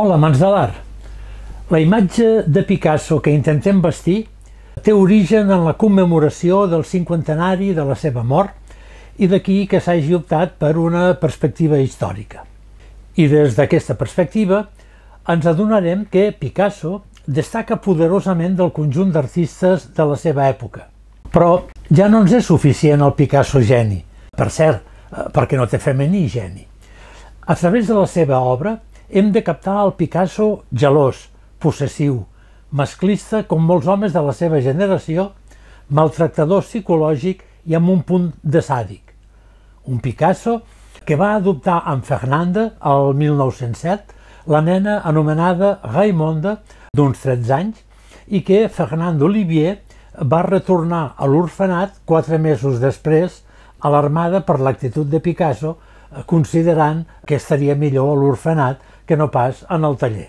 Hola, amants de l'art! La imatge de Picasso que intentem vestir té origen en la commemoració del cinquantenari de la seva mort i d'aquí que s'hagi optat per una perspectiva històrica. I des d'aquesta perspectiva ens adonarem que Picasso destaca poderosament del conjunt d'artistes de la seva època. Però ja no ens és suficient el Picasso geni, per cert, perquè no té femení geni. A través de la seva obra hem de captar el Picasso gelós, possessiu, masclista com molts homes de la seva generació, maltractador psicològic i amb un punt de sàdic. Un Picasso que va adoptar amb Fernanda, el 1907, la nena anomenada Raimonda, d'uns 13 anys, i que Fernande Olivier va retornar a l'orfenat 4 mesos després, alarmada per l'actitud de Picasso, considerant que estaria millor a l'orfenat que no pas en el taller.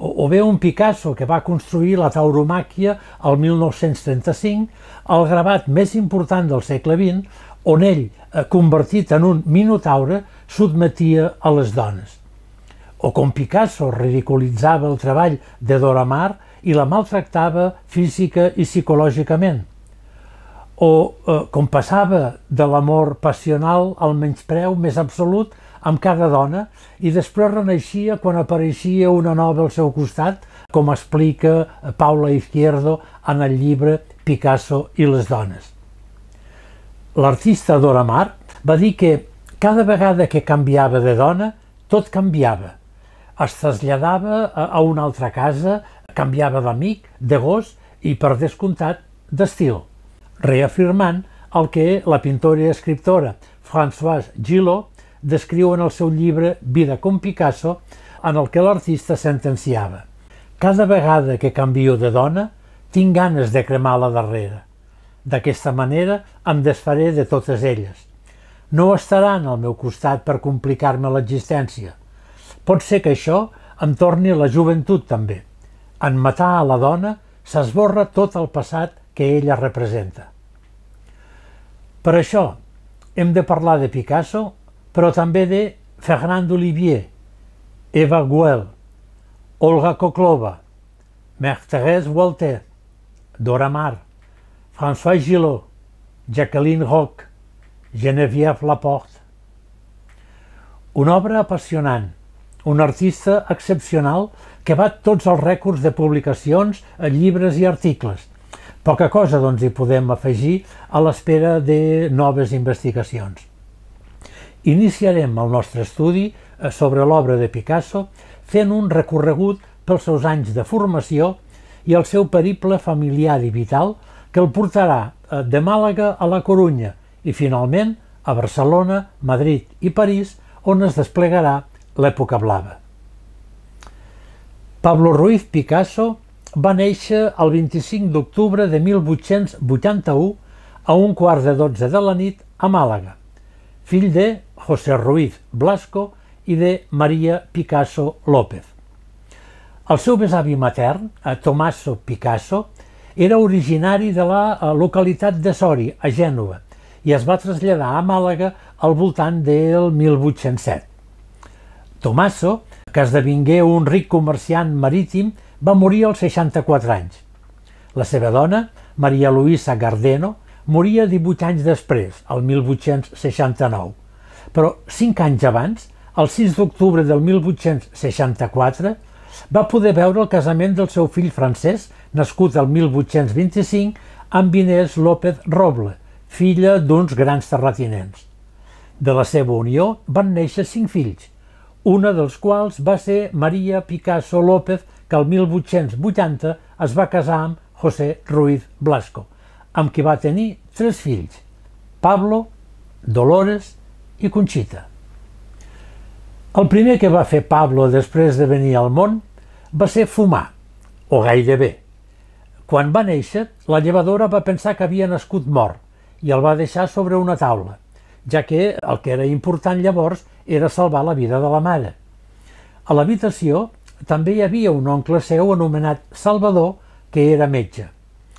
O bé un Picasso que va construir la tauromàquia al 1935, el gravat més important del segle XX, on ell, convertit en un minotaure, sotmetia a les dones. O com Picasso ridiculitzava el treball de Dora Maar i la maltractava física i psicològicament. O com passava de l'amor passional al menyspreu més absolut amb cada dona i després renaixia quan apareixia una nova al seu costat, com explica Paula Izquierdo en el llibre Picasso i les dones. L'artista Dora Maar va dir que cada vegada que canviava de dona, tot canviava. Es traslladava a una altra casa, canviava d'amic, de gos i, per descomptat, d'estil, reafirmant el que la pintora i escriptora Françoise Gilot descriu en el seu llibre Vida com Picasso, en el que l'artista sentenciava: cada vegada que canvio de dona, tinc ganes de cremar-la darrere. D'aquesta manera em desfaré de totes elles. No estaran al meu costat per complicar-me l'existència. Pot ser que això em torni la joventut també. En matar a la dona s'esborra tot el passat que ella representa. Per això hem de parlar de Picasso, però també de Fernande Olivier, Eva Güell, Olga Koklova, Marie-Thérèse Walter, Dora Maar, Françoise Gilot, Jacqueline Roch, Geneviève Laporte. Una obra apassionant, un artista excepcional que bat tots els rècords de publicacions, llibres i articles. Poca cosa, doncs, hi podem afegir a l'espera de noves investigacions. Iniciarem el nostre estudi sobre l'obra de Picasso fent un recorregut pels seus anys de formació i el seu periple familiar i vital que el portarà de Màlaga a la Corunya i, finalment, a Barcelona, Madrid i París, on es desplegarà l'època blava. Pablo Ruiz Picasso va néixer el 25 d'octubre de 1881 a un quart de 12 de la nit a Màlaga, fill de José Ruiz Blasco i de María Picasso López. El seu besavi matern, Tommaso Picasso, era originari de la localitat de Sori, a Gènova, i es va traslladar a Màlaga al voltant del 1807. Tommaso, que esdevingué un ric comerciant marítim, va morir als 64 anys. La seva dona, Maria Luisa Gardeno, moria 18 anys després, el 1869, però 5 anys abans, el 6 d'octubre del 1864, va poder veure el casament del seu fill francès, nascut el 1825, amb Inés López Roble, filla d'uns grans terratinents. De la seva unió van néixer 5 fills, una dels quals va ser María Picasso López, que el 1880 es va casar amb José Ruiz Blasco, amb qui va tenir 3 fills, Pablo, Dolores i Conxita. El primer que va fer Pablo després de venir al món va ser fumar, o gairebé. Quan va néixer, la llevadora va pensar que havia nascut mort i el va deixar sobre una taula, ja que el que era important llavors era salvar la vida de la mare. A l'habitació també hi havia un oncle seu anomenat Salvador, que era metge.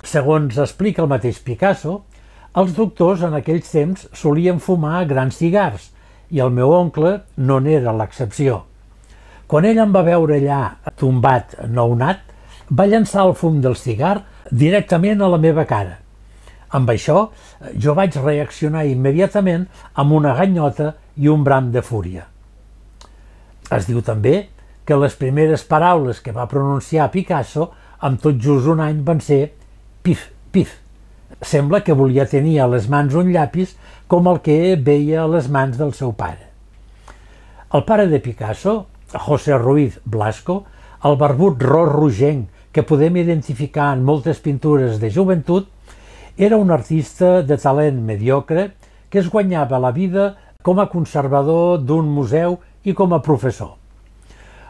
Segons explica el mateix Picasso, els doctors en aquells temps solien fumar grans cigars i el meu oncle no n'era l'excepció. Quan ell em va veure allà tombat, nounat, va llançar el fum del cigar directament a la meva cara. Amb això, jo vaig reaccionar immediatament amb una ganyota i un bram de fúria. Es diu també que les primeres paraules que va pronunciar Picasso amb tot just un any van ser «pif, pif». Sembla que volia tenir a les mans un llapis com el que veia a les mans del seu pare. El pare de Picasso, José Ruiz Blasco, el barbut ros rogenc que podem identificar en moltes pintures de joventut, era un artista de talent mediocre que es guanyava la vida com a conservador d'un museu i com a professor.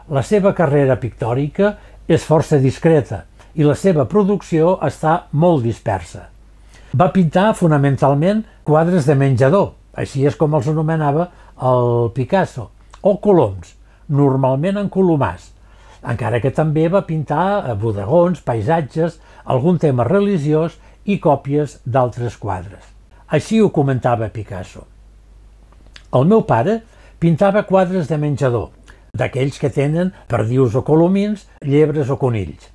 La seva carrera pictòrica és força discreta i la seva producció està molt dispersa. Va pintar fonamentalment quadres de menjador, així és com els anomenava el Picasso, o coloms, normalment en colomars, encara que també va pintar bodegons, paisatges, algun tema religiós i còpies d'altres quadres. Així ho comentava Picasso. El meu pare pintava quadres de menjador, d'aquells que tenen perdius o colomins, llebres o conills.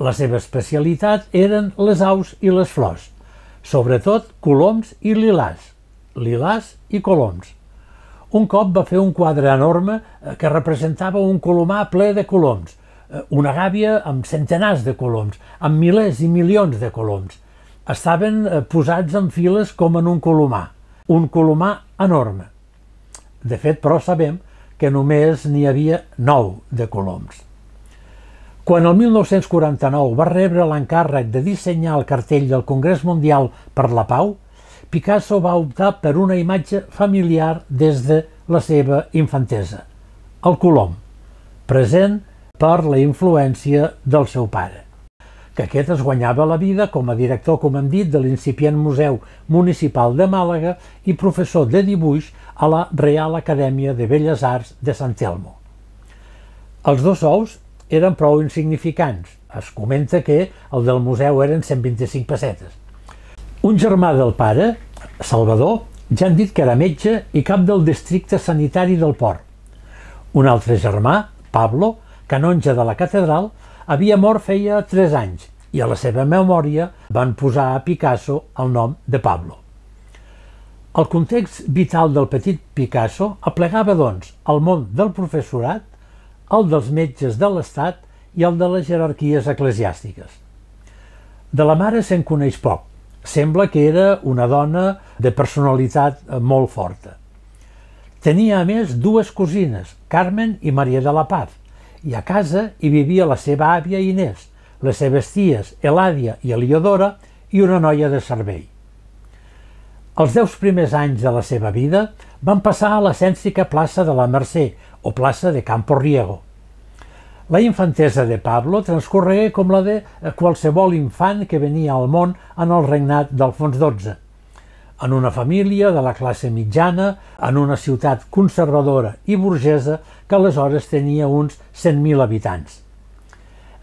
La seva especialitat eren les aus i les flors, sobretot coloms i lilàs, lilàs i coloms. Un cop va fer un quadre enorme que representava un colomar ple de coloms, una gàbia amb centenars de coloms, amb milers i milions de coloms. Estaven posats en files com en un colomar enorme. De fet, però, sabem que només n'hi havia 9 de coloms. Quan el 1949 va rebre l'encàrrec de dissenyar el cartell del Congrés Mundial per la Pau, Picasso va optar per una imatge familiar des de la seva infantesa, el colom, present per la influència del seu pare, que aquest es guanyava la vida com a director, com hem dit, de l'incipient Museu Municipal de Màlaga i professor de dibuix a la Real Acadèmia de Belles Arts de Sant Telmo. Els dos sous eren prou insignificants. Es comenta que el del museu eren 125 pessetes. Un germà del pare, Salvador, ja han dit que era metge i cap del districte sanitari del Port. Un altre germà, Pablo, canonge de la catedral, havia mort feia 3 anys i a la seva memòria van posar a Picasso el nom de Pablo. El context vital del petit Picasso aplegava, doncs, el món del professorat, el dels metges de l'Estat i el de les jerarquies eclesiàstiques. De la mare se'n coneix poc. Sembla que era una dona de personalitat molt forta. Tenia, a més, dues cosines, Carmen i Maria de la Paz, i a casa hi vivia la seva àvia Inés, les seves ties Elàdia i Eliodora i una noia de servei. Els 10 primers anys de la seva vida van passar a la cèntrica plaça de la Mercè, o plaça de Campo Riego. La infantesa de Pablo transcorregué com la de qualsevol infant que venia al món en el regnat d'Alfons XII, en una família de la classe mitjana, en una ciutat conservadora i burgesa que aleshores tenia uns 100.000 habitants.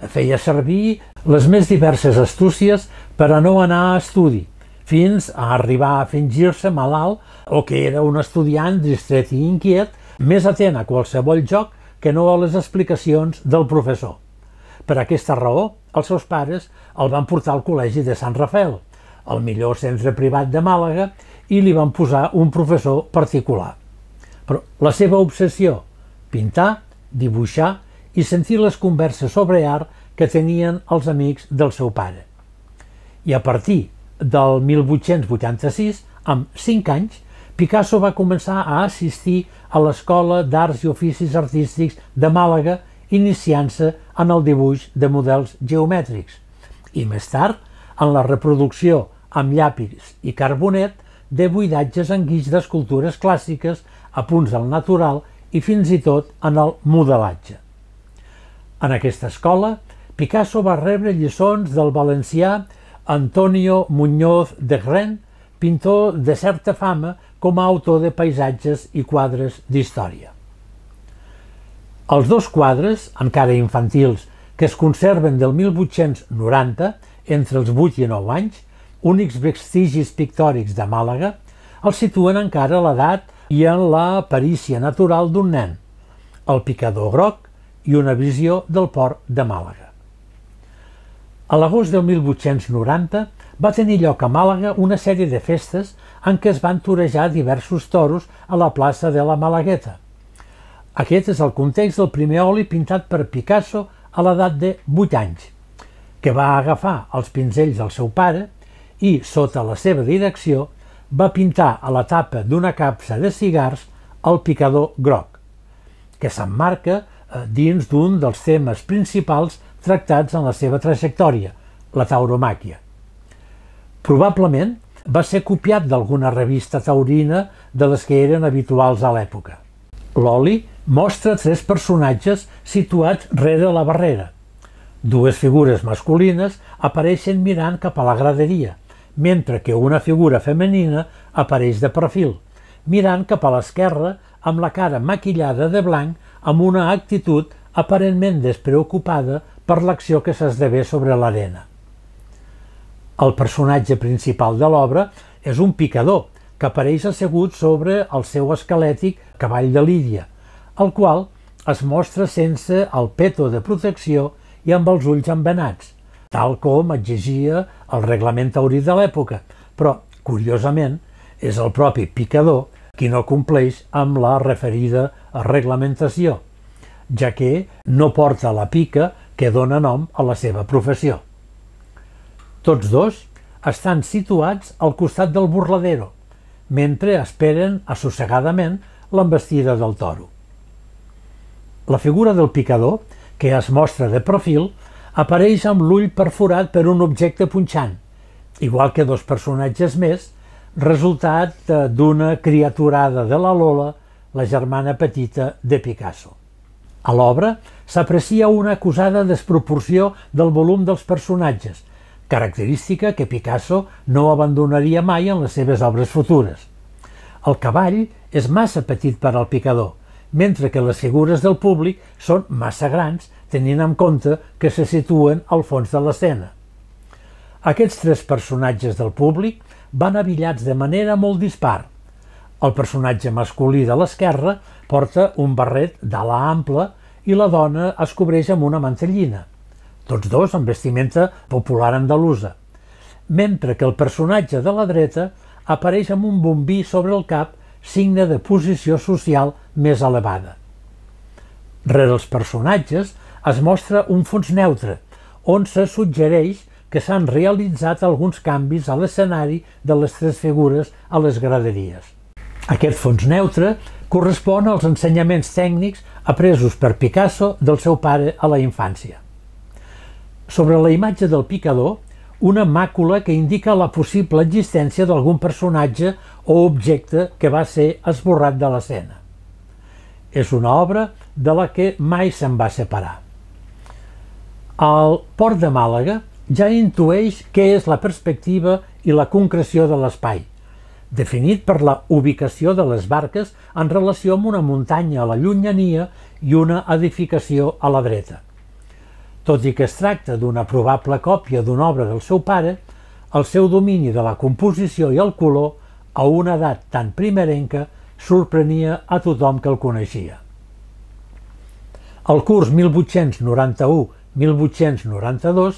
Feia servir les més diverses astúcies per a no anar a estudi, fins a arribar a fingir-se malalt o que era un estudiant distret i inquiet, més atent a qualsevol joc que no a les explicacions del professor. Per aquesta raó, els seus pares el van portar al Col·legi de Sant Rafael, el millor centre privat de Màlaga, i li van posar un professor particular. Però la seva obsessió, pintar, dibuixar i sentir les converses sobre art que tenien els amics del seu pare. I a partir del 1886, amb 5 anys, Picasso va començar a assistir a l'Escola d'Arts i Oficis Artístics de Màlaga, iniciant-se en el dibuix de models geomètrics i, més tard, en la reproducció amb llapis i carbonet de buidatges en guix d'escultures clàssiques, apunts al natural i fins i tot en el modelatge. En aquesta escola, Picasso va rebre lliçons del valencià Antonio Muñoz de Gren, pintor de certa fama com a autor de paisatges i quadres d'història. Els dos quadres, encara infantils, que es conserven del 1890, entre els 8 i 9 anys, únics vestigis pictòrics de Màlaga, els situen encara a l'edat i en la perícia natural d'un nen. El picador groc, i una visió del port de Màlaga. A l'agost del 1890 va tenir lloc a Màlaga una sèrie de festes en què es van torejar diversos toros a la plaça de la Malagueta. Aquest és el context del primer oli pintat per Picasso a l'edat de 8 anys, que va agafar els pinzells del seu pare i, sota la seva direcció, va pintar a la tapa d'una capsa de cigars el picador groc, que s'emmarca dins d'un dels temes principals tractats en la seva trajectòria, la tauromàquia. Probablement va ser copiat d'alguna revista taurina de les que eren habituals a l'època. L'oli mostra tres personatges situats rere la barrera. Dues figures masculines apareixen mirant cap a la graderia, mentre que una figura femenina apareix de perfil, mirant cap a l'esquerra amb la cara maquillada de blanc amb una actitud aparentment despreocupada per l'acció que s'esdevé sobre l'arena. El personatge principal de l'obra és un picador que apareix assegut sobre el seu esquelètic cavall de Lídia, el qual es mostra sense el peto de protecció i amb els ulls embenats, tal com exigia el reglament taurí de l'època, però, curiosament, és el propi picador qui no compleix amb la referida reglamentació, ja que no porta la pica que dona nom a la seva professió. Tots dos estan situats al costat del burladero, mentre esperen assossegadament l'embestida del toro. La figura del picador, que es mostra de perfil, apareix amb l'ull perforat per un objecte punxant, igual que dos personatges més, resultat d'una criaturada de la Lola, la germana petita de Picasso. A l'obra s'aprecia una acusada desproporció del volum dels personatges, característica que Picasso no abandonaria mai en les seves obres futures. El cavall és massa petit per al picador, mentre que les figures del públic són massa grans, tenint en compte que se situen al fons de l'escena. Aquests tres personatges del públic van abillats de manera molt dispar. El personatge masculí de l'esquerra porta un barret d'ala ampla i la dona es cobreix amb una mantellina, tots dos amb vestimenta popular andalusa, mentre que el personatge de la dreta apareix amb un bombí sobre el cap, signe de posició social més elevada. Rere els personatges es mostra un fons neutre, on se suggereix que s'han realitzat alguns canvis a l'escenari de les tres figures a les graderies. Aquest fons neutre correspon als ensenyaments tècnics apresos per Picasso del seu pare a la infància. Sobre la imatge del picador, una màcula que indica la possible existència d'algun personatge o objecte que va ser esborrat de l'escena. És una obra de la que mai se'n va separar. El port de Màlaga ja intueix què és la perspectiva i la concreció de l'espai, definit per la ubicació de les barques en relació amb una muntanya a la llunyania i una edificació a la dreta. Tot i que es tracta d'una probable còpia d'una obra del seu pare, el seu domini de la composició i el color, a una edat tan primerenca, sorprenia a tothom que el coneixia. El curs 1891-1892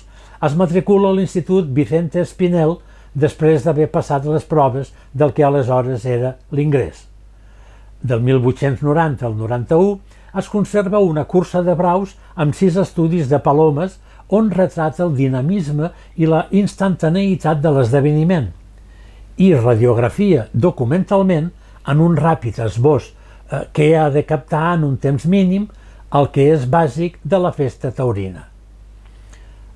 es matricula a l'Institut Vicente Espinel després d'haver passat les proves del que aleshores era l'ingrés. Del 1890 al 91 es conserva una cursa de braus amb 6 estudis de palomes on retrata el dinamisme i la instantaneïtat de l'esdeveniment i radiografia documentalment en un ràpid esbós que ha de captar en un temps mínim el que és bàsic de la festa taurina.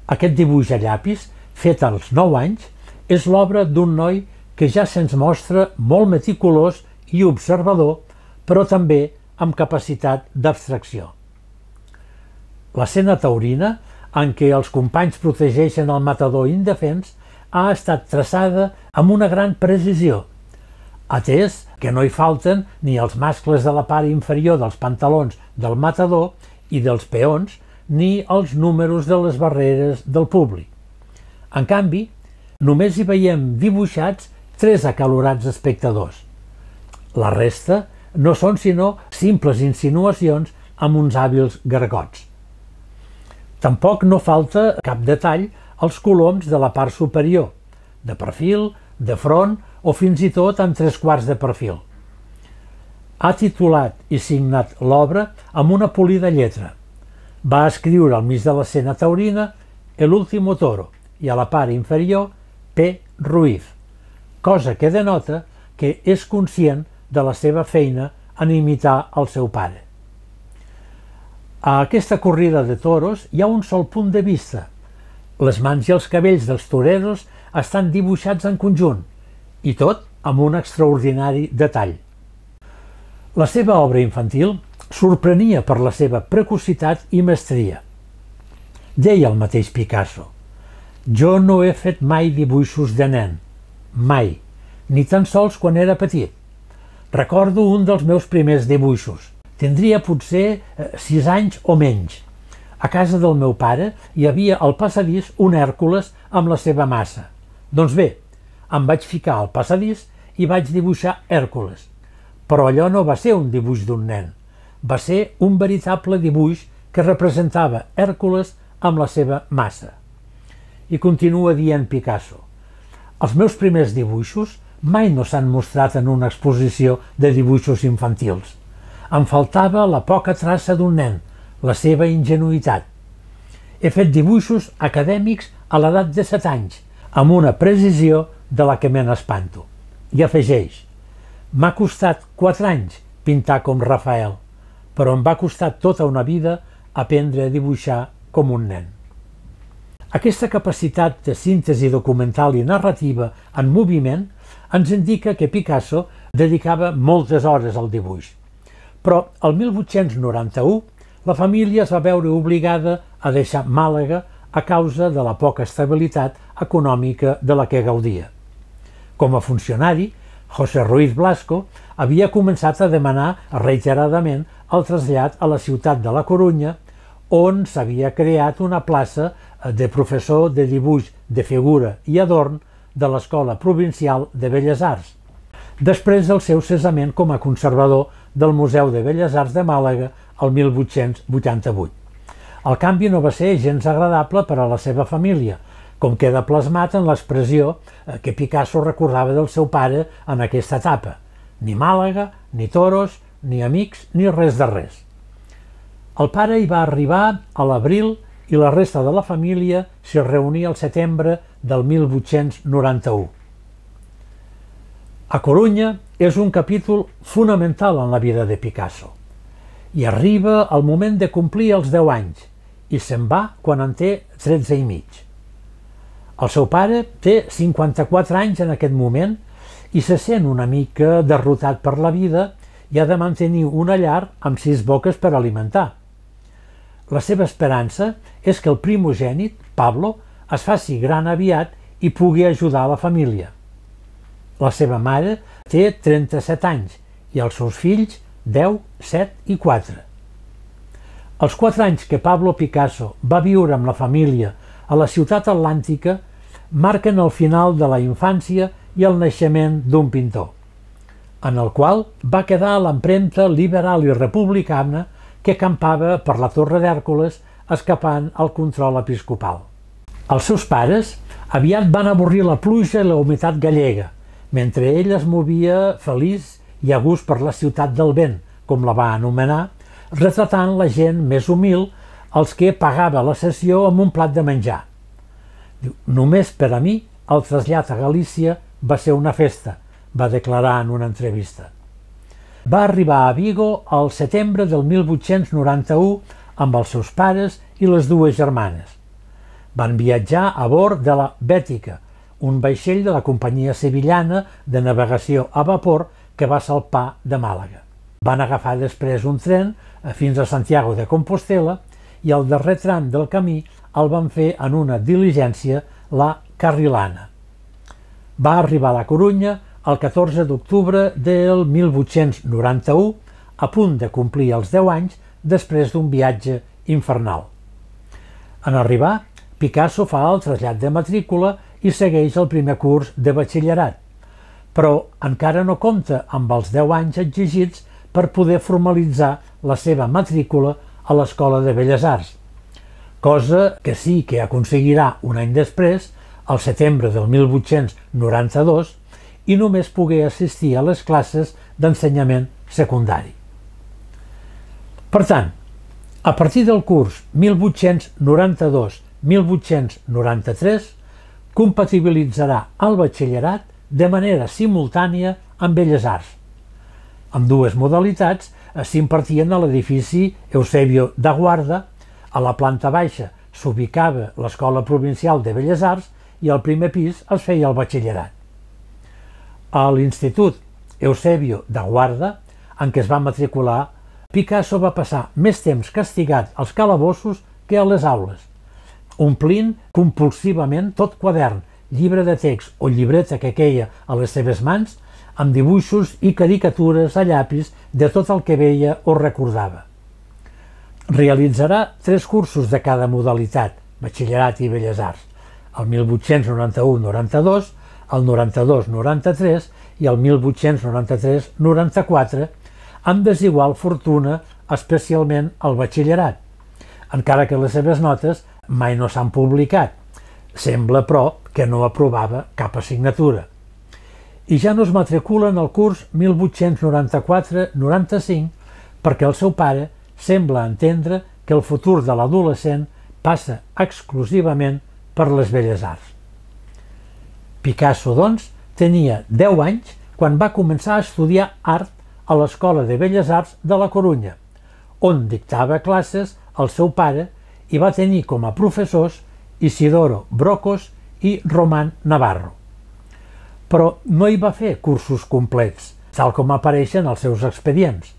Aquest dibuix a llapis, fet als 9 anys, és l'obra d'un noi que ja se'ns mostra molt meticulós i observador, però també amb capacitat d'abstracció. L'escena taurina, en què els companys protegeixen el matador indefens, ha estat traçada amb una gran precisió, atès que no hi falten ni els mascles de la part inferior dels pantalons del matador i dels peons, ni els números de les barreres del públic. En canvi, només hi veiem dibuixats 3 acalorats espectadors. La resta no són sinó simples insinuacions amb uns hàbils gargots. Tampoc no falta cap detall als coloms de la part superior, de perfil, de front o fins i tot amb 3/4 de perfil. Ha titulat i signat l'obra amb una polida lletra. Va escriure al mig de l'escena taurina «El último toro» i a la part inferior «P. Ruiz», cosa que denota que és conscient de la seva feina en imitar el seu pare. A aquesta corrida de toros hi ha un sol punt de vista. Les mans i els cabells dels toreros estan dibuixats en conjunt, i tot amb un extraordinari detall. La seva obra infantil sorprenia per la seva precocitat i mestria. Deia el mateix Picasso, «Jo no he fet mai dibuixos de nen, mai, ni tan sols quan era petit. Recordo un dels meus primers dibuixos. Tindria potser 6 anys o menys. A casa del meu pare hi havia al passadís un Hèrcules amb la seva massa. Doncs bé, em vaig ficar al passadís i vaig dibuixar Hèrcules. Però allò no va ser un dibuix d'un nen. Va ser un veritable dibuix que representava Hèrcules amb la seva massa». I continua dient Picasso, «Els meus primers dibuixos mai no s'han mostrat en una exposició de dibuixos infantils. Em faltava la poca traça d'un nen, la seva ingenuïtat. He fet dibuixos acadèmics a l'edat de 7 anys, amb una precisió de la que me n'espanto». I afegeix, «M'ha costat 4 anys pintar com Rafael, però em va costar tota una vida aprendre a dibuixar com un nen». Aquesta capacitat de síntesi documental i narrativa en moviment ens indica que Picasso dedicava moltes hores al dibuix. Però el 1891 la família es va veure obligada a deixar Màlaga a causa de la poca estabilitat econòmica de la que gaudia. Com a funcionari, José Ruiz Blasco havia començat a demanar reiteradament el trasllat a la ciutat de la Corunya, on s'havia creat una plaça de professor de dibuix de figura i adorn de l'Escola Provincial de Belles Arts, després del seu cessament com a conservador del Museu de Belles Arts de Màlaga el 1888. El canvi no va ser gens agradable per a la seva família, com queda plasmat en l'expressió que Picasso recordava del seu pare en aquesta etapa. Ni Màlaga, ni toros, ni amics, ni res de res. El pare hi va arribar a l'abril i la resta de la família s'hi reunia al setembre del 1891. A Corunya és un capítol fonamental en la vida de Picasso. Hi arriba al moment de complir els 10 anys i se'n va quan en té 13 i mig. El seu pare té 54 anys en aquest moment i se sent una mica derrotat per la vida i ha de mantenir una llar amb 6 boques per alimentar. La seva esperança és que el primogènit, Pablo, es faci gran aviat i pugui ajudar a la família. La seva mare té 37 anys i els seus fills 10, 7 i 4. Els 4 anys que Pablo Picasso va viure amb la família a la ciutat atlàntica marquen el final de la infància i el naixement d'un pintor, en el qual va quedar l'empremta liberal i republicana que campava per la Torre d'Hèrcules escapant al control episcopal. Els seus pares aviat van avorrir la pluja i la humitat gallega, mentre ell es movia feliç i a gust per la ciutat del vent, com la va anomenar, retratant la gent més humil, els que pagava la sessió amb un plat de menjar. «Només per a mi el trasllat a Galícia va ser una festa», va declarar en una entrevista. Va arribar a Vigo al setembre del 1891 amb els seus pares i les dues germanes. Van viatjar a bord de la Bètica, un vaixell de la companyia sevillana de navegació a vapor que va salpar de Màlaga. Van agafar després un tren fins a Santiago de Compostela i el darrer tram del camí el van fer en una diligència, la Carrilana. Va arribar a la Corunya el 14 d'octubre del 1891, a punt de complir els 10 anys després d'un viatge infernal. En arribar, Picasso fa el trasllat de matrícula i segueix el primer curs de batxillerat, però encara no compta amb els 10 anys exigits per poder formalitzar la seva matrícula a l'Escola de Belles Arts, cosa que sí que aconseguirà un any després, al setembre del 1892, i només pogué assistir a les classes d'ensenyament secundari. Per tant, a partir del curs 1892-1893, compatibilitzarà el batxillerat de manera simultània amb Belles Arts. Amb dues modalitats s'impartien a l'edifici Eusebio de Guarda. A la planta baixa s'ubicava l'Escola Provincial de Belles Arts i al primer pis es feia el batxillerat. A l'Institut Eusebio de Guarda, en què es va matricular, Picasso va passar més temps castigat als calabossos que a les aules, omplint compulsivament tot quadern, llibre de text o llibreta que queia a les seves mans amb dibuixos i caricatures a llapis de tot el que veia o recordava. Realitzarà tres cursos de cada modalitat, batxillerat i Belles Arts, el 1891-92, el 92-93 i el 1893-94, amb desigual fortuna, especialment al batxillerat, encara que les seves notes mai no s'han publicat. Sembla, però, que no aprovava cap assignatura. I ja no es matricula en el curs 1894-95 perquè el seu pare sembla entendre que el futur de l'adolescent passa exclusivament per les Belles Arts. Picasso, doncs, tenia 10 anys quan va començar a estudiar art a l'Escola de Belles Arts de la Corunya, on dictava classes al seu pare i va tenir com a professors Isidoro Brocos i Román Navarro. Però no hi va fer cursos complets, tal com apareixen els seus expedients.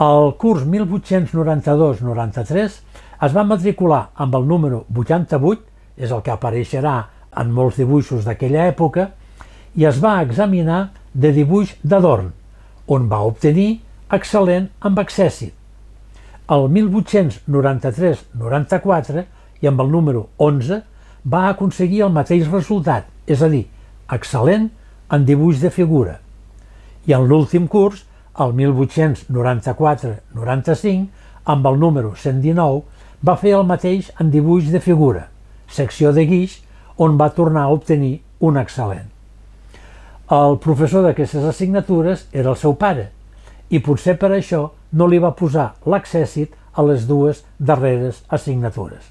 Al curs 1892-93 es va matricular amb el número 88, és el que apareixerà en molts dibuixos d'aquella època, i es va examinar de dibuix d'Adorn, on va obtenir excel·lent amb accèssit. El 1893-94 i amb el número 11 va aconseguir el mateix resultat, és a dir, excel·lent en dibuix de figura. I en l'últim curs, el 1894-95, amb el número 119, va fer el mateix en dibuix de figura, secció de guix, on va tornar a obtenir un excel·lent. El professor d'aquestes assignatures era el seu pare i potser per això no li va posar l'accèssit a les dues darreres assignatures.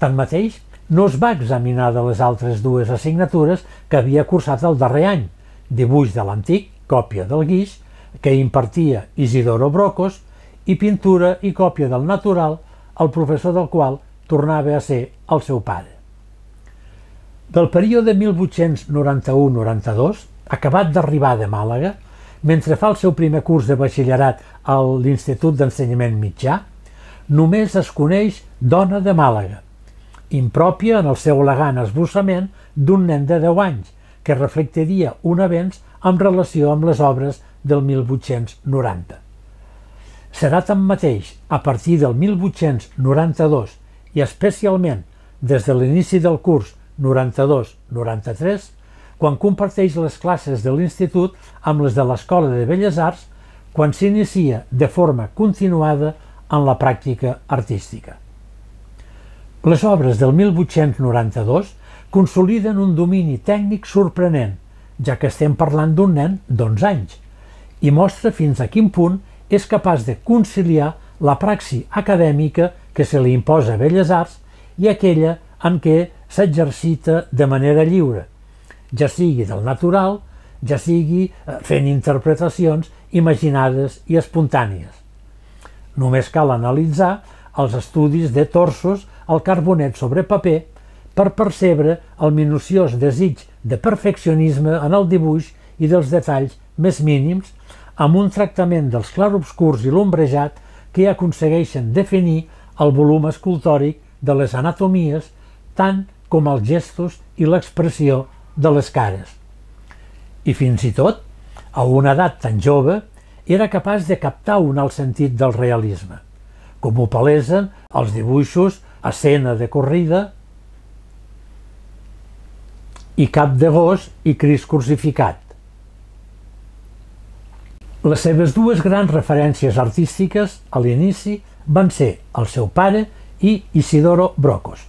Tanmateix, no es va examinar de les altres dues assignatures que havia cursat el darrer any, dibuix de l'antic, còpia del guix, que impartia Isidoro Brocos, i pintura i còpia del natural, el professor del qual tornava a ser el seu pare. Del període 1891-92, acabat d'arribar de Màlaga, mentre fa el seu primer curs de batxillerat a l'Institut d'Ensenyament Mitjà, només es coneix Dona de Màlaga, impròpia en el seu elegant esbossament d'un nen de 10 anys, que reflectiria un avenç en relació amb les obres del 1890. Serà tanmateix a partir del 1892 i especialment des de l'inici del curs 92-93 quan comparteix les classes de l'Institut amb les de l'Escola de Belles Arts, quan s'inicia de forma continuada en la pràctica artística. Les obres del 1892 consoliden un domini tècnic sorprenent, ja que estem parlant d'un nen d'11 anys, i mostra fins a quin punt és capaç de conciliar la praxi acadèmica que se li imposa a Belles Arts i aquella en què s'exercita de manera lliure, ja sigui del natural, ja sigui fent interpretacions imaginades i espontànies. Només cal analitzar els estudis de Torsos al carbonet sobre paper per percebre el minuciós desig de perfeccionisme en el dibuix i dels detalls més mínims, amb un tractament dels clarobscurs i l'ombrejat que aconsegueixen definir el volum escultòric de les anatomies, tant com els gestos i l'expressió de les cares. I fins i tot, a una edat tan jove, era capaç de captar un alt sentit del realisme, com ho palesen els dibuixos Escena de corrida i Cap de gos i Crist crucificat. Les seves dues grans referències artístiques a l'inici van ser el seu pare i Isidoro Brocos.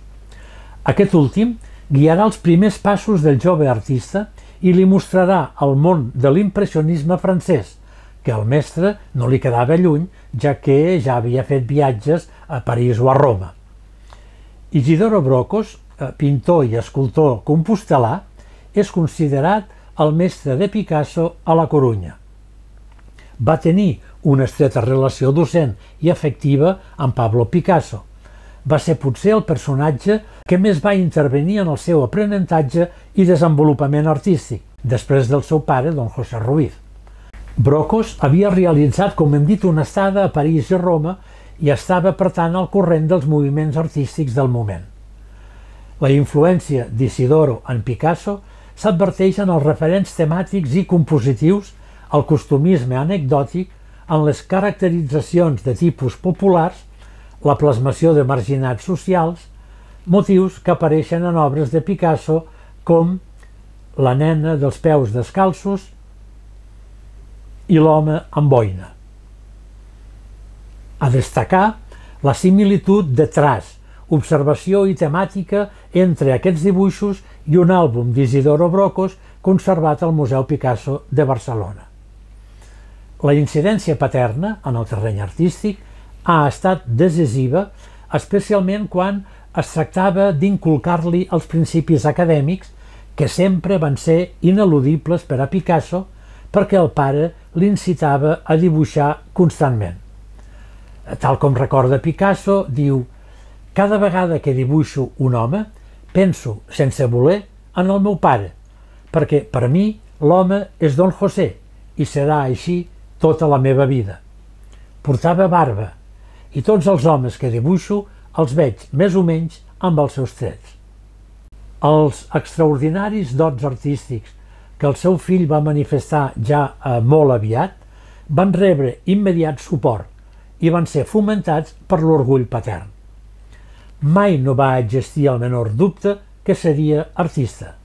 Aquest últim guiarà els primers passos del jove artista i li mostrarà el món de l'impressionisme francès, que al mestre no li quedava lluny, ja que ja havia fet viatges a París o a Roma. Isidoro Brocos, pintor i escultor compostelà, és considerat el mestre de Picasso a la Corunya. Va tenir una estreta relació docent i afectiva amb Pablo Picasso. Va ser potser el personatge que més va intervenir en el seu aprenentatge i desenvolupament artístic, després del seu pare, don José Ruiz. Brocos havia realitzat, com hem dit, una estada a París i Roma i estava, per tant, al corrent dels moviments artístics del moment. La influència d'Isidoro en Picasso s'adverteix en els referents temàtics i compositius, el costumisme anecdòtic, en les caracteritzacions de tipus populars, la plasmació de marginats socials, motius que apareixen en obres de Picasso com la nena dels peus descalços i l'home amb boina. A destacar la similitud de traç, observació i temàtica entre aquests dibuixos i un àlbum d'Isidoro Brocos conservat al Museu Picasso de Barcelona. La incidència paterna en el terreny artístic ha estat decisiva, especialment quan es tractava d'inculcar-li els principis acadèmics que sempre van ser ineludibles per a Picasso perquè el pare l'incitava a dibuixar constantment. Tal com recorda Picasso, diu: «Cada vegada que dibuixo un home, penso, sense voler, en el meu pare, perquè per mi l'home és don José i serà així tota la meva vida. Portava barba i tots els homes que dibuixo els veig més o menys amb els seus trets». Els extraordinaris dots artístics que el seu fill va manifestar ja molt aviat van rebre immediat suport i van ser fomentats per l'orgull patern. Mai no va existir el menor dubte que seria artista.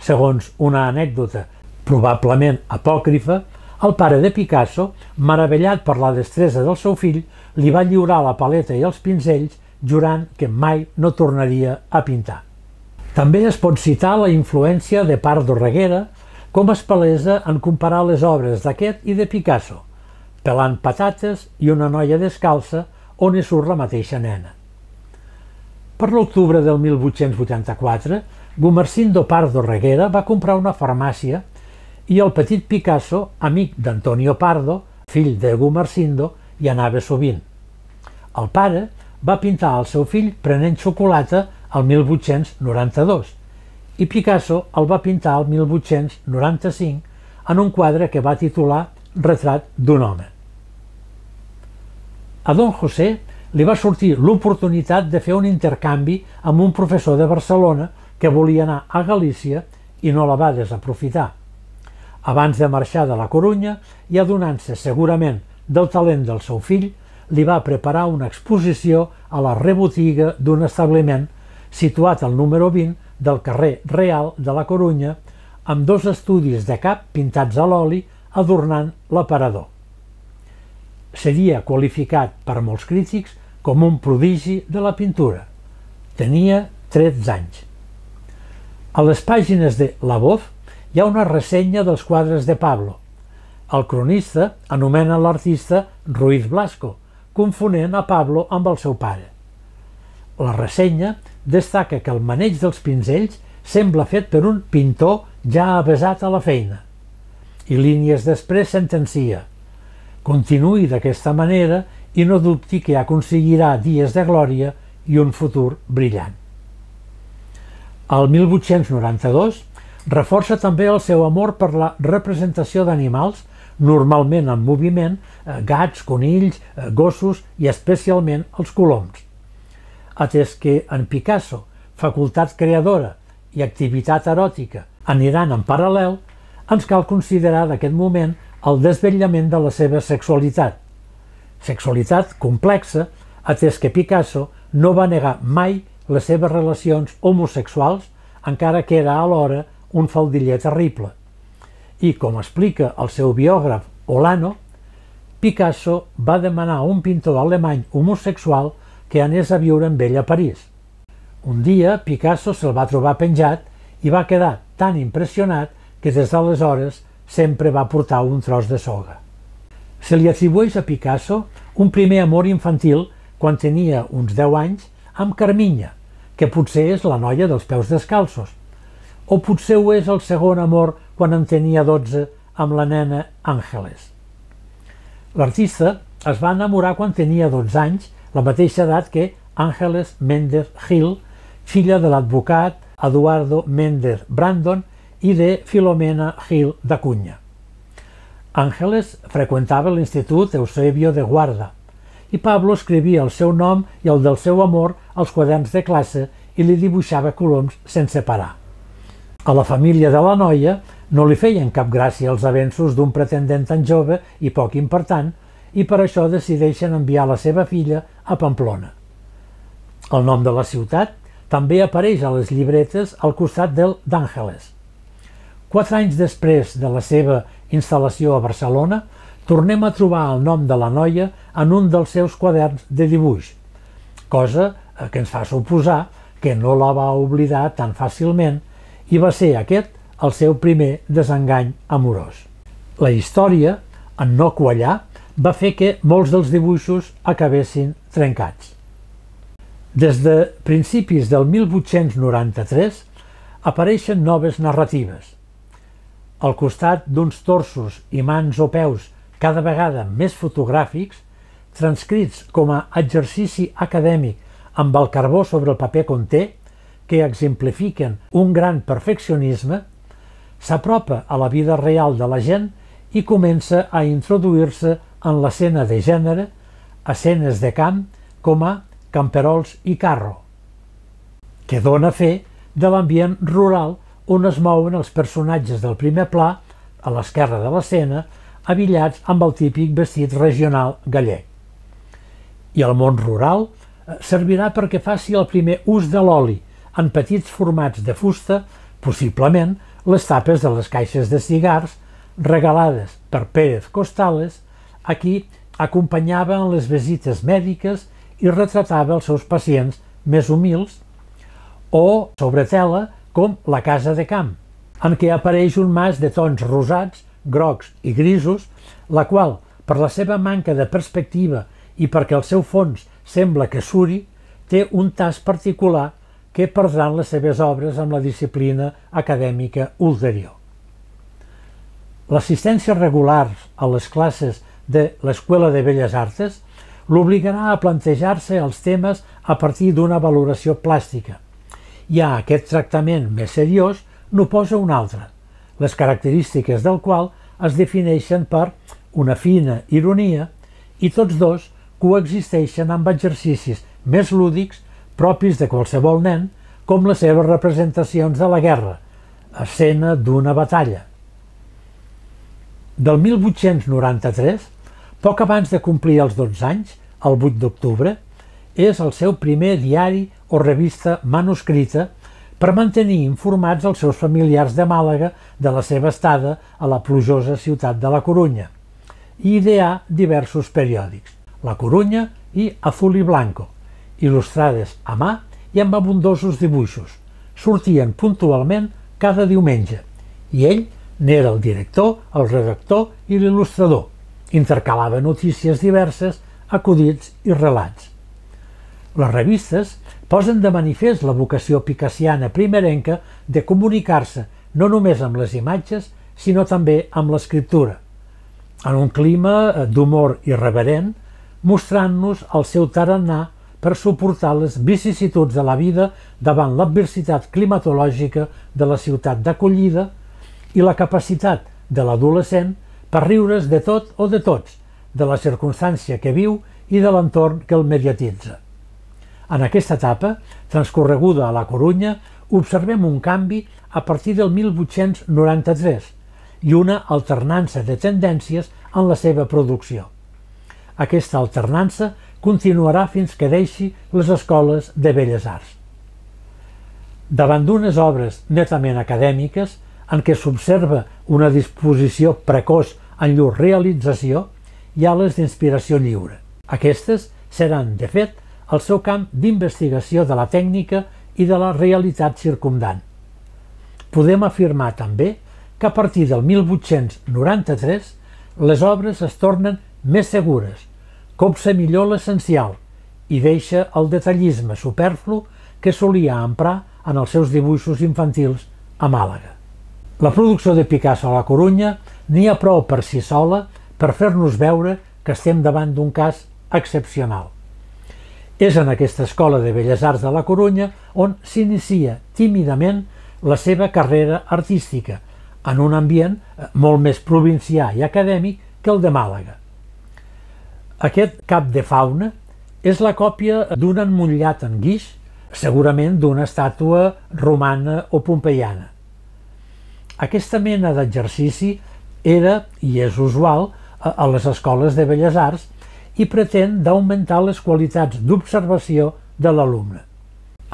Segons una anècdota probablement apòcrifa, el pare de Picasso, meravellat per la destresa del seu fill, li va lliurar la paleta i els pinzells, jurant que mai no tornaria a pintar. També es pot citar la influència de Pardo Reguera com es palesa en comparar les obres d'aquest i de Picasso, Pelant patates i Una noia descalça, on hi surt la mateixa nena. Per l'octubre del 1884, Gumersindo Pardo Reguera va comprar una farmàcia i el petit Picasso, amic d'Antonio Pardo, fill de Gumersindo, hi anava sovint. El pare va pintar el seu fill prenent xocolata el 1892 i Picasso el va pintar el 1895 en un quadre que va titular Retrat d'un home. A don José li va sortir l'oportunitat de fer un intercanvi amb un professor de Barcelona que volia anar a Galícia i no la va desaprofitar. Abans de marxar de la Corunya i adonant-se segurament del talent del seu fill, li va preparar una exposició a la rebotiga d'un establiment situat al número 20 del carrer Real de la Corunya, amb dos estudis de cap pintats a l'oli adornant l'aparador. Seria qualificat per molts crítics com un prodigi de la pintura. Tenia 13 anys. A les pàgines de La Voz hi ha una ressenya dels quadres de Pablo. El cronista anomena l'artista Ruiz Blasco, confonent a Pablo amb el seu pare. La ressenya destaca que el maneig dels pinzells sembla fet per un pintor ja avesat a la feina. I línies després sentencia: «Continuï d'aquesta manera i no dubti que aconseguirà dies de glòria i un futur brillant». El 1892 reforça també el seu amor per la representació d'animals, normalment en moviment, gats, conills, gossos i especialment els coloms. Atès que en Picasso, facultat creadora i activitat eròtica aniran en paral·lel, ens cal considerar d'aquest moment el desvetllament de la seva sexualitat. Sexualitat complexa, atès que Picasso no va negar mai les seves relacions homosexuals, encara que era alhora un faldiller terrible. I, com explica el seu biògraf Olano, Picasso va demanar a un pintor alemany homosexual que anés a viure amb ell a París. Un dia, Picasso se'l va trobar penjat i va quedar tan impressionat que des d'aleshores sempre va portar un tros de soga. Se li atribueix a Picasso un primer amor infantil quan tenia uns 10 anys amb Carminya, que potser és la noia dels peus descalços, o potser ho és el segon amor quan en tenia 12 amb la nena Ángeles. L'artista es va enamorar quan tenia 12 anys, la mateixa edat que Ángeles Méndez Gil, filla de l'advocat Eduardo Méndez Brandon i de Filomena Gil d'Acuña. Ángeles freqüentava l'Institut Eusebio de Guarda i Pablo escrivia el seu nom i el del seu amor als quaderns de classe i li dibuixava coloms sense parar. A la família de la noia no li feien cap gràcia els avenços d'un pretendent tan jove i poc important i per això decideixen enviar la seva filla a Pamplona. El nom de la ciutat també apareix a les llibretes al costat del d'Àngeles. 4 anys després de la seva instal·lació a Barcelona, tornem a trobar el nom de la noia en un dels seus quaderns de dibuix, cosa que ens fa suposar que no la va oblidar tan fàcilment i va ser aquest el seu primer desengany amorós. La història, en no quallar, va fer que molts dels dibuixos acabessin trencats. Des de principis del 1893 apareixen noves narratives. Al costat d'uns torsos i mans o peus cada vegada més fotogràfics, transcrits com a exercici acadèmic amb el carbó sobre el paper conté, que exemplifiquen un gran perfeccionisme, s'apropa a la vida real de la gent i comença a introduir-se en l'escena de gènere, escenes de camp com a camperols i carro, que dona fe de l'ambient rural on es mouen els personatges del primer pla, a l'esquerra de l'escena, avillats amb el típic vestit regional gallec. I el món rural servirà perquè faci el primer ús de l'oli, en petits formats de fusta, possiblement les tapes de les caixes de cigars regalades per Pérez Costales, a qui acompanyava en les visites mèdiques i retratava els seus pacients més humils, o sobre tela com la Casa de Camp, en què apareix un mas de tons rosats, grocs i grisos, la qual, per la seva manca de perspectiva i perquè el seu fons sembla que suri, té un tas particular que perdran les seves obres amb la disciplina acadèmica ulterior. L'assistència regular a les classes de l'Escola de Belles Artes l'obligarà a plantejar-se els temes a partir d'una valoració plàstica. I a aquest tractament més seriós n'oposa un altre, les característiques del qual es defineixen per una fina ironia i tots dos coexisteixen amb exercicis més lúdics propis de qualsevol nen, com les seves representacions de la guerra, escena d'una batalla. Del 1893, poc abans de complir els 12 anys, el 8 d'octubre, és el seu primer diari o revista manuscrita per mantenir informats els seus familiars de Màlaga de la seva estada a la plujosa ciutat de la Corunya i idear diversos periòdics, La Corunya i Azul y Blanco, il·lustrades a mà i amb abundosos dibuixos. Sortien puntualment cada diumenge i ell n'era el director, el redactor i l'il·lustrador. Intercalava notícies diverses, acudits i relats. Les revistes posen de manifest la vocació picassiana primerenca de comunicar-se no només amb les imatges, sinó també amb l'escriptura, en un clima d'humor irreverent, mostrant-nos el seu tarannà per suportar les vicissituds de la vida davant l'adversitat climatològica de la ciutat d'acollida i la capacitat de l'adolescent per riure's de tot o de tots, de la circumstància que viu i de l'entorn que el mediatitza. En aquesta etapa, transcorreguda a la Corunya, observem un canvi a partir del 1893 i una alternança de tendències en la seva producció. Aquesta alternança continuarà fins que deixi les escoles de Belles Arts. Davant d'unes obres netament acadèmiques, en què s'observa una disposició precoç en llur realització i a les d'inspiració lliure. Aquestes seran, de fet, el seu camp d'investigació de la tècnica i de la realitat circumdant. Podem afirmar també que a partir del 1893 les obres es tornen més segures, copsa millor l'essencial i deixa el detallisme superflu que solia emprar en els seus dibuixos infantils a Màlaga. La producció de Picasso a la Corunya n'hi ha prou per si sola per fer-nos veure que estem davant d'un cas excepcional. És en aquesta Escola de Belles Arts de la Corunya on s'inicia tímidament la seva carrera artística, en un ambient molt més provincià i acadèmic que el de Màlaga. Aquest cap de fauna és la còpia d'un emmotllat en guix, segurament d'una estàtua romana o pompeiana. Aquesta mena d'exercici era i és usual a les escoles de belles arts i pretén d'augmentar les qualitats d'observació de l'alumne.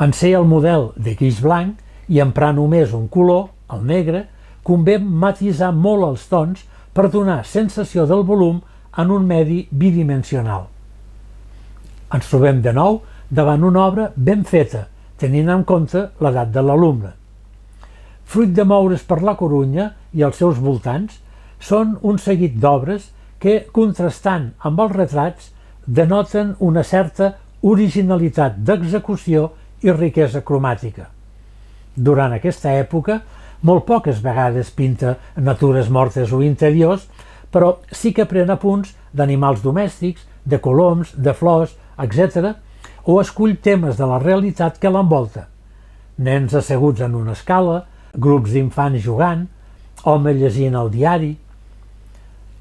En ser el model de guix blanc i emprar només un color, el negre, convé matisar molt els tons per donar sensació del volum en un medi bidimensional. Ens trobem de nou davant una obra ben feta, tenint en compte l'edat de l'alumne. Fruit de moure's per la Corunya i els seus voltants són un seguit d'obres que, contrastant amb els retrats, denoten una certa originalitat d'execució i riquesa cromàtica. Durant aquesta època, molt poques vegades pinta natures mortes o interiors, però sí que pren apunts d'animals domèstics, de coloms, de flors, etc., o escull temes de la realitat que l'envolta. Nens asseguts en una escala, grups d'infants jugant, home llegint el diari.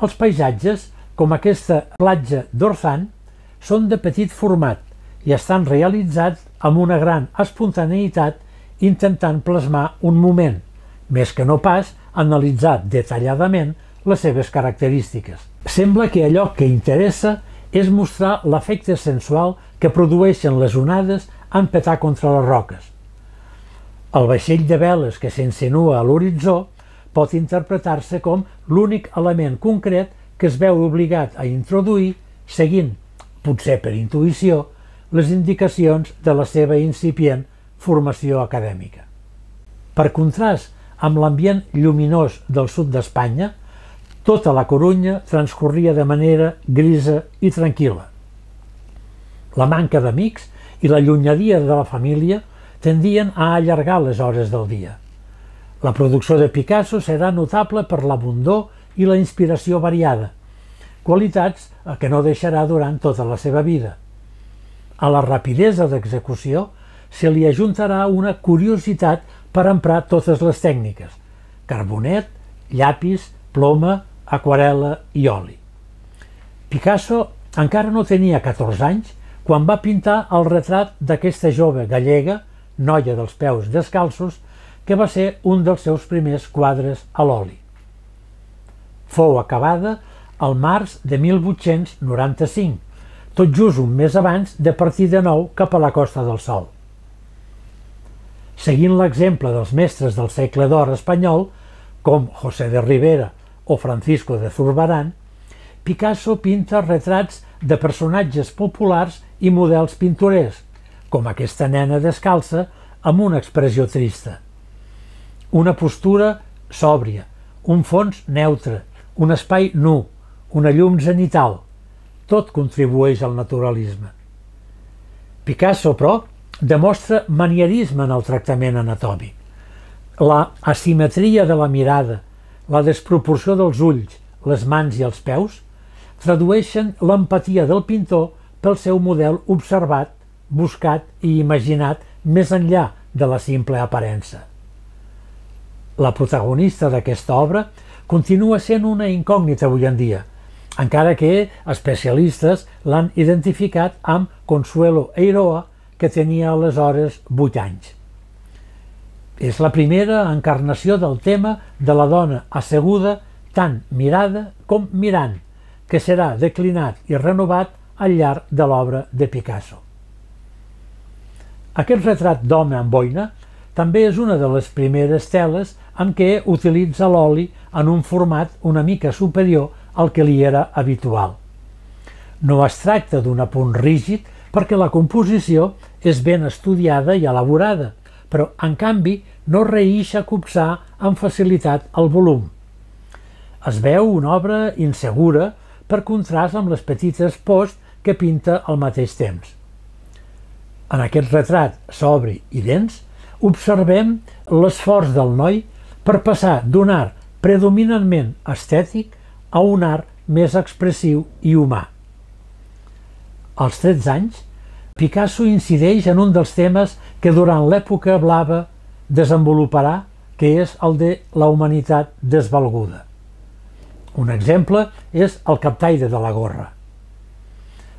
Els paisatges, com aquesta platja d'Orzán, són de petit format i estan realitzats amb una gran espontaneïtat intentant plasmar un moment, més que no pas analitzar detalladament les seves característiques. Sembla que allò que interessa és mostrar l'efecte sensual que produeixen les onades en petar contra les roques. El vaixell de veles que s'insinua a l'horitzó pot interpretar-se com l'únic element concret que es veu obligat a introduir seguint, potser per intuïció, les indicacions de la seva incipient formació acadèmica. Per contrast amb l'ambient lluminós del sud d'Espanya, tota la Corunya transcorria de manera grisa i tranquil·la. La manca d'amics i la llunyeria de la família tendien a allargar les hores del dia. La producció de Picasso serà notable per l'abundor i la inspiració variada, qualitats que no deixarà durant tota la seva vida. A la rapidesa d'execució se li ajuntarà una curiositat per emprar totes les tècniques: carbonet, llapis, ploma, aquarel·la i oli. Picasso encara no tenia 14 anys quan va pintar el retrat d'aquesta jove gallega, noia dels peus descalços, que va ser un dels seus primers quadres a l'oli. Fou acabada el març de 1895, tot just un mes abans de partir de nou cap a la Costa del Sol. Seguint l'exemple dels mestres del segle d'or espanyol, com José de Ribera o Francisco de Zurbarán, Picasso pinta retrats de personatges populars i models pintorers, com aquesta nena descalça amb una expressió trista. Una postura sòbria, un fons neutre, un espai nu, una llum zenital. Tot contribueix al naturalisme. Picasso, però, demostra manierisme en el tractament anatòmic. La asimetria de la mirada, la desproporció dels ulls, les mans i els peus tradueixen l'empatia del pintor pel seu model observat, buscat i imaginat més enllà de la simple aparença. La protagonista d'aquesta obra continua sent una incògnita avui en dia, encara que especialistes l'han identificat amb Consuelo Eiroa, que tenia aleshores 8 anys. És la primera encarnació del tema de la dona asseguda, tant mirada com mirant, que serà declinat i renovat al llarg de l'obra de Picasso. Aquest retrat d'home amb boina També és una de les primeres teles amb què utilitza l'oli en un format una mica superior al que li era habitual. No es tracta d'un apunt rígid perquè la composició és ben estudiada i elaborada, però, en canvi, no reïx a copsar amb facilitat el volum. Es veu una obra insegura per contrast amb les petites posts que pinta al mateix temps. En aquest retrat sobri i dens, observem l'esforç del noi per passar d'un art predominantment estètic a un art més expressiu i humà. Als 13 anys, Picasso incideix en un dels temes que durant l'època blava desenvoluparà, que és el de la humanitat desvalguda. Un exemple és el captaire de la gorra.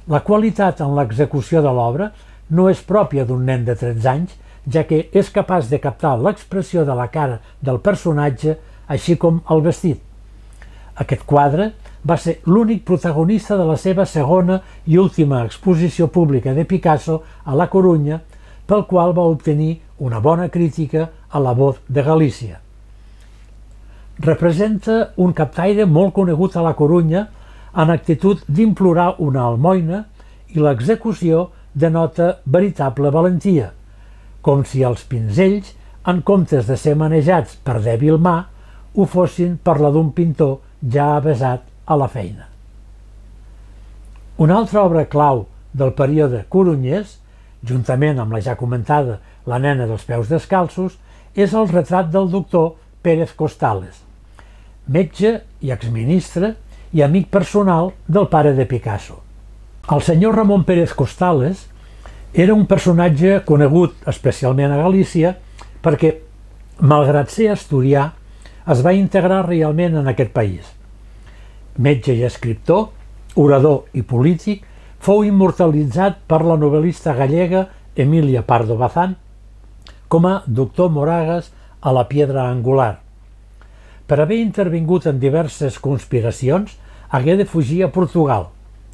La qualitat en l'execució de l'obra no és pròpia d'un nen de 13 anys, ja que és capaç de captar l'expressió de la cara del personatge, així com el vestit. Aquest quadre va ser l'únic protagonista de la seva segona i última exposició pública de Picasso a La Corunya, pel qual va obtenir una bona crítica a La Voz de Galícia. Representa un captaire molt conegut a La Corunya en actitud d'implorar una almoina, i l'execució denota veritable valentia, com si els pinzells, en comptes de ser manejats per dèbil mà, ho fossin per la d'un pintor ja avesat a la feina. Una altra obra clau del període corunyès, juntament amb la ja comentada La nena dels peus descalços, és el retrat del doctor Pérez Costales, metge i exministre i amic personal del pare de Picasso. El senyor Ramon Pérez Costales era un personatge conegut especialment a Galícia perquè, malgrat ser asturià, es va integrar realment en aquest país. Metge i escriptor, orador i polític, fou immortalitzat per la novel·lista gallega Emília Pardo Bazán com a doctor Moragas a la Piedra Angular. Per haver intervingut en diverses conspiracions, hagué de fugir a Portugal,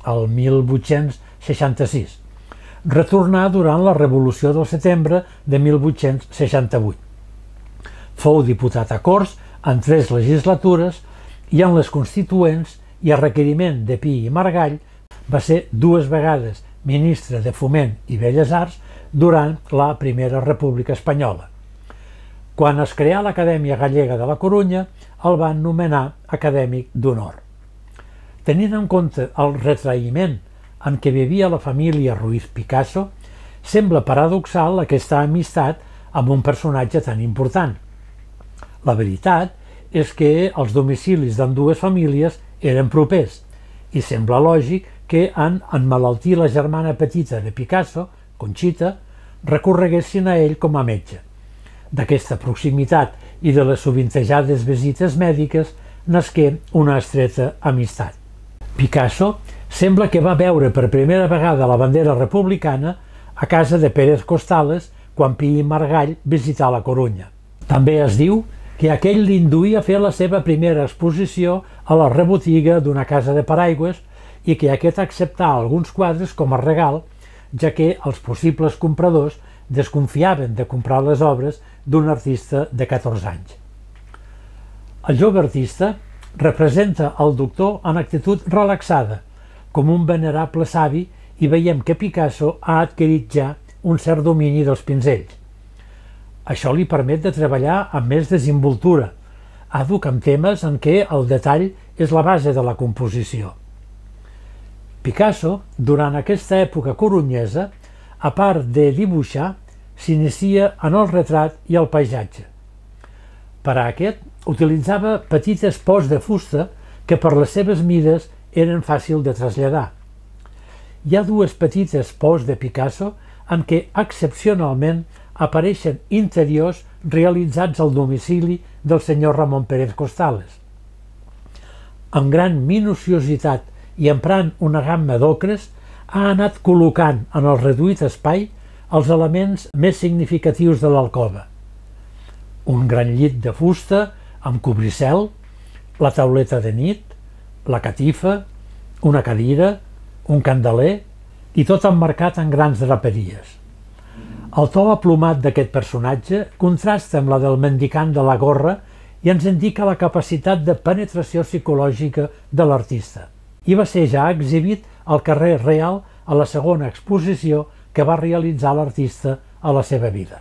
el 1866, retornar durant la Revolució del Setembre de 1868. Fou diputat a Corts en 3 legislatures i en les constituents, i a requeriment de Pi i Margall va ser 2 vegades ministre de Foment i Belles Arts durant la Primera República Espanyola. Quan es creà l'Acadèmia Gallega de la Corunya, el van nomenar acadèmic d'honor. Tenint en compte el retraïment en què vivia la família Ruiz Picasso, sembla paradoxal aquesta amistat amb un personatge tan important. La veritat és que els domicilis d'ambdues famílies eren propers, i sembla lògic que en emmalaltir la germana petita de Picasso, Conxita, recorreguessin a ell com a metge. D'aquesta proximitat i de les sovintejades visites mèdiques nasqué una estreta amistat. Picasso sembla que va veure per primera vegada la bandera republicana a casa de Pérez Costales quan Pi i Margall visità la Corunya. També es diu que aquell l'induïa a fer la seva primera exposició a la rebotiga d'una casa de paraigües i que aquest acceptà alguns quadres com a regal, ja que els possibles compradors desconfiaven de comprar les obres d'un artista de 14 anys. El jove artista representa el doctor en actitud relaxada, com un venerable savi, i veiem que Picasso ha adquirit ja un cert domini dels pinzells. Això li permet de treballar amb més desenvoltura, àdhuc amb temes en què el detall és la base de la composició. Picasso, durant aquesta època corunyesa, a part de dibuixar, s'inicia en el retrat i el paisatge. Per a aquest, utilitzava petites posts de fusta que per les seves mides eren fàcils de traslladar. Hi ha 2 petites poses de Picasso en què, excepcionalment, apareixen interiors realitzats al domicili del senyor Ramon Pérez Costales. Amb gran minuciositat i emprant una gamma d'ocres, ha anat col·locant en el reduït espai els elements més significatius de l'alcova. Un gran llit de fusta amb cobricel, la tauleta de nit, la catifa, una cadira, un candeler, i tot emmarcat en grans draperies. El to aplomat d'aquest personatge contrasta amb la del mendicant de la gorra i ens indica la capacitat de penetració psicològica de l'artista. I va ser ja exhibit al carrer Real a la segona exposició que va realitzar l'artista a la seva vida.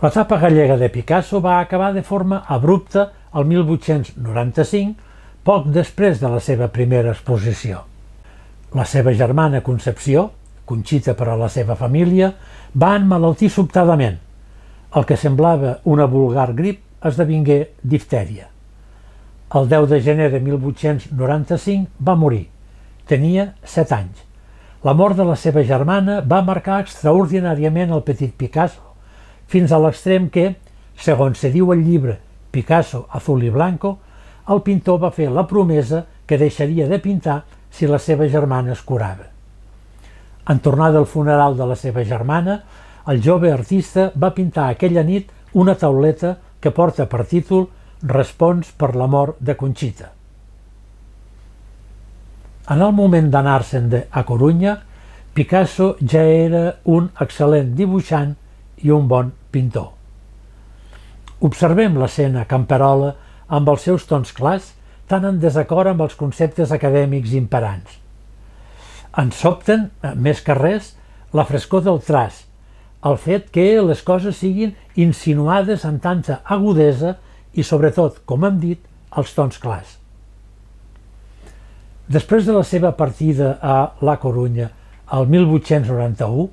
L'etapa gallega de Picasso va acabar de forma abrupta el 1895, poc després de la seva primera exposició. La seva germana Concepció, Conxita per a la seva família, va emmalaltir sobtadament. El que semblava una vulgar grip esdevingué diftèria. El 10 de gener de 1895 va morir. Tenia 7 anys. La mort de la seva germana va marcar extraordinàriament el petit Picasso, fins a l'extrem que, segons se diu al llibre Picasso Azul y Blanco, el pintor va fer la promesa que deixaria de pintar si la seva germana es curava. En tornar del funeral de la seva germana, el jove artista va pintar aquella nit una tauleta que porta per títol «Respons per la mort de Conxita». En el moment d'anar-se'n a Corunya, Picasso ja era un excel·lent dibuixant i un bon pintor. Observem l'escena camperola amb els seus tons clars, tan en desacord amb els conceptes acadèmics imperants. Ens sobten, més que res, la frescor del traç, el fet que les coses siguin insinuades amb tanta agudesa i, sobretot, com hem dit, els tons clars. Després de la seva partida a La Corunya, el 1891,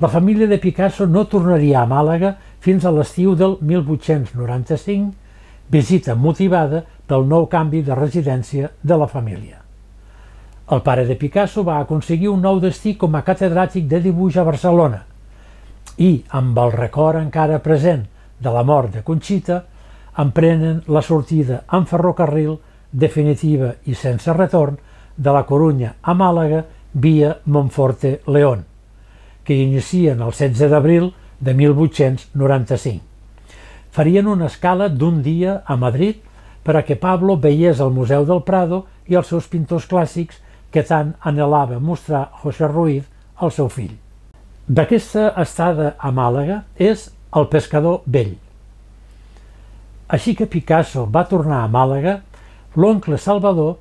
la família de Picasso no tornaria a Màlaga fins a l'estiu del 1895, visita motivada pel nou canvi de residència de la família. El pare de Picasso va aconseguir un nou destí com a catedràtic de dibuix a Barcelona i, amb el record encara present de la mort de Conxita, emprenen la sortida en ferrocarril definitiva i sense retorn de la Corunya a Màlaga via Monforte-León, que inicien el 16 d'abril de 1895. Farien una escala d'un dia a Madrid per a que Pablo veiés el Museu del Prado i els seus pintors clàssics que tant anhelava mostrar José Ruiz al seu fill. D'aquesta estada a Màlaga és El pescador vell. Així que Picasso va tornar a Màlaga, l'oncle Salvador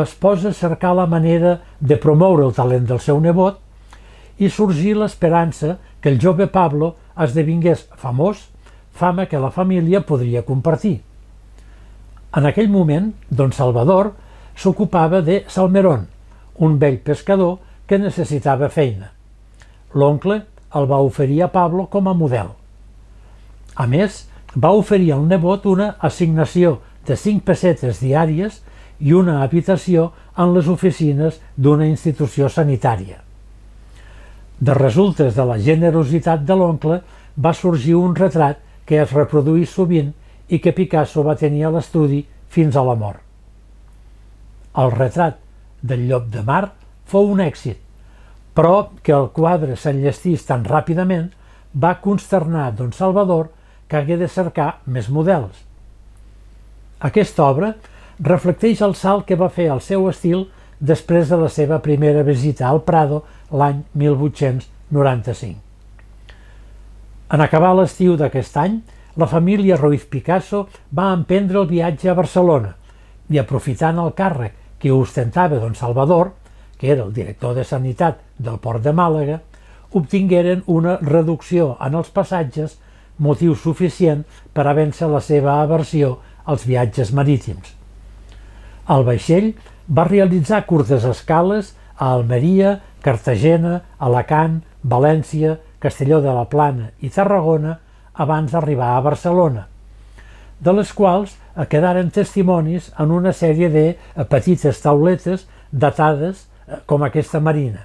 es posa a cercar la manera de promoure el talent del seu nebot i sorgí l'esperança que el jove Pablo esdevingués famós, fama que la família podria compartir. En aquell moment, don Salvador s'ocupava de Salmerón, un vell pescador que necessitava feina. L'oncle el va oferir a Pablo com a model. A més, va oferir al nebot una assignació de 5 pessetes diàries i una habitació en les oficines d'una institució sanitària. De resultes de la generositat de l'oncle va sorgir un retrat que es reproduís sovint i que Picasso va tenir a l'estudi fins a la mort. El retrat del llop de mar fou un èxit, però que el quadre s'enllestís tan ràpidament va consternar don Salvador que hagué de cercar més models. Aquesta obra reflecteix el salt que va fer el seu estil després de la seva primera visita al Prado l'any 1895. En acabar l'estiu d'aquest any, la família Ruiz Picasso va emprendre el viatge a Barcelona i, aprofitant el càrrec que ostentava don Salvador, que era el director de Sanitat del Port de Màlaga, obtingueren una reducció en els passatges, motiu suficient per a vèncer la seva aversió als viatges marítims. El vaixell va realitzar curtes escales a Almeria, Cartagena, Alacant, València, Castelló de la Plana i Tarragona abans d'arribar a Barcelona, de les quals quedaren testimonis en una sèrie de petites tauletes datades com aquesta marina.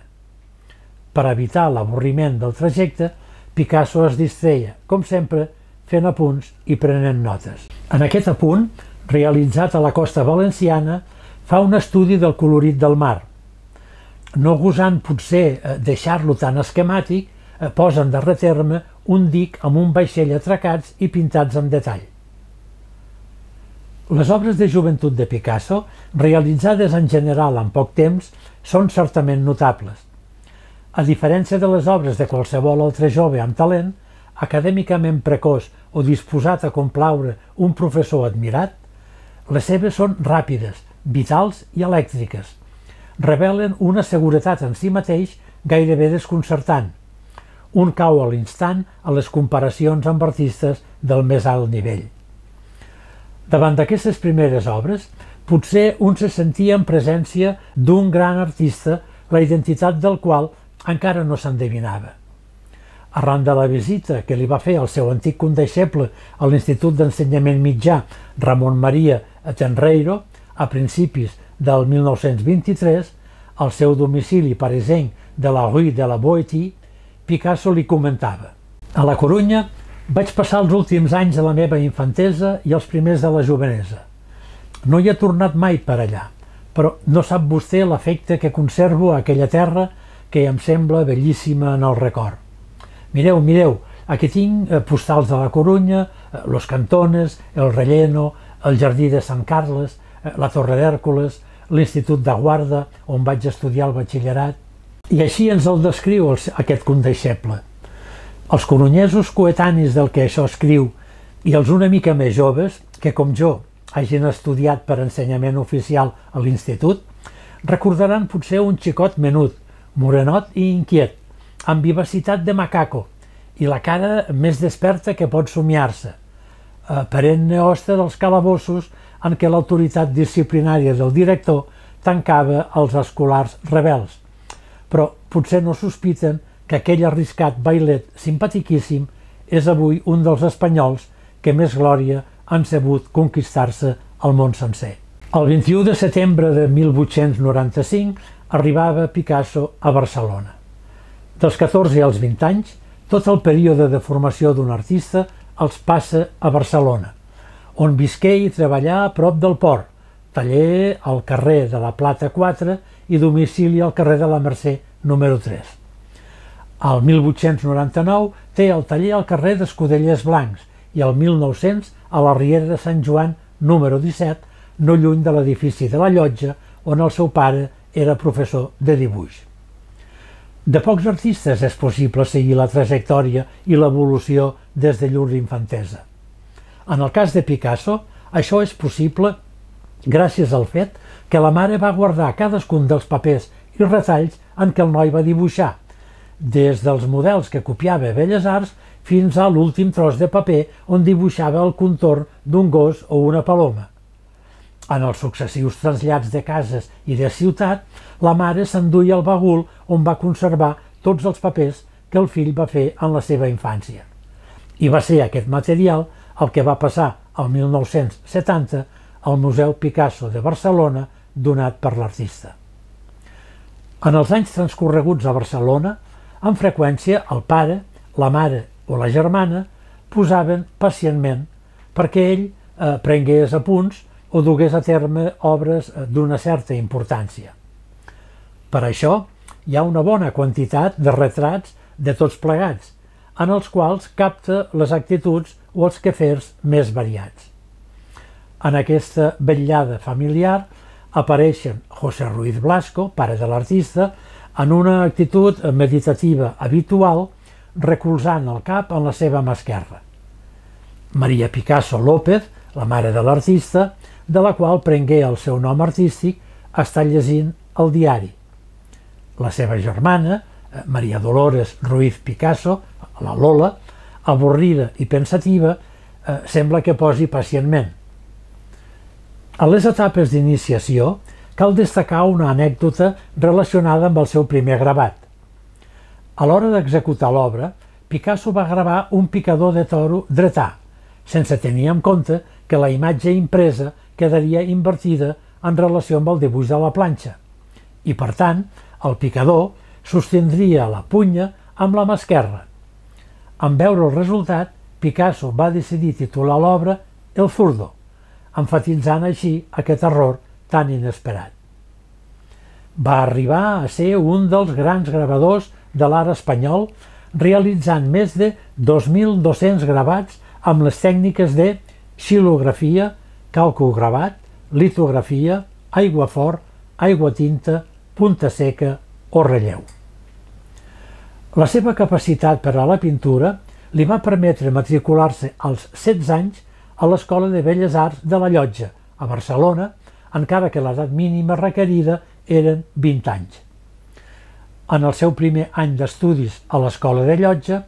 Per evitar l'avorriment del trajecte, Picasso es distreia, com sempre, fent apunts i prenent notes. En aquest apunt, realitzat a la costa valenciana, fa un estudi del colorit del mar. No gosant potser deixar-lo tan esquemàtic, posa en darrer terme un dic amb un vaixell atracats i pintats en detall. Les obres de joventut de Picasso, realitzades en general en poc temps, són certament notables. A diferència de les obres de qualsevol altre jove amb talent, acadèmicament precoç o disposat a complaure un professor admirat, les seves són ràpides, vitals i elèctriques. Revelen una seguretat en si mateix gairebé desconcertant. Un cau a l'instant a les comparacions amb artistes del més alt nivell. Davant d'aquestes primeres obres, potser un se sentia en presència d'un gran artista, la identitat del qual encara no s'endevinava. Arran de la visita que li va fer el seu antic condeixeble a l'Institut d'Ensenyament Mitjà Ramon Maria Tenreiro, a principis del 1923, al seu domicili parisenc de la Rue de la Boétie, Picasso li comentava: «A la Corunya vaig passar els últims anys de la meva infantesa i els primers de la jovenesa. No hi he tornat mai per allà, però no sap vostè l'afecte que conservo a aquella terra que em sembla bellíssima en el record. Mireu, mireu, aquí tinc postals de la Corunya, Los Cantones, El Relleno, el Jardí de Sant Carles, la Torre d'Hèrcules, l'Institut de Guarda, on vaig estudiar el batxillerat». I així ens el descriu aquest condeixeble. Els corunyesos coetanis del que això escriu i els una mica més joves, que com jo hagin estudiat per ensenyament oficial a l'institut, recordaran potser un xicot menut, morenot i inquiet, amb vivacitat de macaco i la cara més desperta que pot somiar-se, perenne hoste dels calabossos en què l'autoritat disciplinària del director tancava els escolars rebels. Però potser no sospiten que aquell arriscat bailet simpatiquíssim és avui un dels espanyols que més glòria han sabut conquistar-se al món sencer. El 21 de setembre de 1895 arribava Picasso a Barcelona. Dels 14 als 20 anys, tot el període de formació d'un artista els passa a Barcelona, on visqué i treballà a prop del port, taller al carrer de la Plata 4 i domicili al carrer de la Mercè número 3. El 1899 té el taller al carrer d'Escudellers Blancs i el 1900 a la Riera de Sant Joan número 17, no lluny de l'edifici de la Llotja, on el seu pare era professor de dibuix. De pocs artistes és possible seguir la trajectòria i l'evolució des de llur infantesa. En el cas de Picasso, això és possible gràcies al fet que la mare va guardar cadascun dels papers i retalls en què el noi va dibuixar, des dels models que copiava a Belles Arts fins a l'últim tros de paper on dibuixava el contorn d'un gos o una paloma. En els successius trasllats de cases i de ciutat, la mare s'enduia el bagul on va conservar tots els papers que el fill va fer en la seva infància. I va ser aquest material el que va passar el 1970 al Museu Picasso de Barcelona, donat per l'artista. En els anys transcorreguts a Barcelona, amb freqüència el pare, la mare o la germana posaven pacientment perquè ell prengués apunts o dugués a terme obres d'una certa importància. Per això, hi ha una bona quantitat de retrats de tots plegats, en els quals capta les actituds o els quefers més variats. En aquesta vetllada familiar apareixen José Ruiz Blasco, pare de l'artista, en una actitud meditativa habitual, recolzant el cap en la seva mà esquerra. María Picasso López, la mare de l'artista, de la qual prengué el seu nom artístic, està llegint el diari. La seva germana, Maria Dolores Ruiz Picasso, la Lola, avorrida i pensativa, sembla que posi pacientment. A les etapes d'iniciació cal destacar una anècdota relacionada amb el seu primer gravat. A l'hora d'executar l'obra, Picasso va gravar un picador de toro dretà, sense tenir en compte que la imatge impresa quedaria invertida en relació amb el dibuix de la planxa i, per tant, el picador sostindria la punya amb la mà esquerra. En veure el resultat, Picasso va decidir titular l'obra El zurdo, emfatitzant així aquest error tan inesperat. Va arribar a ser un dels grans gravadors de l'art espanyol, realitzant més de 2.200 gravats amb les tècniques de xilografia, calcogravat, litografia, aiguafort, aiguatinta, punta seca o relleu. La seva capacitat per a la pintura li va permetre matricular-se als 16 anys a l'Escola de Belles Arts de la Llotja, a Barcelona, encara que l'edat mínima requerida eren 20 anys. En el seu primer any d'estudis a l'Escola de Llotja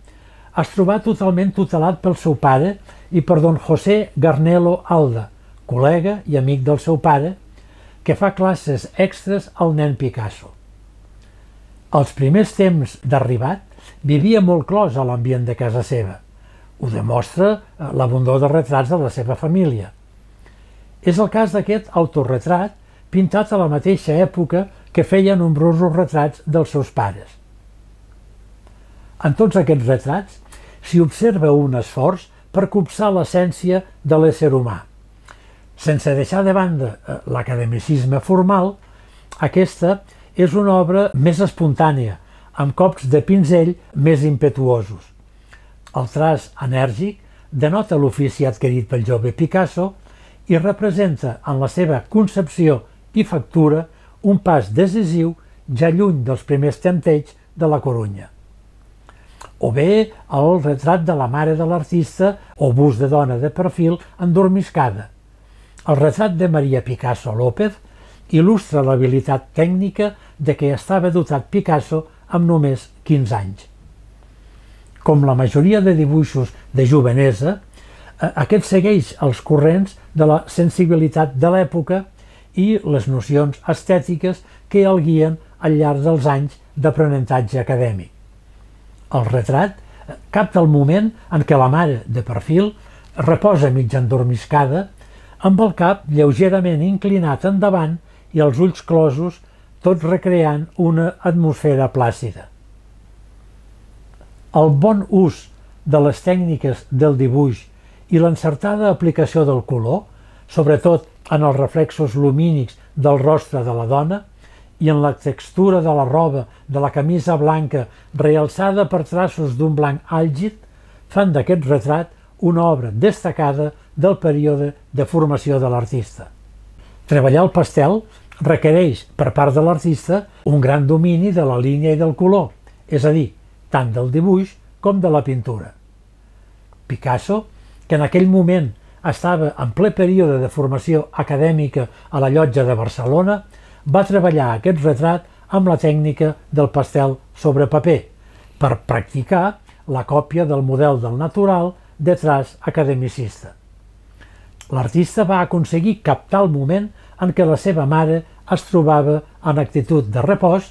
es trobà totalment tutelat pel seu pare i per don José Garnelo Alda, col·lega i amic del seu pare, que fa classes extres al nen Picasso. Als primers temps d'arribat vivia molt clos a l'ambient de casa seva. Ho demostra l'abundor de retrats de la seva família. És el cas d'aquest autorretrat pintat a la mateixa època que feia nombrosos retrats dels seus pares. En tots aquests retrats s'hi observa un esforç per copsar l'essència de l'ésser humà. Sense deixar de banda l'academicisme formal, aquesta és una obra més espontània, amb cops de pinzell més impetuosos. El traç enèrgic denota l'ofici adquirit pel jove Picasso i representa en la seva concepció i factura un pas decisiu ja lluny dels primers tempteigs de la Corunya. O bé el retrat de la mare de l'artista o bust de dona de perfil endormiscada. El retrat de María Picasso López il·lustra l'habilitat tècnica de què estava dotat Picasso amb només 15 anys. Com la majoria de dibuixos de jovenesa, aquest segueix els corrents de la sensibilitat de l'època i les nocions estètiques que el guien al llarg dels anys d'aprenentatge acadèmic. El retrat capta el moment en què la mare, de perfil, reposa mig endormiscada, amb el cap lleugerament inclinat endavant i els ulls closos, tot recreant una atmosfera plàcida. El bon ús de les tècniques del dibuix i l'encertada aplicació del color, sobretot en els reflexos lumínics del rostre de la dona i en la textura de la roba de la camisa blanca realçada per traços d'un blanc àlgid, fan d'aquest retrat una obra destacada del període de formació de l'artista. Treballar el pastel requereix, per part de l'artista, un gran domini de la línia i del color, és a dir, tant del dibuix com de la pintura. Picasso, que en aquell moment estava en ple període de formació acadèmica a la Llotja de Barcelona, va treballar aquest retrat amb la tècnica del pastel sobre paper, per practicar la còpia del model del natural de traç academicista. L'artista va aconseguir captar el moment en què la seva mare es trobava en actitud de repòs,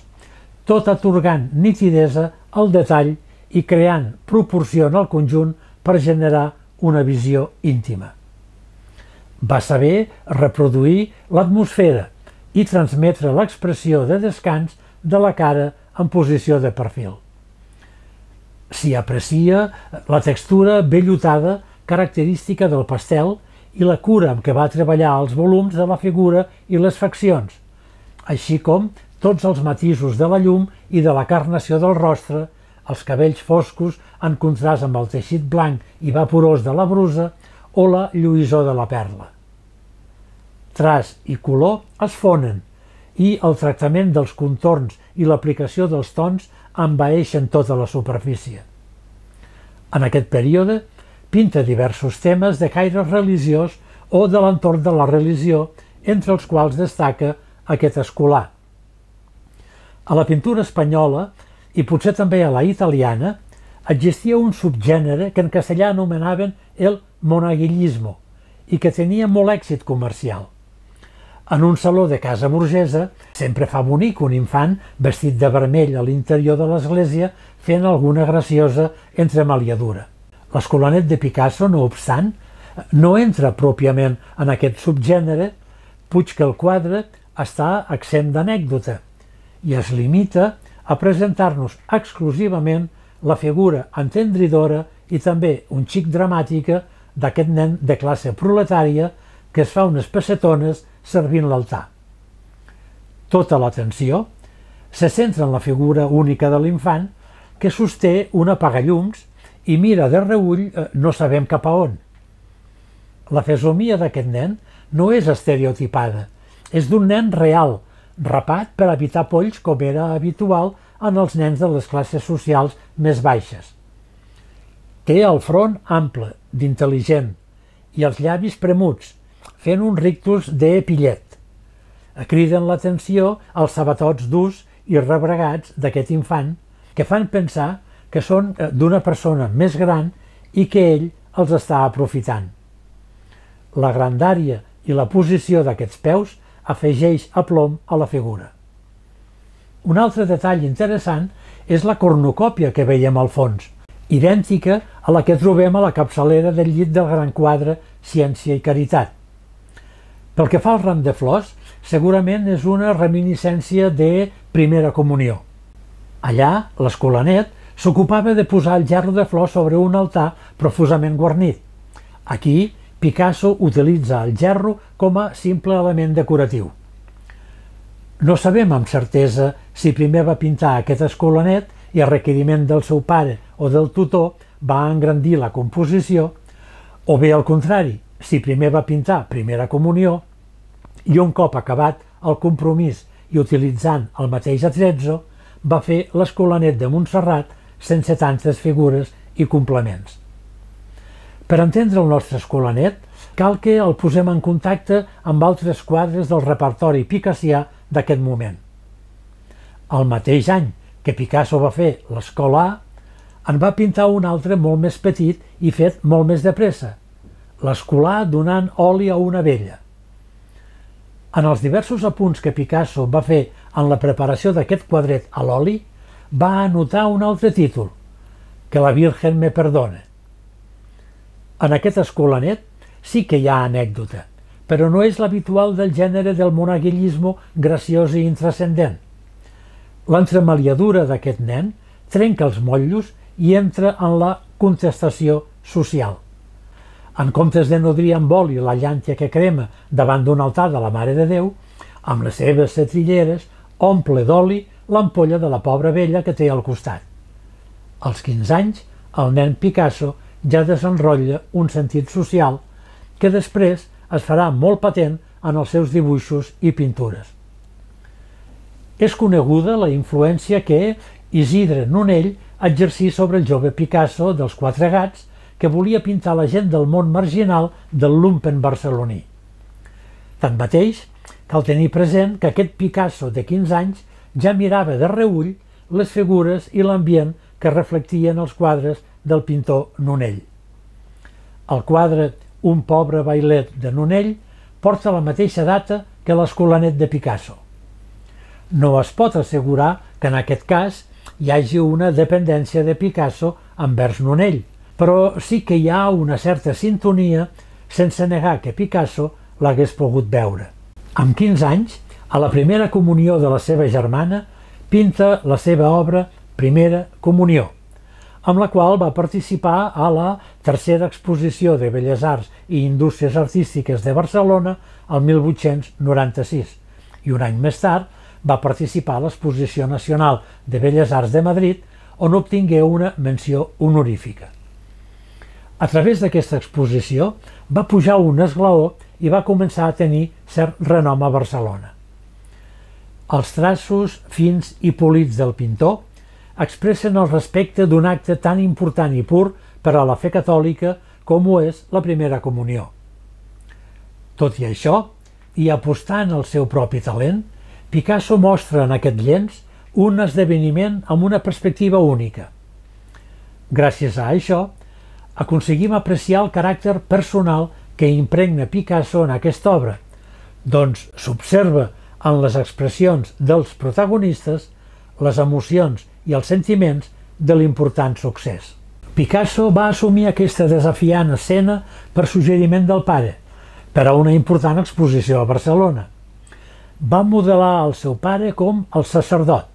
tot atorgant nitidesa al detall i creant proporció en el conjunt per generar una visió íntima. Va saber reproduir l'atmosfera i transmetre l'expressió de descans de la cara en posició de perfil. S'hi aprecia la textura vellutada característica del pastel i la cura amb què va treballar els volums de la figura i les faccions, així com tots els matisos de la llum i de la carnació del rostre, els cabells foscos en contrast amb el teixit blanc i vaporós de la brusa o la lluïssor de la perla. Traç i color es fonen i el tractament dels contorns i l'aplicació dels tons envaeixen tota la superfície. En aquest període pinta diversos temes de caire religiós o de l'entorn de la religió, entre els quals destaca aquest escolar. A la pintura espanyola, i potser també a la italiana, existia un subgènere que en castellà anomenaven el monaguillismo i que tenia molt èxit comercial. En un saló de casa burgesa sempre fa bonic un infant vestit de vermell a l'interior de l'església fent alguna graciosa entremaliadura. L'escolanet de Picasso, no obstant, no entra pròpiament en aquest subgènere, puix que el quadre està exempt d'anècdota i es limita a presentar-nos exclusivament la figura entendridora i també un xic dramàtica d'aquest nen de classe proletària que es fa unes pessetones servint l'altar. Tota l'atenció se centra en la figura única de l'infant que sosté un apagallums i mira de reull no sabem cap a on. La fesomia d'aquest nen no és estereotipada, és d'un nen real, rapat per evitar polls com era habitual en els nens de les classes socials més baixes. Té el front ample, d'intel·ligent, i els llavis premuts, fent un rictus de pillet. Criden l'atenció els sabatots durs i rebregats d'aquest infant, que fan pensar que són d'una persona més gran i que ell els està aprofitant. La grandària i la posició d'aquests peus afegeix aplom a la figura. Un altre detall interessant és la cornucòpia que veiem al fons, idèntica a la que trobem a la capçalera del llit del gran quadre Ciència i Caritat. Pel que fa al ram de flors, segurament és una reminiscència de Primera Comunió. Allà, l'Escolanet s'ocupava de posar el gerro de flors sobre un altar profusament guarnit. Aquí, Picasso utilitza el gerro com a simple element decoratiu. No sabem amb certesa si primer va pintar aquest Escolanet i a requeriment del seu pare o del tutor va engrandir la composició, o bé al contrari, si primer va pintar Primera Comunió i un cop acabat el compromís i utilitzant el mateix atrezzo, va fer l'Escolanet de Montserrat sense tantes figures i complements. Per entendre el nostre Escolanet, cal que el posem en contacte amb altres quadres del repertori picassià d'aquest moment. El mateix any que Picasso va fer l'Escola A, en va pintar un altre molt més petit i fet molt més de pressa, l'Escolà donant oli a una vella. En els diversos apunts que Picasso va fer en la preparació d'aquest quadret a l'oli, va anotar un altre títol, Que la Virgen me perdone. En aquest Escolanet sí que hi ha anècdota, però no és l'habitual del gènere del monaguillismo graciós i intrascendent. L'entremaliadura d'aquest nen trenca els motllos i entra en la contestació social. En comptes de nodrir amb oli la llàntia que crema davant d'un altar de la Mare de Déu, amb les seves setrilleres omple d'oli l'ampolla de la pobra vella que té al costat. Als 15 anys, el nen Picasso ja desenrotlla un sentit social que després es farà molt patent en els seus dibuixos i pintures. És coneguda la influència que Isidre Nonell exercí sobre el jove Picasso dels Quatre Gats, que volia pintar la gent del món marginal del lumpen barceloní. Tanmateix, cal tenir present que aquest Picasso de 15 anys ja mirava de reull les figures i l'ambient que reflectien els quadres del pintor Nonell. El quadre Un pobre bailet de Nonell porta la mateixa data que l'Escolanet de Picasso. No es pot assegurar que en aquest cas hi hagi una dependència de Picasso envers Nonell, però sí que hi ha una certa sintonia sense negar que Picasso l'hagués pogut veure. Amb 15 anys, a la primera comunió de la seva germana, pinta la seva obra Primera Comunió, amb la qual va participar a la tercera exposició de Belles Arts i Indústries Artístiques de Barcelona el 1896 i un any més tard va participar a l'Exposició Nacional de Belles Arts de Madrid on obtingué una menció honorífica. A través d'aquesta exposició va pujar un esglaó i va començar a tenir cert renom a Barcelona. Els traços fins i polits del pintor expressen el respecte d'un acte tan important i pur per a la fe catòlica com ho és la Primera Comunió. Tot i això, i apostant al seu propi talent, Picasso mostra en aquest llenç un esdeveniment amb una perspectiva única. Gràcies a això, aconseguim apreciar el caràcter personal que impregna Picasso en aquesta obra, doncs s'observa en les expressions dels protagonistes les emocions i els sentiments de l'important succés. Picasso va assumir aquesta desafiant escena per suggeriment del pare, per a una important exposició a Barcelona. Va modelar el seu pare com el sacerdot,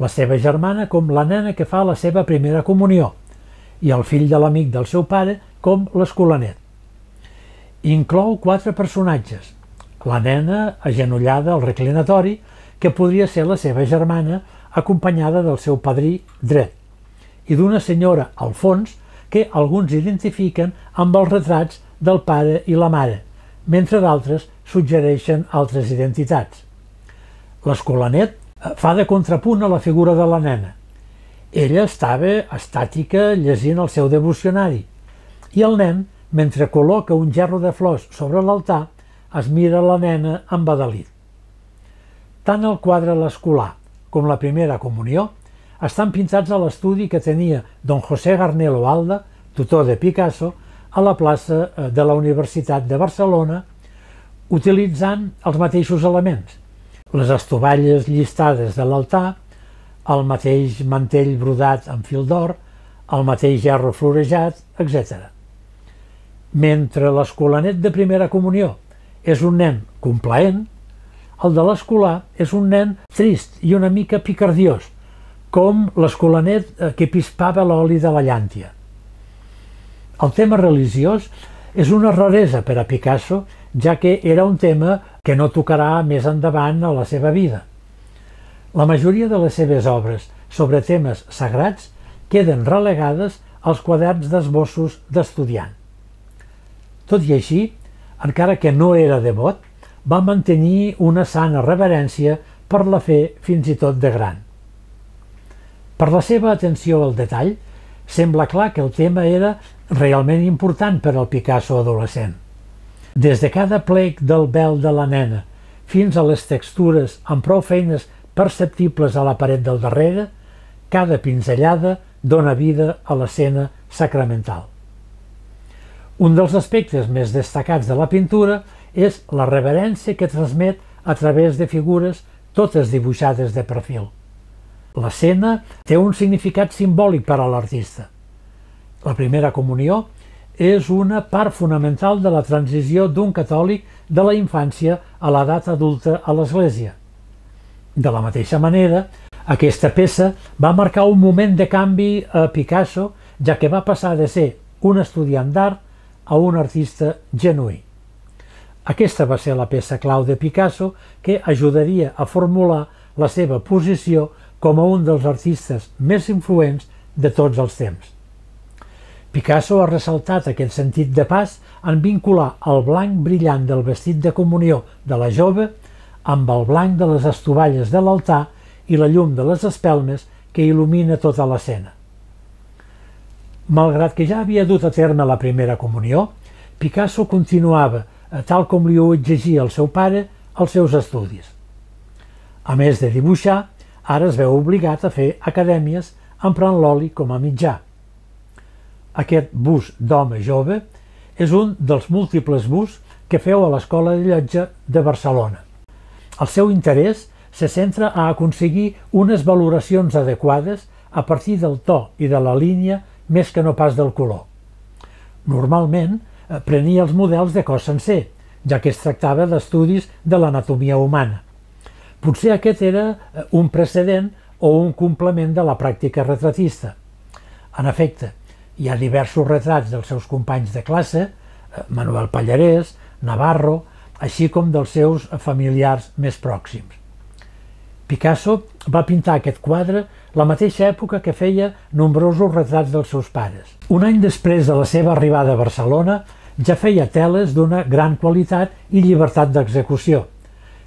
la seva germana com la nena que fa la seva primera comunió, i el fill de l'amic del seu pare com l'Escolanet. Inclou 4 personatges, la nena agenollada al reclinatori, que podria ser la seva germana, acompanyada del seu padrí dret, i d'una senyora al fons que alguns identifiquen amb els retrats del pare i la mare, mentre d'altres suggereixen altres identitats. L'Escolanet fa de contrapunt a la figura de la nena. Ella estava estàtica llegint el seu devocionari i el nen, mentre col·loca un gerro de flors sobre l'altar, es mira la nena embadalit. Tant el quadre l'escolar com la primera comunió estan pintats a l'estudi que tenia don José Garnelo Alda, tutor de Picasso, a la plaça de la Universitat de Barcelona, utilitzant els mateixos elements: les estovalles llistades de l'altar, el mateix mantell brodat amb fil d'or, el mateix gerro florejat, etc. Mentre l'escolanet de primera comunió és un nen complaent, el de l'escolar és un nen trist i una mica picardiós, com l'escolanet que pispava l'oli de la llàntia. El tema religiós és una raresa per a Picasso, ja que era un tema que no tocarà més endavant a la seva vida. La majoria de les seves obres sobre temes sagrats queden relegades als quaderns d'esbossos d'estudiant. Tot i així, encara que no era devot, va mantenir una sana reverència per la fe fins i tot de gran. Per la seva atenció al detall, sembla clar que el tema era realment important per al Picasso adolescent. Des de cada plec del vel de la nena fins a les textures amb prou feines perceptibles a la paret del darrere, cada pinzellada dona vida a l'escena sacramental. Un dels aspectes més destacats de la pintura és la reverència que transmet a través de figures totes dibuixades de perfil. L'escena té un significat simbòlic per a l'artista. La primera comunió és una part fonamental de la transició d'un catòlic de la infància a l'edat adulta a l'Església. De la mateixa manera, aquesta peça va marcar un moment de canvi a Picasso, ja que va passar de ser un estudiant d'art a un artista genuí. Aquesta va ser la peça clau de Picasso que ajudaria a formular la seva posició com a un dels artistes més influents de tots els temps. Picasso ha ressaltat aquest sentit de pas en vincular el blanc brillant del vestit de comunió de la jove amb el blanc de les estovalles de l'altar i la llum de les espelmes que il·lumina tota l'escena. Malgrat que ja havia dut a terme la primera comunió, Picasso continuava, tal com li ho exigia el seu pare, els seus estudis. A més de dibuixar, ara es veu obligat a fer acadèmies emprant l'oli com a mitjà. Aquest bust d'home jove és un dels múltiples busts que feu a l'Escola de Llotja de Barcelona. El seu interès se centra a aconseguir unes valoracions adequades a partir del to i de la línia més que no pas del color. Normalment prenia els models de cos sencer, ja que es tractava d'estudis de l'anatomia humana. Potser aquest era un precedent o un complement de la pràctica retratista. En efecte, hi ha diversos retrats dels seus companys de classe, Manuel Pallarès, Navarro, així com dels seus familiars més pròxims. Picasso va pintar aquest quadre la mateixa època que feia nombrosos retrats dels seus pares. Un any després de la seva arribada a Barcelona ja feia teles d'una gran qualitat i llibertat d'execució.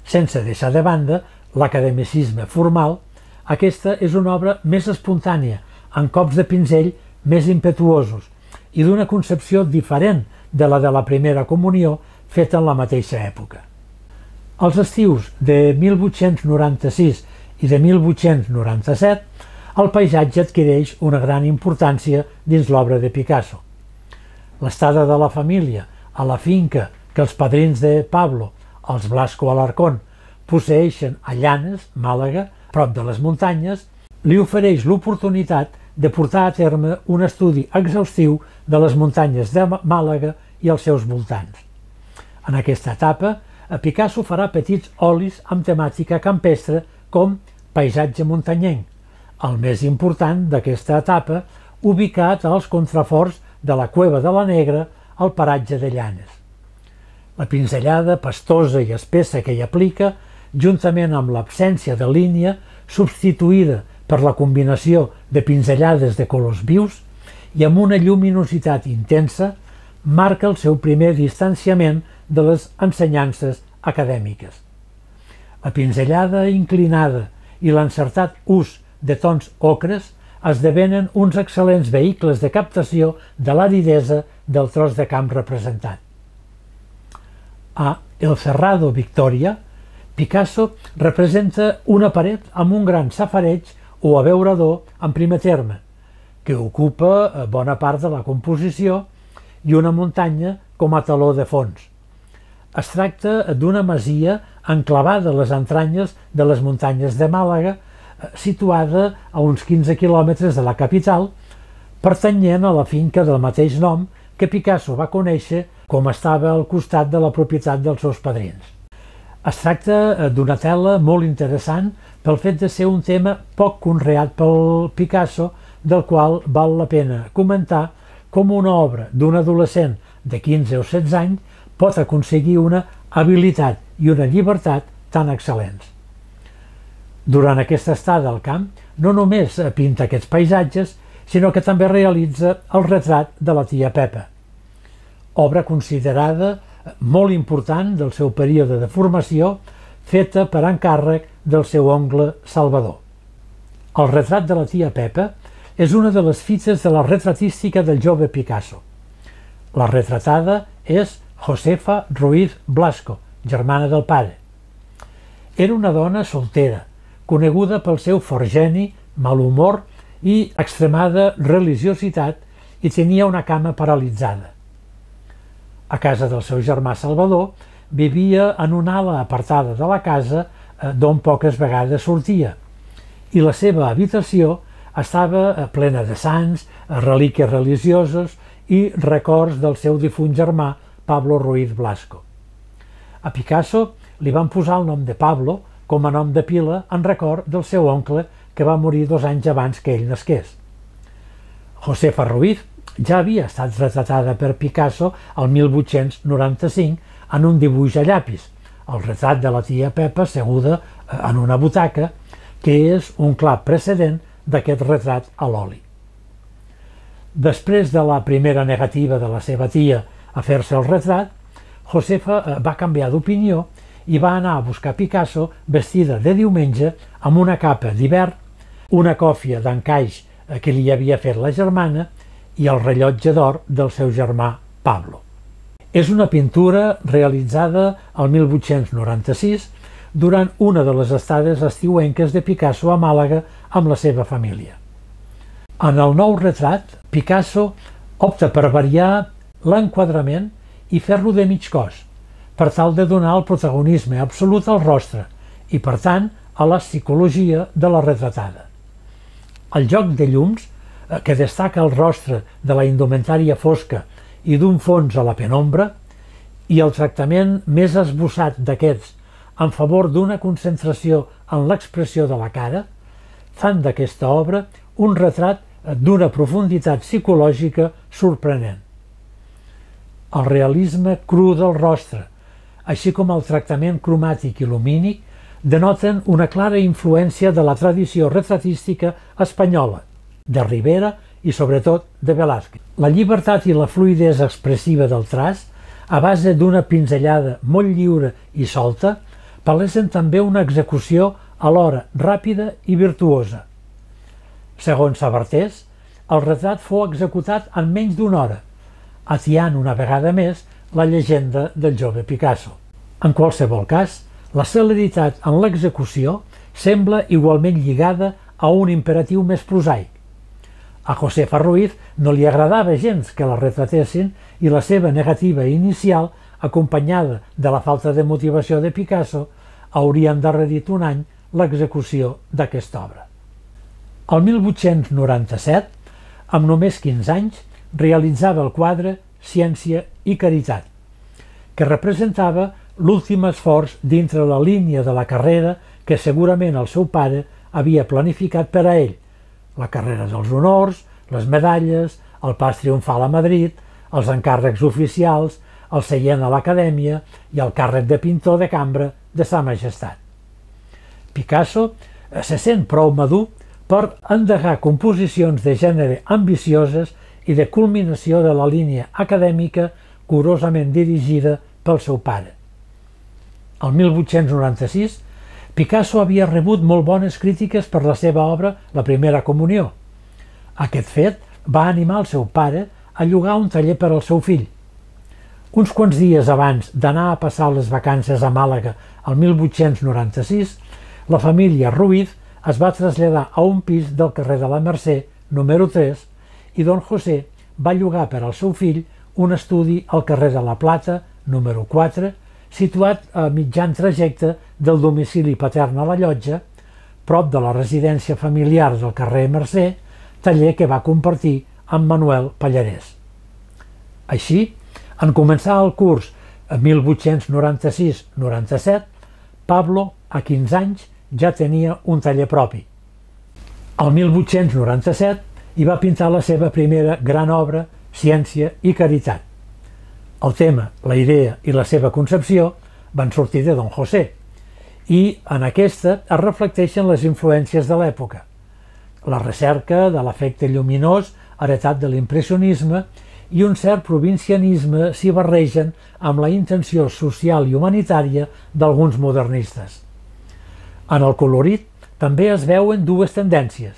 Sense deixar de banda l'academicisme formal, aquesta és una obra més espontània, amb cops de pinzell més impetuosos i d'una concepció diferent de la primera comunió feta en la mateixa època. Els estius de 1896 i de 1897, el paisatge adquireix una gran importància dins l'obra de Picasso. L'estada de la família a la finca que els padrins de Pablo, els Blasco Alarcón, posseeixen a Llanes, Màlaga, prop de les muntanyes, li ofereix l'oportunitat de portar a terme un estudi exhaustiu de les muntanyes de Màlaga i els seus voltants. En aquesta etapa, Picasso farà petits olis amb temàtica campestre com paisatge muntanyenc, el més important d'aquesta etapa, ubicat als contraforts de la Cueva de la Negra al paratge de Llanes. La pinzellada pastosa i espessa que hi aplica, juntament amb l'absència de línia, substituïda per la combinació de pinzellades de colors vius i amb una lluminositat intensa, marca el seu primer distanciament de les ensenyances acadèmiques. La pinzellada inclinada i l'encertat ús de tons ocres esdevenen uns excel·lents vehicles de captació de l'aridesa del tros de camp representat. A El Cerrado Victoria, Picasso representa una paret amb un gran safareig o abeurador en primer terme, que ocupa bona part de la composició, i una muntanya com a taló de fons. Es tracta d'una masia enclavada a les entranyes de les muntanyes de Màlaga, situada a uns 15 quilòmetres de la capital, pertanyent a la finca del mateix nom que Picasso va conèixer com estava al costat de la propietat dels seus padrins. Es tracta d'una tela molt interessant pel fet de ser un tema poc conreat pel Picasso, del qual val la pena comentar com una obra d'un adolescent de 15 o 16 anys pot aconseguir una habilitat i una llibertat tan excel·lents. Durant aquesta estada al camp, no només pinta aquests paisatges, sinó que també realitza el retrat de la tia Pepa, obra considerada molt important del seu període de formació, feta per encàrrec del seu oncle Salvador. El retrat de la tia Pepa és una de les fites de la retratística del jove Picasso. La retratada és Josefa Ruiz Blasco, germana del pare. Era una dona soltera, coneguda pel seu fort geni, mal humor i extremada religiositat, i tenia una cama paralitzada. A casa del seu germà Salvador vivia en una ala apartada de la casa d'on poques vegades sortia, i la seva habitació estava plena de sants, relíquies religioses i records del seu difunt germà Pablo Ruiz Blasco. A Picasso li van posar el nom de Pablo com a nom de pila en record del seu oncle, que va morir 2 anys abans que ell nasqués. Josefa Ruiz ja havia estat retratada per Picasso el 1895 en un dibuix a llapis, el retrat de la tia Pepa asseguda en una butaca, que és un clar precedent d'aquest retrat a l'oli. Després de la primera negativa de la seva tia a fer-se el retrat, Josefa va canviar d'opinió i va anar a buscar Picasso vestida de diumenge amb una capa d'hivern, una còfia d'encaix que li havia fet la germana i el rellotge d'or del seu germà Pablo. És una pintura realitzada el 1896 durant una de les estades estiuenques de Picasso a Màlaga amb la seva família. En el nou retrat, Picasso opta per variar l'enquadrament i fer-lo de mig cos, per tal de donar el protagonisme absolut al rostre i, per tant, a la psicologia de la retratada. El joc de llums, que destaca el rostre de la indumentària fosca i d'un fons a la penombra, i el tractament més esbossat d'aquests en favor d'una concentració en l'expressió de la cara, fan d'aquesta obra un retrat d'una profunditat psicològica sorprenent. El realisme cru del rostre, així com el tractament cromàtic i lumínic, denoten una clara influència de la tradició retratística espanyola, de Ribera i, sobretot, de Velázquez. La llibertat i la fluïdesa expressiva del traç, a base d'una pinzellada molt lliure i solta, palesen també una execució alhora ràpida i virtuosa. Segons Sabartés, el retrat fou executat en menys d'1 hora, atiant una vegada més la llegenda del jove Picasso. En qualsevol cas, la celeritat en l'execució sembla igualment lligada a un imperatiu més prosaic. A Josefa Ruiz no li agradava gens que la retratessin i la seva negativa inicial, acompanyada de la falta de motivació de Picasso, hauria endarrerit un any l'execució d'aquesta obra. El 1897, amb només 15 anys, realitzava el quadre Ciència i Caritat, que representava l'últim esforç dintre la línia de la carrera que segurament el seu pare havia planificat per a ell, la carrera dels honors, les medalles, el pas triomfal a Madrid, els encàrrecs oficials, el seient a l'acadèmia i el càrrec de pintor de cambra de Sa Majestat. Picasso se sent prou madur per endegar composicions de gènere ambicioses i de culminació de la línia acadèmica curosament dirigida pel seu pare. El 1896 Picasso havia rebut molt bones crítiques per la seva obra La Primera Comunió. Aquest fet va animar el seu pare a llogar un taller per al seu fill. Uns quants dies abans d'anar a passar les vacances a Màlaga el 1896, la família Ruiz es va traslladar a un pis del carrer de la Mercè, número 3, i don José va llogar per al seu fill un estudi al carrer de la Plata, número 4, situat a mitjan trajecte del domicili patern a la Llotja, prop de la residència familiar del carrer Mercè, taller que va compartir amb Manuel Pallarès. Així, en començar el curs 1896-97, Pablo, a 15 anys, ja tenia un taller propi. El 1897 hi va pintar la seva primera gran obra, Ciència i Caritat. El tema, la idea i la seva concepció van sortir de don José i en aquesta es reflecteixen les influències de l'època. La recerca de l'efecte lluminós heretat de l'impressionisme i un cert provincianisme s'hi barregen amb la intenció social i humanitària d'alguns modernistes. En el colorit també es veuen dues tendències.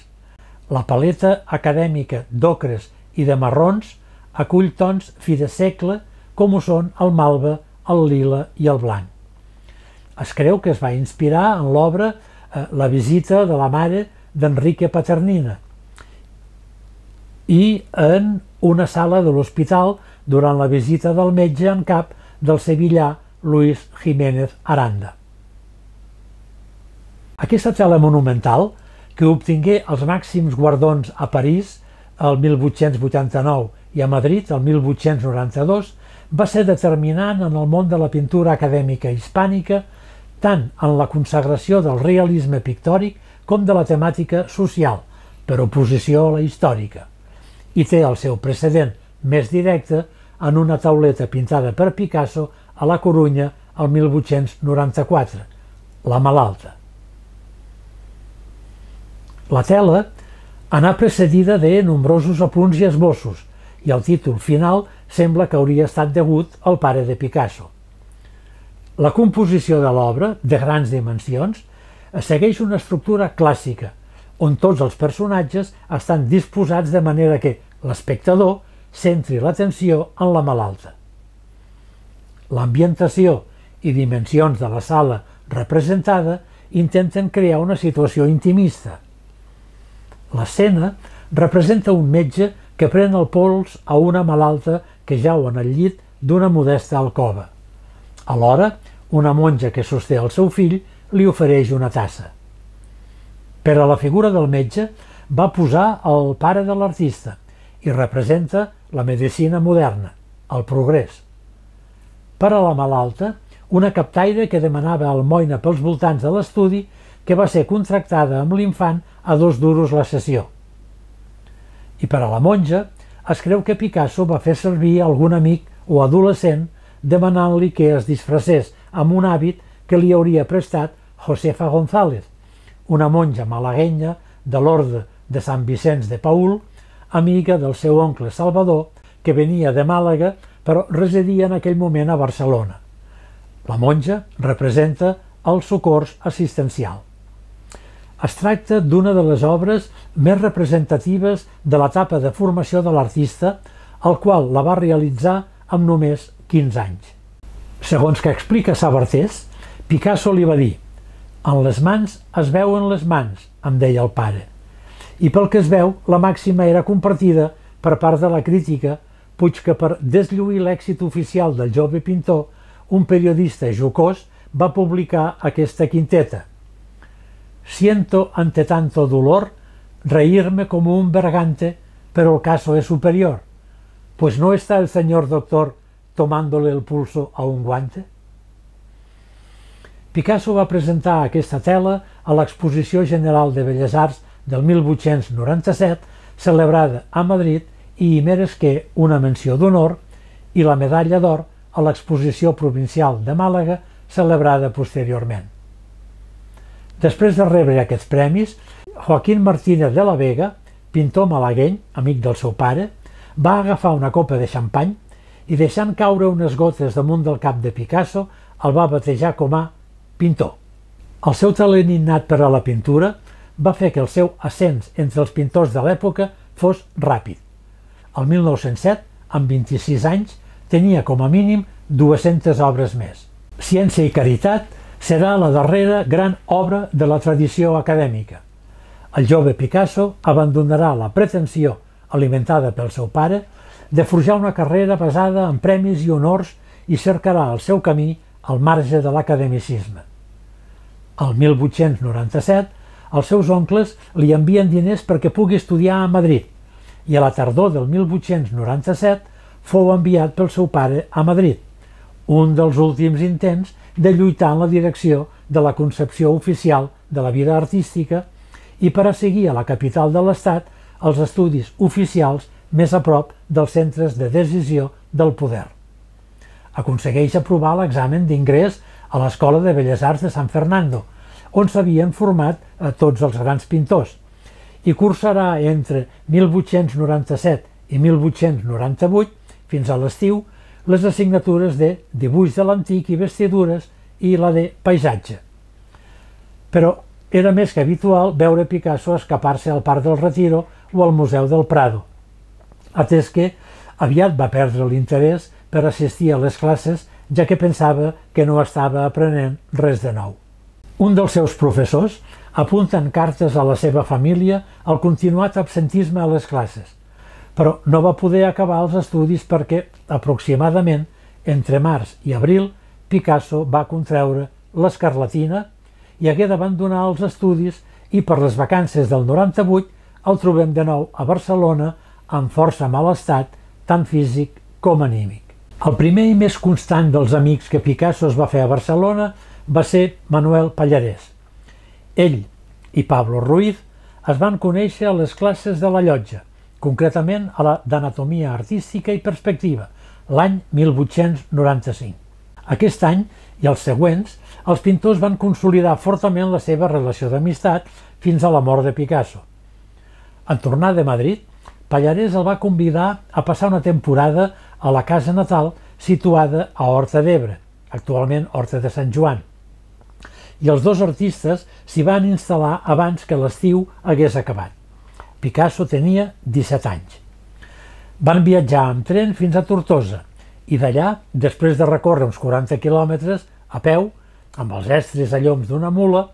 La paleta acadèmica d'ocres i de marrons acull tons fi de segle com ho són el malva, el lila i el blanc. Es creu que es va inspirar en l'obra La visita de la mare d'Enrique Paternina i en una sala de l'hospital durant la visita del metge en cap del sevillà Luis Jiménez Aranda. Aquesta tela monumental, que obtingué els màxims guardons a París el 1889 i a Madrid el 1892, va ser determinant en el món de la pintura acadèmica hispànica, tant en la consagració del realisme pictòric com de la temàtica social, per oposició a la històrica, i té el seu precedent més directe en una tauleta pintada per Picasso a la Corunya el 1894, La Malalta. La tela anà precedida de nombrosos apunts i esbossos i el títol final sembla que hauria estat degut al pare de Picasso. La composició de l'obra, de grans dimensions, segueix una estructura clàssica, on tots els personatges estan disposats de manera que l'espectador centri l'atenció en la malalta. L'ambientació i dimensions de la sala representada intenten crear una situació intimista. L'escena representa un metge que pren el pols a una malalta que jau en el llit d'una modesta alcova. Alhora, una monja que sosté el seu fill li ofereix una tassa. Per a la figura del metge va posar el pare de l'artista i representa la medicina moderna, el progrés. Per a la malalta, una captaire que demanava almoina pels voltants de l'estudi que va ser contractada amb l'infant a $2 la sessió. I per a la monja, es creu que Picasso va fer servir algun amic o adolescent demanant-li que es disfressés amb un hàbit que li hauria prestat Josefa González, una monja malaguenya de l'Orde de Sant Vicenç de Paül, amiga del seu oncle Salvador, que venia de Màlaga però residia en aquell moment a Barcelona. La monja representa el socors assistencial. Es tracta d'una de les obres més representatives de l'etapa de formació de l'artista, el qual la va realitzar amb només 15 anys. Segons que explica Sabartés, Picasso li va dir: "En les mans es veuen les mans", em deia el pare. I pel que es veu, la màxima era compartida per part de la crítica, puix que per deslluir l'èxit oficial del jove pintor, un periodista jocós va publicar aquesta quinteta: "Siento ante tanto dolor reírme como un bergante, pero el caso es superior. Pues no está el señor doctor tomándole el pulso a un guante?" Picasso va presentar aquesta tela a l'Exposició General de Belles Arts del 1897, celebrada a Madrid, i hi meresqué una menció d'honor i la medalla d'or a l'Exposició Provincial de Màlaga, celebrada posteriorment. Després de rebre aquests premis, Joaquín Martínez de la Vega, pintor malagueny, amic del seu pare, va agafar una copa de xampany i, deixant caure unes gotes damunt del cap de Picasso, el va batejar com a pintor. El seu talent innat per a la pintura va fer que el seu ascens entre els pintors de l'època fos ràpid. El 1907, amb 26 anys, tenia com a mínim 200 obres més. Ciència i caritat serà la darrera gran obra de la tradició acadèmica. El jove Picasso abandonarà la pretensió, alimentada pel seu pare, de forjar una carrera basada en premis i honors i cercarà el seu camí al marge de l'academicisme. El 1897, els seus oncles li envien diners perquè pugui estudiar a Madrid i a la tardor del 1897 fou enviat pel seu pare a Madrid, un dels últims intents de lluitar en la direcció de la concepció oficial de la vida artística i per a seguir a la capital de l'Estat els estudis oficials més a prop dels centres de decisió del poder. Aconsegueix aprovar l'examen d'ingrés a l'Escola de Belles Arts de San Fernando, on s'havien format a tots els grans pintors, i cursarà entre 1897 i 1898, fins a l'estiu, les assignatures de dibuix de l'antic i vestidures i la de paisatge. Però era més que habitual veure Picasso escapar-se al Parc del Retiro o al Museu del Prado, atès que aviat va perdre l'interès per assistir a les classes, ja que pensava que no estava aprenent res de nou. Un dels seus professors apunta en cartes a la seva família el continuat absentisme a les classes, però no va poder acabar els estudis perquè, aproximadament, entre març i abril, Picasso va contreure l'escarlatina i hagué d'abandonar els estudis i per les vacances del 98 el trobem de nou a Barcelona en força mal estat, tant físic com anímic. El primer i més constant dels amics que Picasso es va fer a Barcelona va ser Manuel Pallarès. Ell i Pablo Ruiz es van conèixer a les classes de la Llotja, concretament a la d'Anatomia Artística i Perspectiva, l'any 1895. Aquest any i els següents, els pintors van consolidar fortament la seva relació d'amistat fins a la mort de Picasso. En tornar de Madrid, Pallarès el va convidar a passar una temporada a la casa natal situada a Horta d'Ebre, actualment Horta de Sant Joan, i els dos artistes s'hi van instal·lar abans que l'estiu hagués acabat. Picasso tenia 17 anys. Van viatjar amb tren fins a Tortosa i d'allà, després de recórrer uns 40 quilòmetres a peu, amb els estris a lloms d'una mula,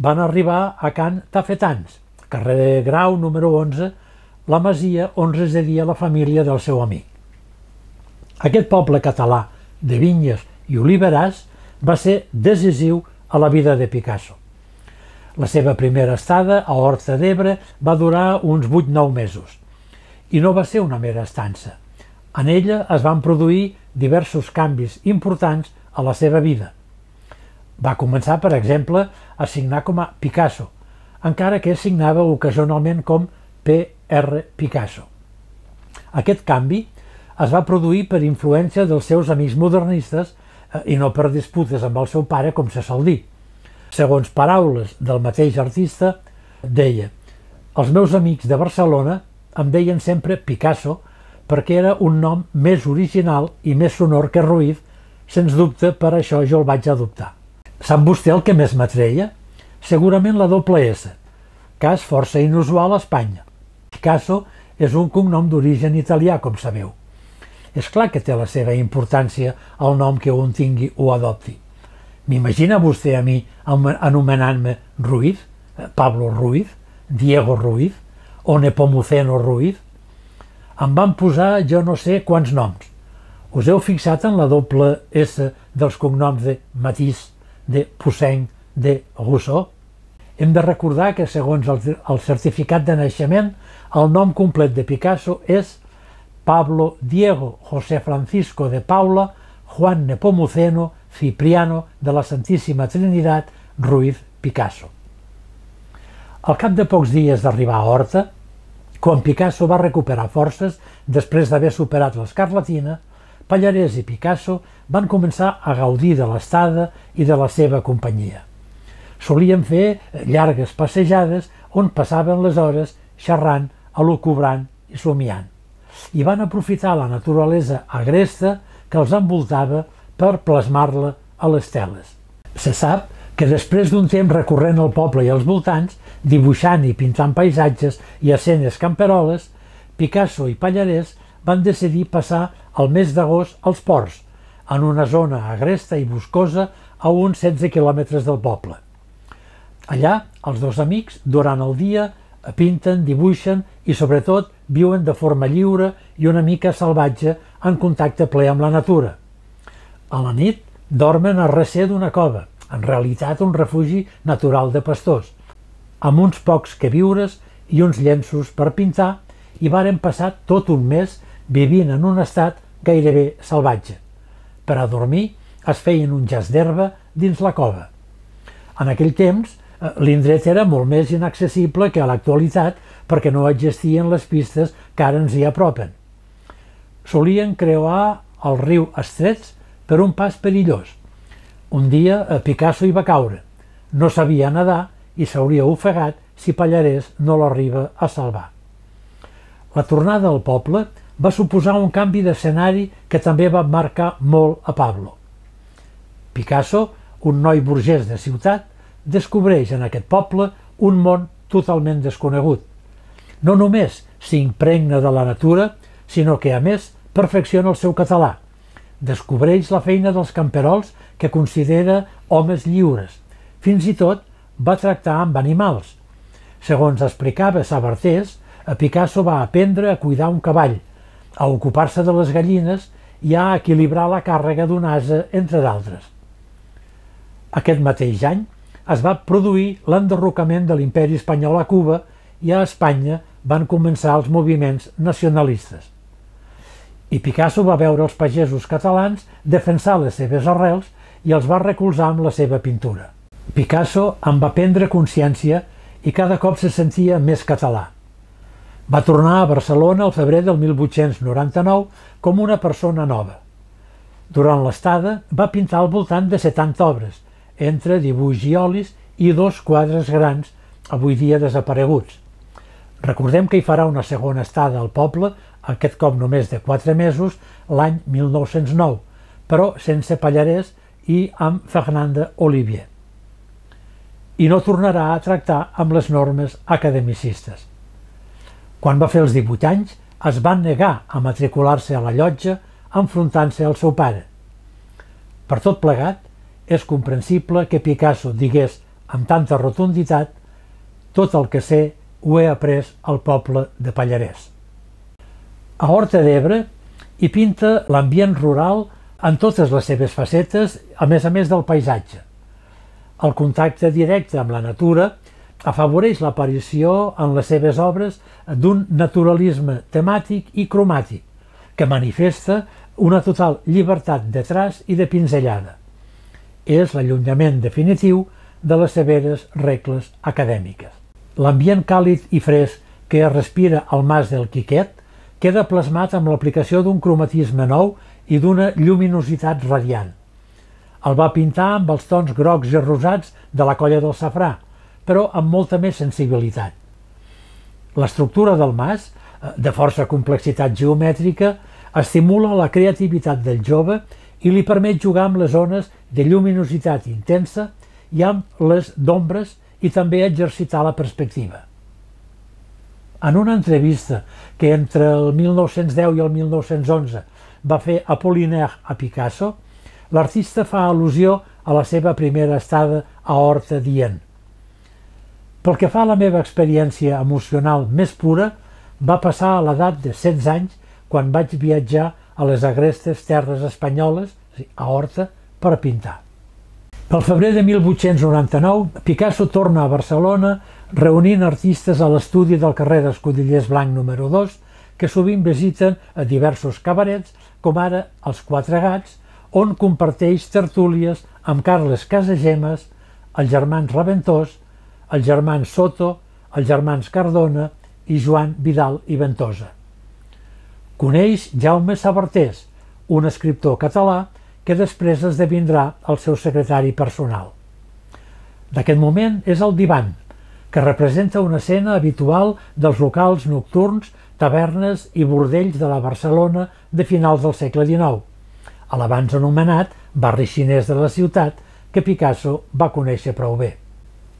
van arribar a Can Tafetans, carrer Grau número 11, la masia on residia la família del seu amic. Aquest poble català de vinyes i oliverars va ser decisiu a la vida de Picasso. La seva primera estada a Horta d'Ebre va durar uns 8-9 mesos i no va ser una mera estança. En ella es van produir diversos canvis importants a la seva vida. Va començar, per exemple, a signar com a Picasso, encara que signava ocasionalment com P.R. Picasso. Aquest canvi es va produir per influència dels seus amics modernistes i no per disputes amb el seu pare, com se sol dir. Segons paraules del mateix artista, deia: «Els meus amics de Barcelona em deien sempre Picasso perquè era un nom més original i més sonor que Ruiz, sens dubte per això jo el vaig adoptar». Sap vostè el que més m'atreia? Segurament la doble S, cas força inusual a Espanya. Picasso és un cognom d'origen italià, com sabeu. És clar que té la seva importància el nom que un tingui o adopti. M'imagina vostè a mi anomenant-me Ruiz, Pablo Ruiz, Diego Ruiz o Nepomuceno Ruiz? Em van posar jo no sé quants noms. Us heu fixat en la doble S dels cognoms de Matisse, de Poussin, de Rousseau? Hem de recordar que, segons el certificat de naixement, el nom complet de Picasso és Pablo Diego José Francisco de Paula Juan Nepomuceno Cipriano de la Santíssima Trinidad Ruiz Picasso. Al cap de pocs dies d'arribar a Horta, quan Picasso va recuperar forces després d'haver superat l'escarlatina, Pallarès i Picasso van començar a gaudir de l'estada i de la seva companyia. Solien fer llargues passejades on passaven les hores xerrant, elucubrant i somiant, i van aprofitar la naturalesa agresta que els envoltava per plasmar-la a les teles. Se sap que després d'un temps recorrent el poble i els voltants, dibuixant i pintant paisatges i escenes camperoles, Picasso i Pallarès van decidir passar el mes d'agost als Ports, en una zona agresta i boscosa a uns 16 quilòmetres del poble. Allà, els dos amics, durant el dia, pinten, dibuixen i, sobretot, viuen de forma lliure i una mica salvatge en contacte ple amb la natura. A la nit, dormen al recer d'una cova, en realitat un refugi natural de pastors, amb uns pocs queviures i uns llenços per pintar, i varen passar tot un mes vivint en un estat gairebé salvatge. Per a dormir es feien un jaç d'herba dins la cova. En aquell temps, l'indret era molt més inaccessible que a l'actualitat perquè no existien les pistes que ara ens hi apropen. Solien creuar el riu estrets per un pas perillós. Un dia Picasso hi va caure. No sabia nedar i s'hauria ofegat si Pallarès no l'arriba a salvar. La tornada al poble va suposar un canvi d'escenari que també va marcar molt a Pablo. Picasso, un noi burgès de ciutat, descobreix en aquest poble un món totalment desconegut. No només s'impregna de la natura, sinó que, a més, perfecciona el seu català. Descobreix la feina dels camperols que considera homes lliures. Fins i tot va tractar amb animals. Segons explicava Sabartés, Picasso va aprendre a cuidar un cavall, a ocupar-se de les gallines i a equilibrar la càrrega d'un ase, entre d'altres. Aquest mateix any es va produir l'enderrocament de l'imperi espanyol a Cuba i a Espanya van començar els moviments nacionalistes. I Picasso va veure els pagesos catalans defensar les seves arrels i els va recolzar amb la seva pintura. Picasso en va prendre consciència i cada cop se sentia més català. Va tornar a Barcelona el febrer del 1899 com una persona nova. Durant l'estada va pintar al voltant de 70 obres, entre dibuix i olis i dos quadres grans, avui dia desapareguts. Recordem que hi farà una segona estada al poble, aquest cop només de 4 mesos, l'any 1909, però sense Pallarès i amb Fernande Olivier. I no tornarà a tractar amb les normes academicistes. Quan va fer els 18 anys, es van negar a matricular-se a la llotja, enfrontant-se al seu pare. Per tot plegat, és comprensible que Picasso digués amb tanta rotunditat «Tot el que sé ho he après al poble de Pallarès». A Horta d'Ebre hi pinta l'ambient rural en totes les seves facetes, a més del paisatge. El contacte directe amb la natura afavoreix l'aparició en les seves obres d'un naturalisme temàtic i cromàtic, que manifesta una total llibertat de traç i de pinzellada. És l'allunyament definitiu de les severes regles acadèmiques. L'ambient càlid i fresc que es respira al Mas del Quiquet queda plasmat amb l'aplicació d'un cromatisme nou i d'una lluminositat radiant. El va pintar amb els tons grocs i rosats de la Colla del Safrà, però amb molta més sensibilitat. L'estructura del mas, de força complexitat geomètrica, estimula la creativitat del jove i li permet jugar amb les zones de lluminositat intensa i amb les d'ombres i també exercitar la perspectiva. En una entrevista que entre el 1910 i el 1911 va fer Apollinaire a Picasso, l'artista fa al·lusió a la seva primera estada a Horta dient «Pel que fa a la meva experiència emocional més pura, va passar a l'edat de 16 anys quan vaig viatjar a les agrestes terres espanyoles, a Horta, per pintar». Pel febrer de 1899, Picasso torna a Barcelona reunint artistes a l'estudi del carrer d'Escudellers Blanc número 2, que sovint visiten a diversos cabarets, com ara els Quatre Gats, on comparteix tertúlies amb Carles Casagemas, els germans Raventós, els germans Soto, els germans Cardona i Joan Vidal i Ventosa. Coneix Jaume Sabartés, un escriptor català que després esdevindrà el seu secretari personal. D'aquest moment és el divan, que representa una escena habitual dels locals nocturns, tavernes i bordells de la Barcelona de finals del segle XIX, a l'abans anomenat barri xinès de la ciutat, que Picasso va conèixer prou bé.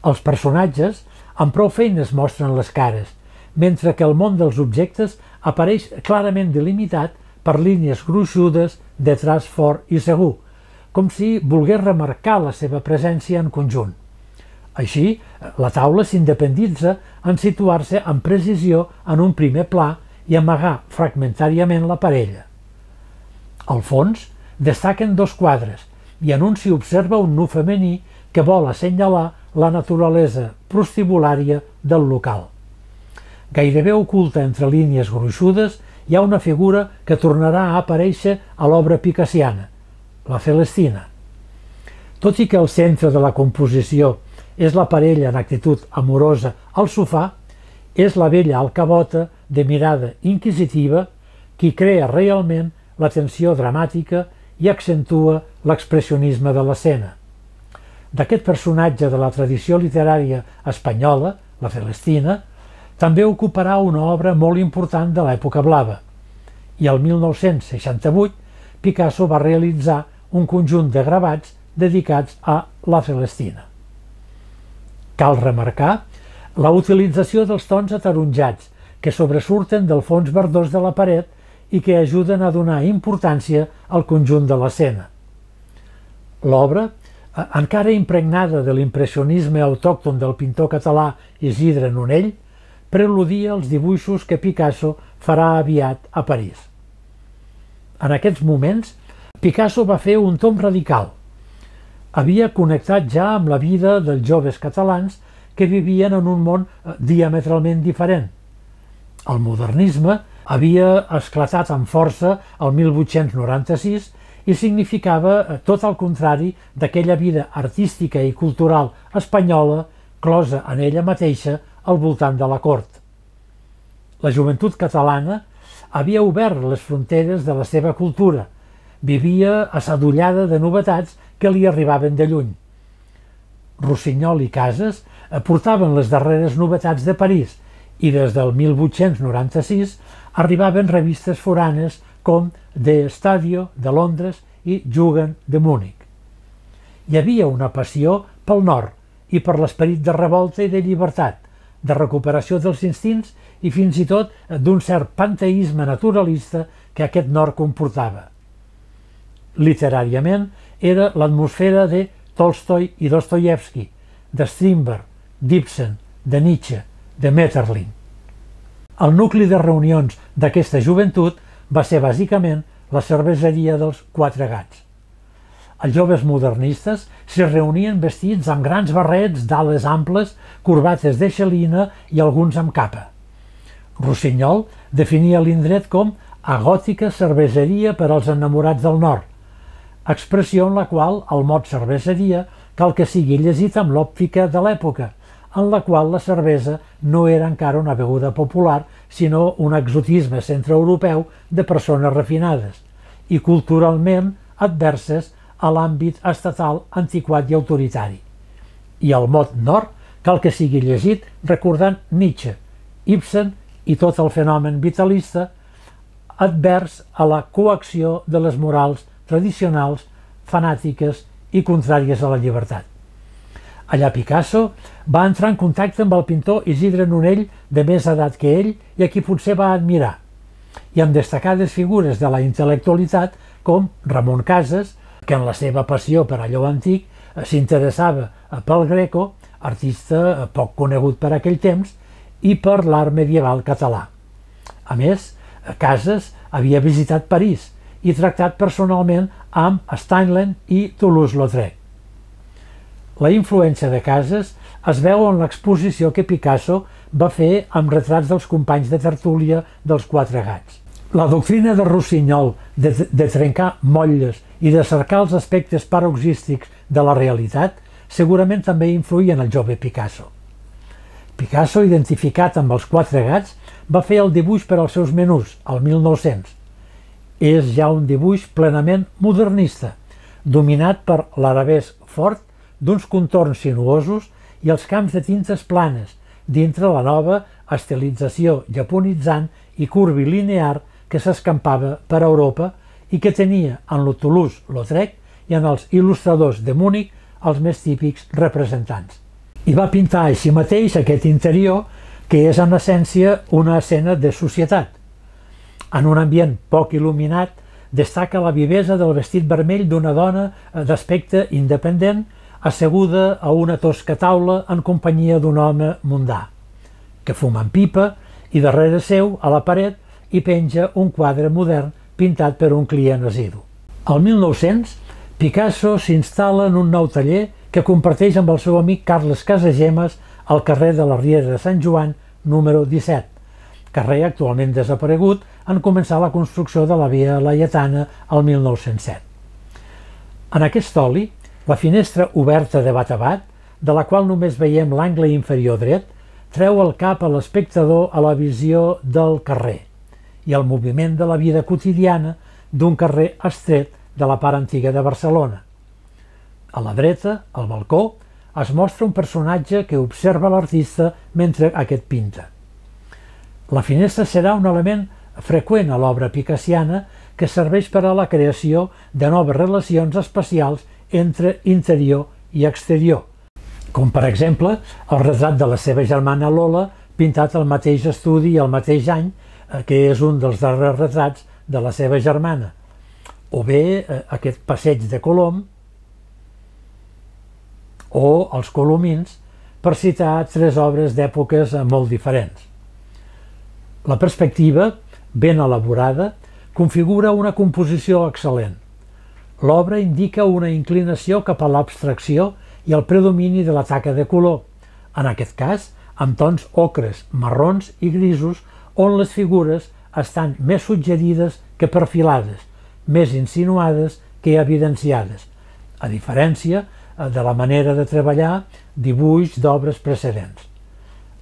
Els personatges amb prou feines mostren les cares, mentre que el món dels objectes apareix clarament delimitat per línies gruixudes de traç fort i segur, com si volgués remarcar la seva presència en conjunt. Així, la taula s'independitza en situar-se amb precisió en un primer pla i amagar fragmentàriament la parella. Al fons, destaquen dos quadres i en un s'hi observa un nu femení que vol assenyalar la naturalesa prostibulària del local. Gairebé oculta entre línies gruixudes hi ha una figura que tornarà a aparèixer a l'obra picassiana, la Celestina. Tot i que el centre de la composició és la parella en actitud amorosa al sofà, és la vella alcavota de mirada inquisitiva qui crea realment la tensió dramàtica i accentua l'expressionisme de l'escena. D'aquest personatge de la tradició literària espanyola, la Celestina, també ocuparà una obra molt important de l'època blava. I el 1968, Picasso va realitzar un conjunt de gravats dedicats a la Celestina. Cal remarcar la utilització dels tons ataronjats que sobresurten del fons verdós de la paret i que ajuden a donar importància al conjunt de l'escena. L'obra, encara impregnada de l'impressionisme autòcton del pintor català Isidre Nonell, preludia els dibuixos que Picasso farà aviat a París. En aquests moments, Picasso va fer un tomb radical. Havia connectat ja amb la vida dels joves catalans que vivien en un món diametralment diferent. El modernisme havia esclatat amb força el 1896 i significava tot el contrari d'aquella vida artística i cultural espanyola closa en ella mateixa al voltant de la cort. La joventut catalana havia obert les fronteres de la seva cultura, vivia assadollada de novetats que li arribaven de lluny. Rossinyol i Casas portaven les darreres novetats de París i des del 1896 arribaven revistes foranes com The Stadio de Londres i Jugend de Múnich. Hi havia una passió pel nord i per l'esperit de revolta i de llibertat, de recuperació dels instints i fins i tot d'un cert panteisme naturalista que aquest nord comportava. Literàriament era l'atmosfera de Tolstoi i Dostoievski, de Strindberg, d'Ibsen, de Nietzsche, de Maeterlinck. El nucli de reunions d'aquesta joventut va ser bàsicament la cerveseria dels Quatre Gats. Els joves modernistes s'hi reunien vestits amb grans barrets d'ales amples, corbates de xelina i alguns amb capa. Rossinyol definia l'indret com agòtica cerveseria per als enamorats del nord, expressió en la qual el mot cerveseria cal que sigui llegit amb l'òptica de l'època, en la qual la cervesa no era encara una beguda popular, sinó un exotisme centreeuropeu de persones refinades i culturalment adverses a l'àmbit estatal antiquat i autoritari. I el mot nord cal que sigui llegit recordant Nietzsche, Ibsen i tot el fenomen vitalista advers a la coacció de les morals tradicionals, fanàtiques i contràries a la llibertat. Allà Picasso va entrar en contacte amb el pintor Isidre Nonell, de més edat que ell i a qui potser va admirar, i amb destacades figures de la intel·lectualitat com Ramon Casas, que en la seva passió per allò antic s'interessava pel Greco, artista poc conegut per aquell temps, i per l'art medieval català. A més, Casas havia visitat París i tractat personalment amb Steinlen i Toulouse-Lautrec. La influència de Casas es veu en l'exposició que Picasso va fer amb retrats dels companys de tertúlia dels Quatre Gats. La doctrina de Rossinyol de trencar motlles i de cercar els aspectes paroxístics de la realitat segurament també influïa en el jove Picasso. Picasso, identificat amb els Quatre Gats, va fer el dibuix per als seus menús, el 1900. És ja un dibuix plenament modernista, dominat per l'arabesc fort d'uns contorns sinuosos i els camps de tintes planes, dintre la nova estilització japonitzant i curvilinear que s'escampava per Europa i que tenia en Toulouse-Lautrec i en els il·lustradors de Múnich els més típics representants. I va pintar així mateix aquest interior, que és en essència una escena de societat. En un ambient poc il·luminat destaca la vivesa del vestit vermell d'una dona d'aspecte independent asseguda a una tosca taula en companyia d'un home mundà, que fuma en pipa i darrere seu, a la paret, hi penja un quadre modern pintat per un client assidu. Al 1900, Picasso s'instal·la en un nou taller que comparteix amb el seu amic Carles Casagemas al carrer de la Riera de Sant Joan, número 17, carrer actualment desaparegut en començar la construcció de la Via Laietana al 1907. En aquest oli, la finestra oberta de bat a bat, de la qual només veiem l'angle inferior dret, treu el cap a l'espectador a la visió del carrer i el moviment de la vida quotidiana d'un carrer estret de la part antiga de Barcelona. A la dreta, al balcó, es mostra un personatge que observa l'artista mentre aquest pinta. La finestra serà un element freqüent a l'obra picassiana que serveix per a la creació de noves relacions espacials entre interior i exterior, com per exemple el retrat de la seva germana Lola, pintat al mateix estudi i al mateix any, que és un dels darrers retrats de la seva germana, o bé aquest passeig de Colom, o els colomins, per citar tres obres d'èpoques molt diferents. La perspectiva, ben elaborada, configura una composició excel·lent. L'obra indica una inclinació cap a l'abstracció i el predomini de la taca de color, en aquest cas amb tons ocres, marrons i grisos, on les figures estan més suggerides que perfilades, més insinuades que evidenciades, a diferència de la manera de treballar dibuix d'obres precedents.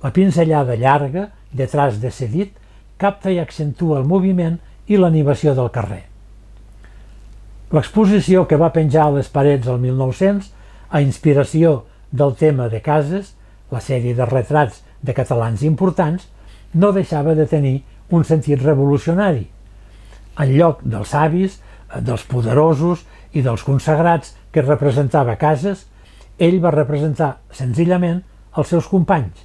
La pinzellada llarga, de traç decidit, capta i accentua el moviment i l'animació del carrer. L'exposició que va penjar a les parets el 1900, a inspiració del tema de Cases, la sèrie de retrats de catalans importants, no deixava de tenir un sentit revolucionari. En lloc dels savis, dels poderosos i dels consagrats que representava Cases, ell va representar senzillament els seus companys,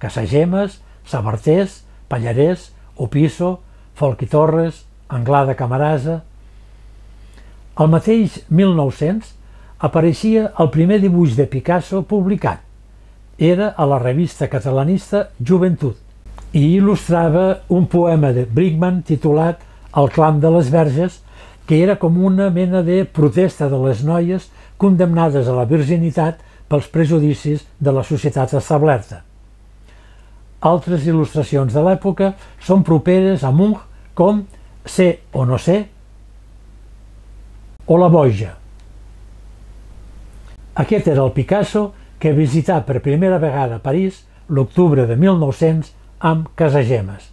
Casagemas, Sabartés, Pallarès, Opisso, Folch i Torres, Anglada Camarasa. El mateix 1900 apareixia el primer dibuix de Picasso publicat. Era a la revista catalanista Joventut i il·lustrava un poema de Brickman titulat El clam de les verges, que era com una mena de protesta de les noies condemnades a la virginitat pels prejudicis de la societat establerta. Altres il·lustracions de l'època són properes a Munch, com Sé o no sé o La boja. Aquest era el Picasso que visità per primera vegada a París l'octubre de 1900 amb Casagemas,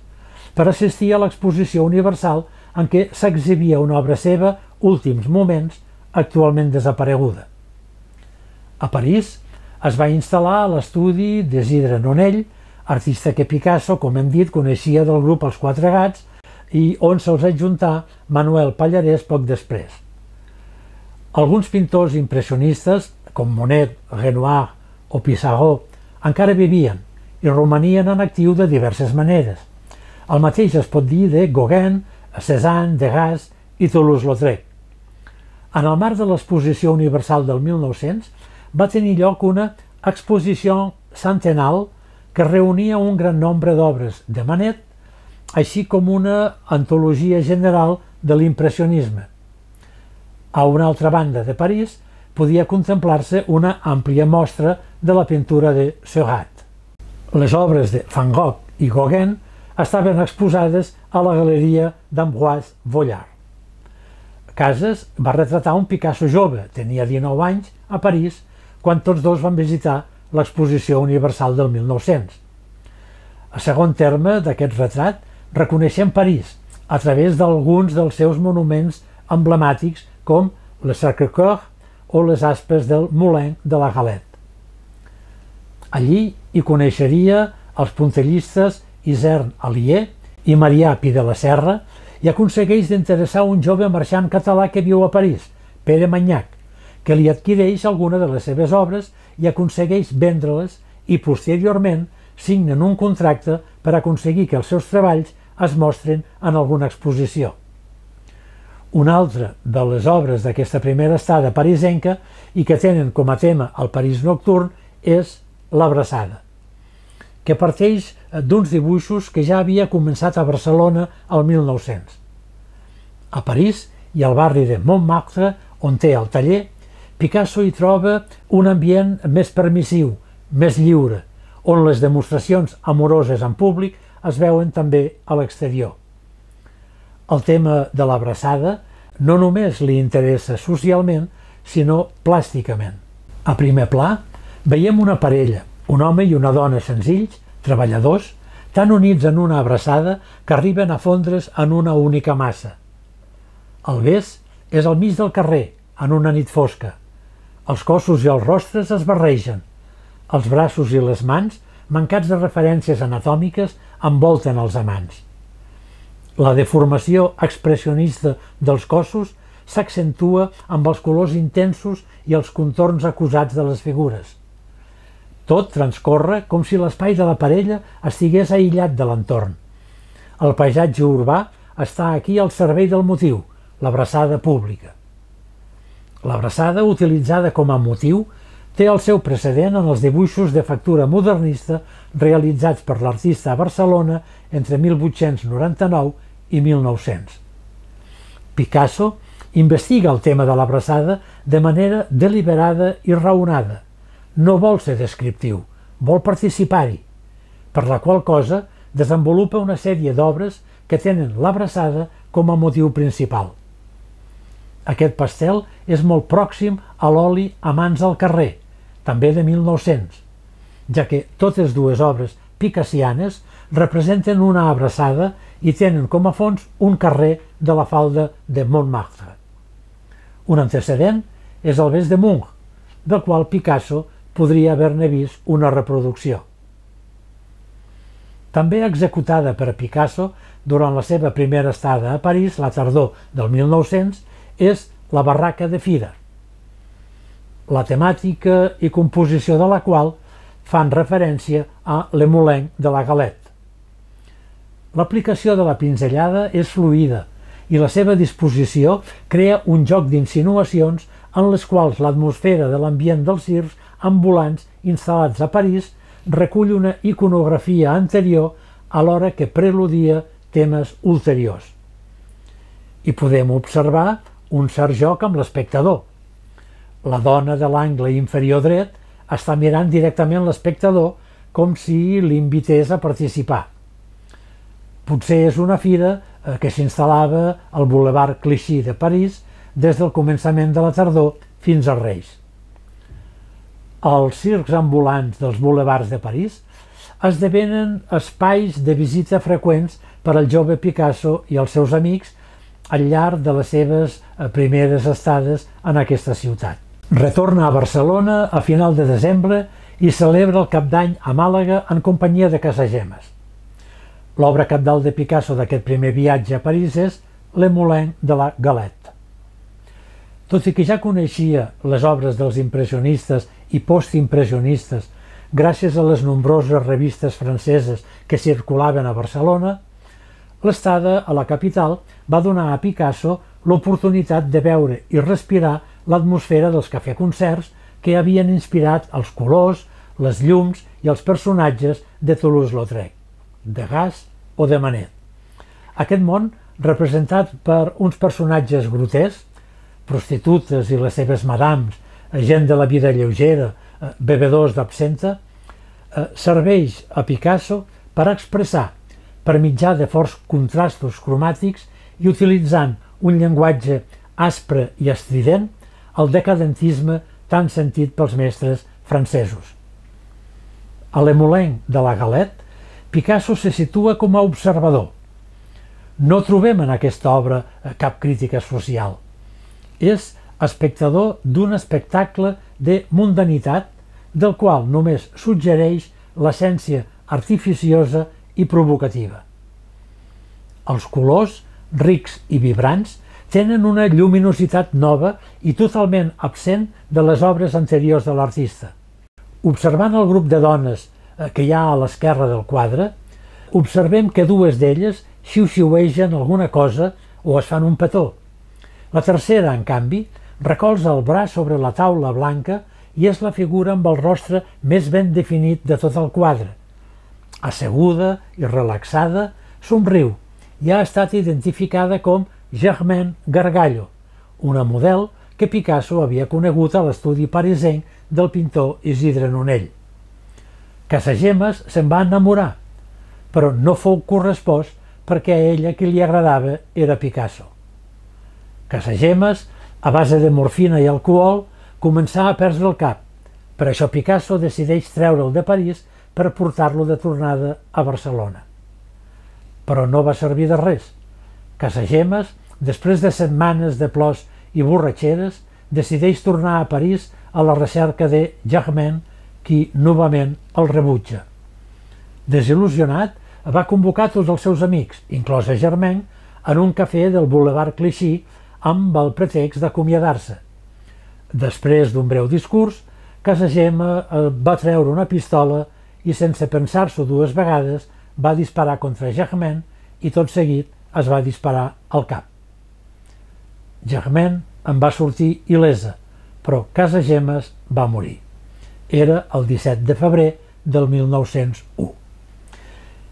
per assistir a l'exposició universal en què s'exhibia una obra seva, Últims moments, actualment desapareguda. A París es va instal·lar a l'estudi d'Isidre Nonell, artista que Picasso, com hem dit, coneixia del grup Els Quatre Gats i on se'ls adjuntà Manuel Pallarès poc després. Alguns pintors impressionistes, com Monet, Renoir o Pissarro, encara vivien i romanien en actiu de diverses maneres. El mateix es pot dir de Gauguin, Cézanne, Degas i Toulouse-Lautrec. En el marc de l'exposició universal del 1900 va tenir lloc una exposició centenal que reunia un gran nombre d'obres de Manet, així com una antologia general de l'impressionisme. A una altra banda de París podia contemplar-se una àmplia mostra de la pintura de Seurat. Les obres de Van Gogh i Gauguin estaven exposades a la galeria d'Ambroise Vollard. Cases va retratar un Picasso jove, tenia 19 anys, a París, quan tots dos van visitar l'exposició universal del 1900. A segon terme d'aquest retrat reconeixem París a través d'alguns dels seus monuments emblemàtics com le Sacré-Cœur o les aspes del Moulin de la Galette. Allí hi coneixeria els puntellistes Isidre Nonell i María Picasso López i aconsegueix d'interessar un jove marxant català que viu a París, Pere Manyac, que li adquireix alguna de les seves obres i aconsegueix vendre-les i, posteriorment, signen un contracte per aconseguir que els seus treballs es mostren en alguna exposició. Una altra de les obres d'aquesta primera estada parisenca i que tenen com a tema el París nocturn és l'Abraçada, que parteix d'uns dibuixos que ja havia començat a Barcelona el 1900. A París i al barri de Montmartre, on té el taller, Picasso hi troba un ambient més permissiu, més lliure, on les demostracions amoroses en públic es veuen també a l'exterior. El tema de l'abraçada no només li interessa socialment, sinó plàsticament. A primer pla veiem una parella, un home i una dona senzills, treballadors, tan units en una abraçada que arriben a fondre's en una única massa. El bes és al mig del carrer, en una nit fosca. Els cossos i els rostres es barregen. Els braços i les mans, mancats de referències anatòmiques, envolten els amants. La deformació expressionista dels cossos s'accentua amb els colors intensos i els contorns acusats de les figures. Tot transcorre com si l'espai de la parella estigués aïllat de l'entorn. El paisatge urbà està aquí al servei del motiu, l'abraçada pública. L'abraçada, utilitzada com a motiu, té el seu precedent en els dibuixos de factura modernista realitzats per l'artista a Barcelona entre 1899 i 1900. Picasso investiga el tema de l'abraçada de manera deliberada i raonada. No vol ser descriptiu, vol participar-hi, per la qual cosa desenvolupa una sèrie d'obres que tenen l'abraçada com a motiu principal. Aquest pastel és molt pròxim a l'oli a mans al carrer, també de 1900, ja que totes dues obres picassianes representen una abraçada i tenen com a fons un carrer de la falda de Montmartre. Un antecedent és el bes de Munch, del qual Picasso podria haver-ne vist una reproducció. També executada per Picasso durant la seva primera estada a París, la tardor del 1900, és la barraca de Fira, la temàtica i composició de la qual fan referència a Le Moulin de la Galette. L'aplicació de la pinzellada és fluida i la seva disposició crea un joc d'insinuacions en les quals l'atmosfera de l'ambient dels circs ambulants instal·lats a París recull una iconografia anterior alhora que preludia temes ulteriors. Hi podem observar un cert joc amb l'espectador. La dona de l'angle inferior dret està mirant directament l'espectador com si l'invités a participar. Potser és una fira que s'instal·lava al Boulevard Clichy de París des del començament de la tardor fins als Reis. Els circs ambulants dels boulevards de París esdevenen espais de visita freqüents per al jove Picasso i els seus amics al llarg de les seves primeres estades en aquesta ciutat. Retorna a Barcelona a final de desembre i celebra el Cap d'Any a Màlaga en companyia de Casagemas. L'obra cabdal de Picasso d'aquest primer viatge a París és Le Moulin de la Galette. Tot i que ja coneixia les obres dels impressionistes i postimpressionistes gràcies a les nombroses revistes franceses que circulaven a Barcelona, l'estada a la capital va donar a Picasso l'oportunitat de veure i respirar l'atmosfera dels cafè-concerts que havien inspirat els colors, les llums i els personatges de Toulouse-Lautrec, Degas o de Manet. Aquest món, representat per uns personatges grotescs, prostitutes i les seves madams, gent de la vida lleugera, bebedors d'absenta, serveix a Picasso per expressar per mitjà de forts contrastos cromàtics i utilitzant un llenguatge aspre i estrident, el decadentisme tan sentit pels mestres francesos. A Le Moulin de la Galette, Picasso se situa com a observador. No trobem en aquesta obra cap crítica social. És espectador d'un espectacle de mundanitat del qual només suggereix l'essència artificiosa i provocativa. Els colors, rics i vibrants, tenen una lluminositat nova i totalment absent de les obres anteriors de l'artista. Observant el grup de dones que hi ha a l'esquerra del quadre, observem que dues d'elles xiu-xiuegen alguna cosa o es fan un petó. La tercera, en canvi, recolza el braç sobre la taula blanca i és la figura amb el rostre més ben definit de tot el quadre. Asseguda i relaxada, somriu i ha estat identificada com Germaine Gargallo, una model que Picasso havia conegut a l'estudi parisenc del pintor Isidre Nonell. Casagemas se'n va enamorar, però no fou correspost perquè a ella qui li agradava era Picasso. Casagemas, a base de morfina i alcohol, començà a perdre el cap. Per això Picasso decideix treure'l de París per portar-lo de tornada a Barcelona. Però no va servir de res. Casagemas, després de setmanes de plors i borratxeres, decideix tornar a París a la recerca de Germaine, qui novament el rebutja. Desil·lusionat, va convocar tots els seus amics, inclosa Germaine, en un cafè del Boulevard Clichy amb el pretext d'acomiadar-se. Després d'un breu discurs, Casagemas va treure una pistola i, sense pensar-s'ho dues vegades, va disparar contra Germaine i tot seguit es va disparar al cap. Germaine en va sortir il·lesa, però Casagemas va morir. Era el 17 de febrer del 1901.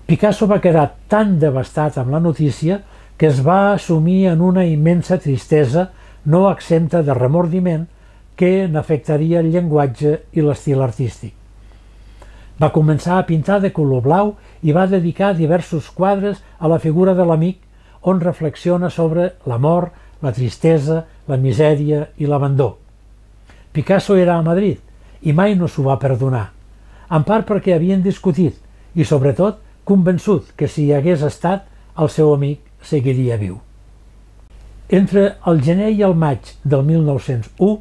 Picasso va quedar tan devastat amb la notícia que es va sumir en una immensa tristesa no exempta de remordiment que n'afectaria el llenguatge i l'estil artístic. Va començar a pintar de color blau i va dedicar diversos quadres a la figura de l'amic, on reflexiona sobre l'amor, la tristesa, la misèria i l'abandó. Picasso era a Madrid i mai no s'ho va perdonar, en part perquè havien discutit i, sobretot, convençut que si hi hagués estat, el seu amic seguiria viu. Entre el gener i el maig del 1901,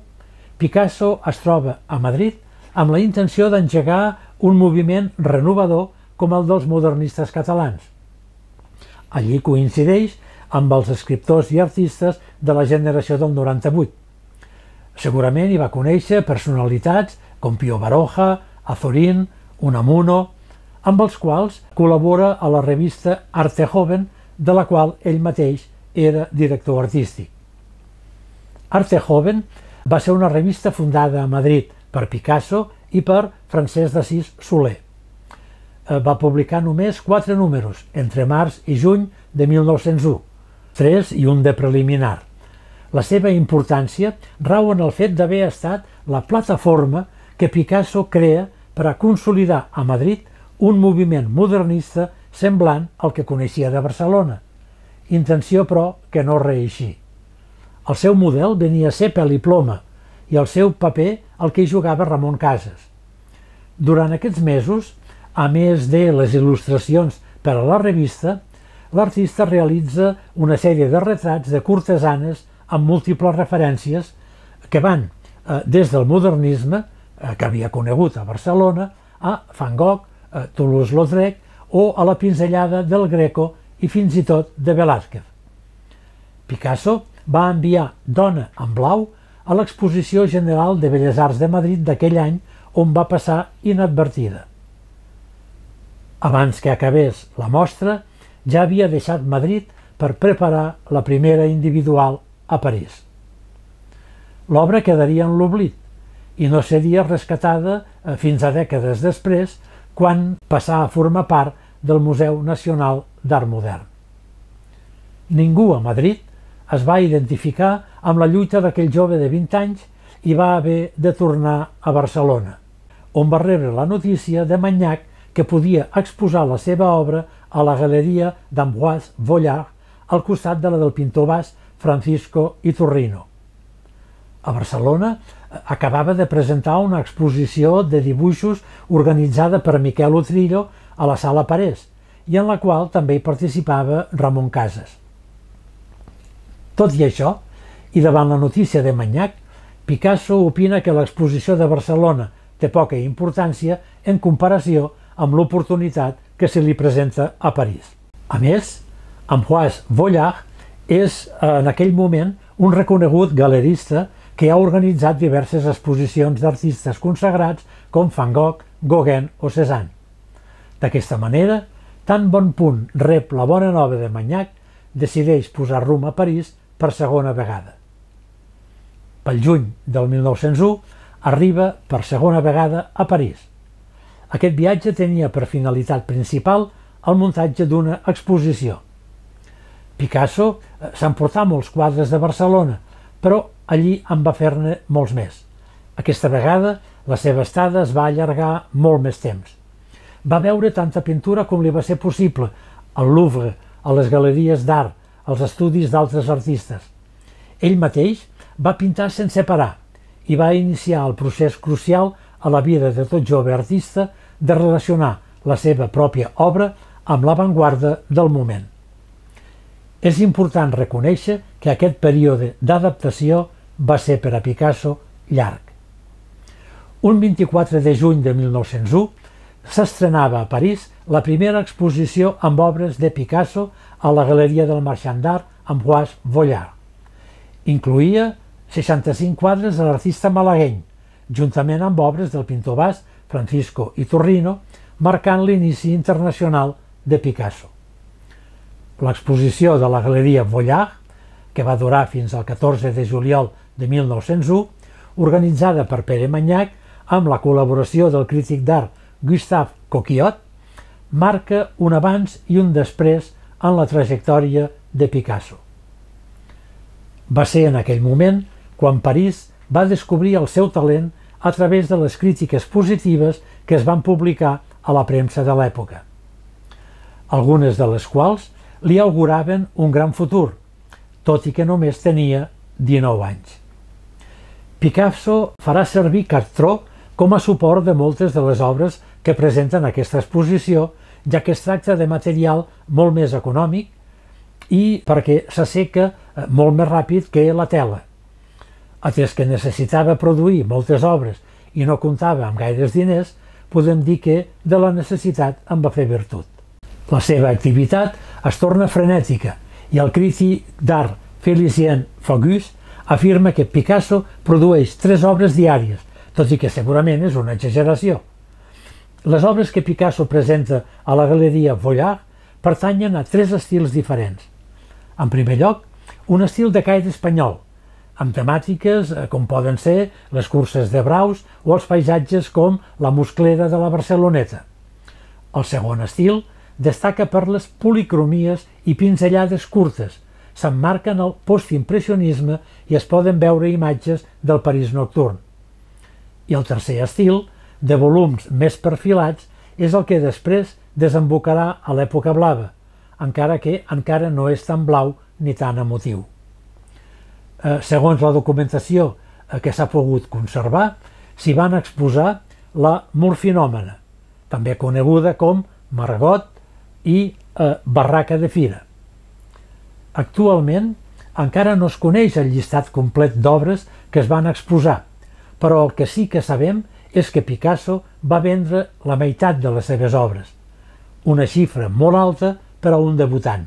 Picasso es troba a Madrid amb la intenció d'engegar un moviment renovador com el dels modernistes catalans. Allí coincideix amb els escriptors i artistes de la generació del 98. Segurament hi va conèixer personalitats com Pío Baroja, Azorín, Unamuno, amb els quals col·labora a la revista Arte Joven, de la qual ell mateix era director artístic. Arte Joven va ser una revista fundada a Madrid per Picasso i per Francesc d'Assís Soler. Va publicar només 4 números, entre març i juny de 1901, 3 i un de preliminar. La seva importància rau en el fet d'haver estat la plataforma que Picasso crea per a consolidar a Madrid un moviment modernista semblant al que coneixia de Barcelona, intenció però que no reeixí. El seu model venia a ser pèl i ploma i el seu paper el que hi jugava Ramon Casas. Durant aquests mesos, a més de les il·lustracions per a la revista, l'artista realitza una sèrie de retrats de cortesanes amb múltiples referències que van des del modernisme, que havia conegut a Barcelona, a Van Gogh, Toulouse-Lautrec o a la pinzellada del Greco i fins i tot de Velázquez. Picasso va enviar Dona en blau a l'Exposició General de Belles Arts de Madrid d'aquell any, on va passar inadvertida. Abans que acabés la mostra, ja havia deixat Madrid per preparar la primera individual a París. L'obra quedaria en l'oblit i no seria rescatada fins a dècades després, quan passà a formar part del Museu Nacional d'Art Modern. Ningú a Madrid es va identificar amb la lluita d'aquell jove de 20 anys i va haver de tornar a Barcelona, on va rebre la notícia de Manyac que podia exposar la seva obra a la galeria d'Ambroise Vollard, al costat de la del pintor basc Francisco Iturrino. A Barcelona acabava de presentar una exposició de dibuixos organitzada per Miquel Utrillo a la Sala Parés i en la qual també hi participava Ramon Casas. Tot i això, i davant la notícia de Manyac, Picasso opina que l'exposició de Barcelona té poca importància en comparació amb l'oportunitat que se li presenta a París. A més, Ambroise Vollard és, en aquell moment, un reconegut galerista que ha organitzat diverses exposicions d'artistes consagrats com Van Gogh, Gauguin o Cézanne. D'aquesta manera, tan bon punt rep la bona nova de Manyac, decideix posar rumb a París per segona vegada. Pel juny del 1901 arriba per segona vegada a París. Aquest viatge tenia per finalitat principal el muntatge d'una exposició. Picasso s'emportà molts quadres de Barcelona, però allí en va fer-ne molts més. Aquesta vegada la seva estada es va allargar molt més temps. Va veure tanta pintura com li va ser possible, al Louvre, a les galeries d'art, als estudis d'altres artistes. Ell mateix va pintar sense parar i va iniciar el procés crucial a la vida de tot jove artista de relacionar la seva pròpia obra amb l'avantguarda del moment. És important reconèixer que aquest període d'adaptació va ser per a Picasso llarg. Un 24 de juny de 1901, s'estrenava a París la primera exposició amb obres de Picasso a la Galeria del Marchand d'Art Ambroise Vollard. Incloïa 65 quadres de l'artista malagueny, juntament amb obres del pintor basc Francisco Iturrino, marcant l'inici internacional de Picasso. L'exposició de la Galeria Vollard, que va durar fins al 14 de juliol de 1901, organitzada per Pere Manyac amb la col·laboració del crític d'art Gustave Coquiot, marca un abans i un després en la trajectòria de Picasso. Va ser en aquell moment quan París va descobrir el seu talent a través de les crítiques positives que es van publicar a la premsa de l'època, algunes de les quals li auguraven un gran futur, tot i que només tenia 19 anys. Picasso farà servir Cartró com a suport de moltes de les obres que presenten aquesta exposició, ja que es tracta de material molt més econòmic i perquè s'asseca molt més ràpid que la tela. Atès que necessitava produir moltes obres i no comptava amb gaires diners, podem dir que de la necessitat en va fer virtut. La seva activitat es torna frenètica i el crític d'art Félicien Foguix afirma que Picasso produeix 3 obres diàries, tot i que segurament és una exageració. Les obres que Picasso presenta a la Galeria Vollard pertanyen a 3 estils diferents. En primer lloc, un estil de caire espanyol, amb temàtiques com poden ser les curses de braus o els paisatges com la musclera de la Barceloneta. El segon estil destaca per les policromies i pinzellades curtes, s'emmarquen al postimpressionisme i es poden veure imatges del París nocturn. I el tercer estil, de volums més perfilats, és el que després desembocarà a l'època blava, encara que encara no és tan blau ni tan emotiu. Segons la documentació que s'ha pogut conservar, s'hi van exposar la morfinòmena, també coneguda com margot i barraca de fira. Actualment encara no es coneix el llistat complet d'obres que es van exposar, però el que sí que sabem és que Picasso va vendre la meitat de les seves obres, una xifra molt alta per a un debutant.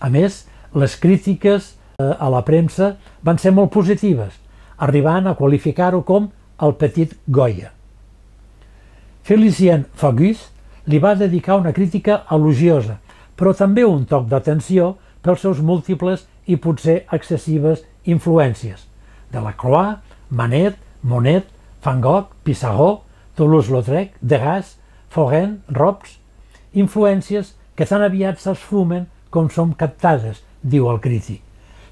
A més, les crítiques a la premsa van ser molt positives, arribant a qualificar-ho com el petit Goya. Félicien Foguix li va dedicar una crítica elogiosa, però també un toc d'atenció pels seus múltiples i potser excessives influències, de la Croix, Manet, Monet, Van Gogh, Pissarro, Toulouse-Lautrec, Degas, Gauguin, Robes, influències que tan aviat s'esfumen com són captades, diu el crític.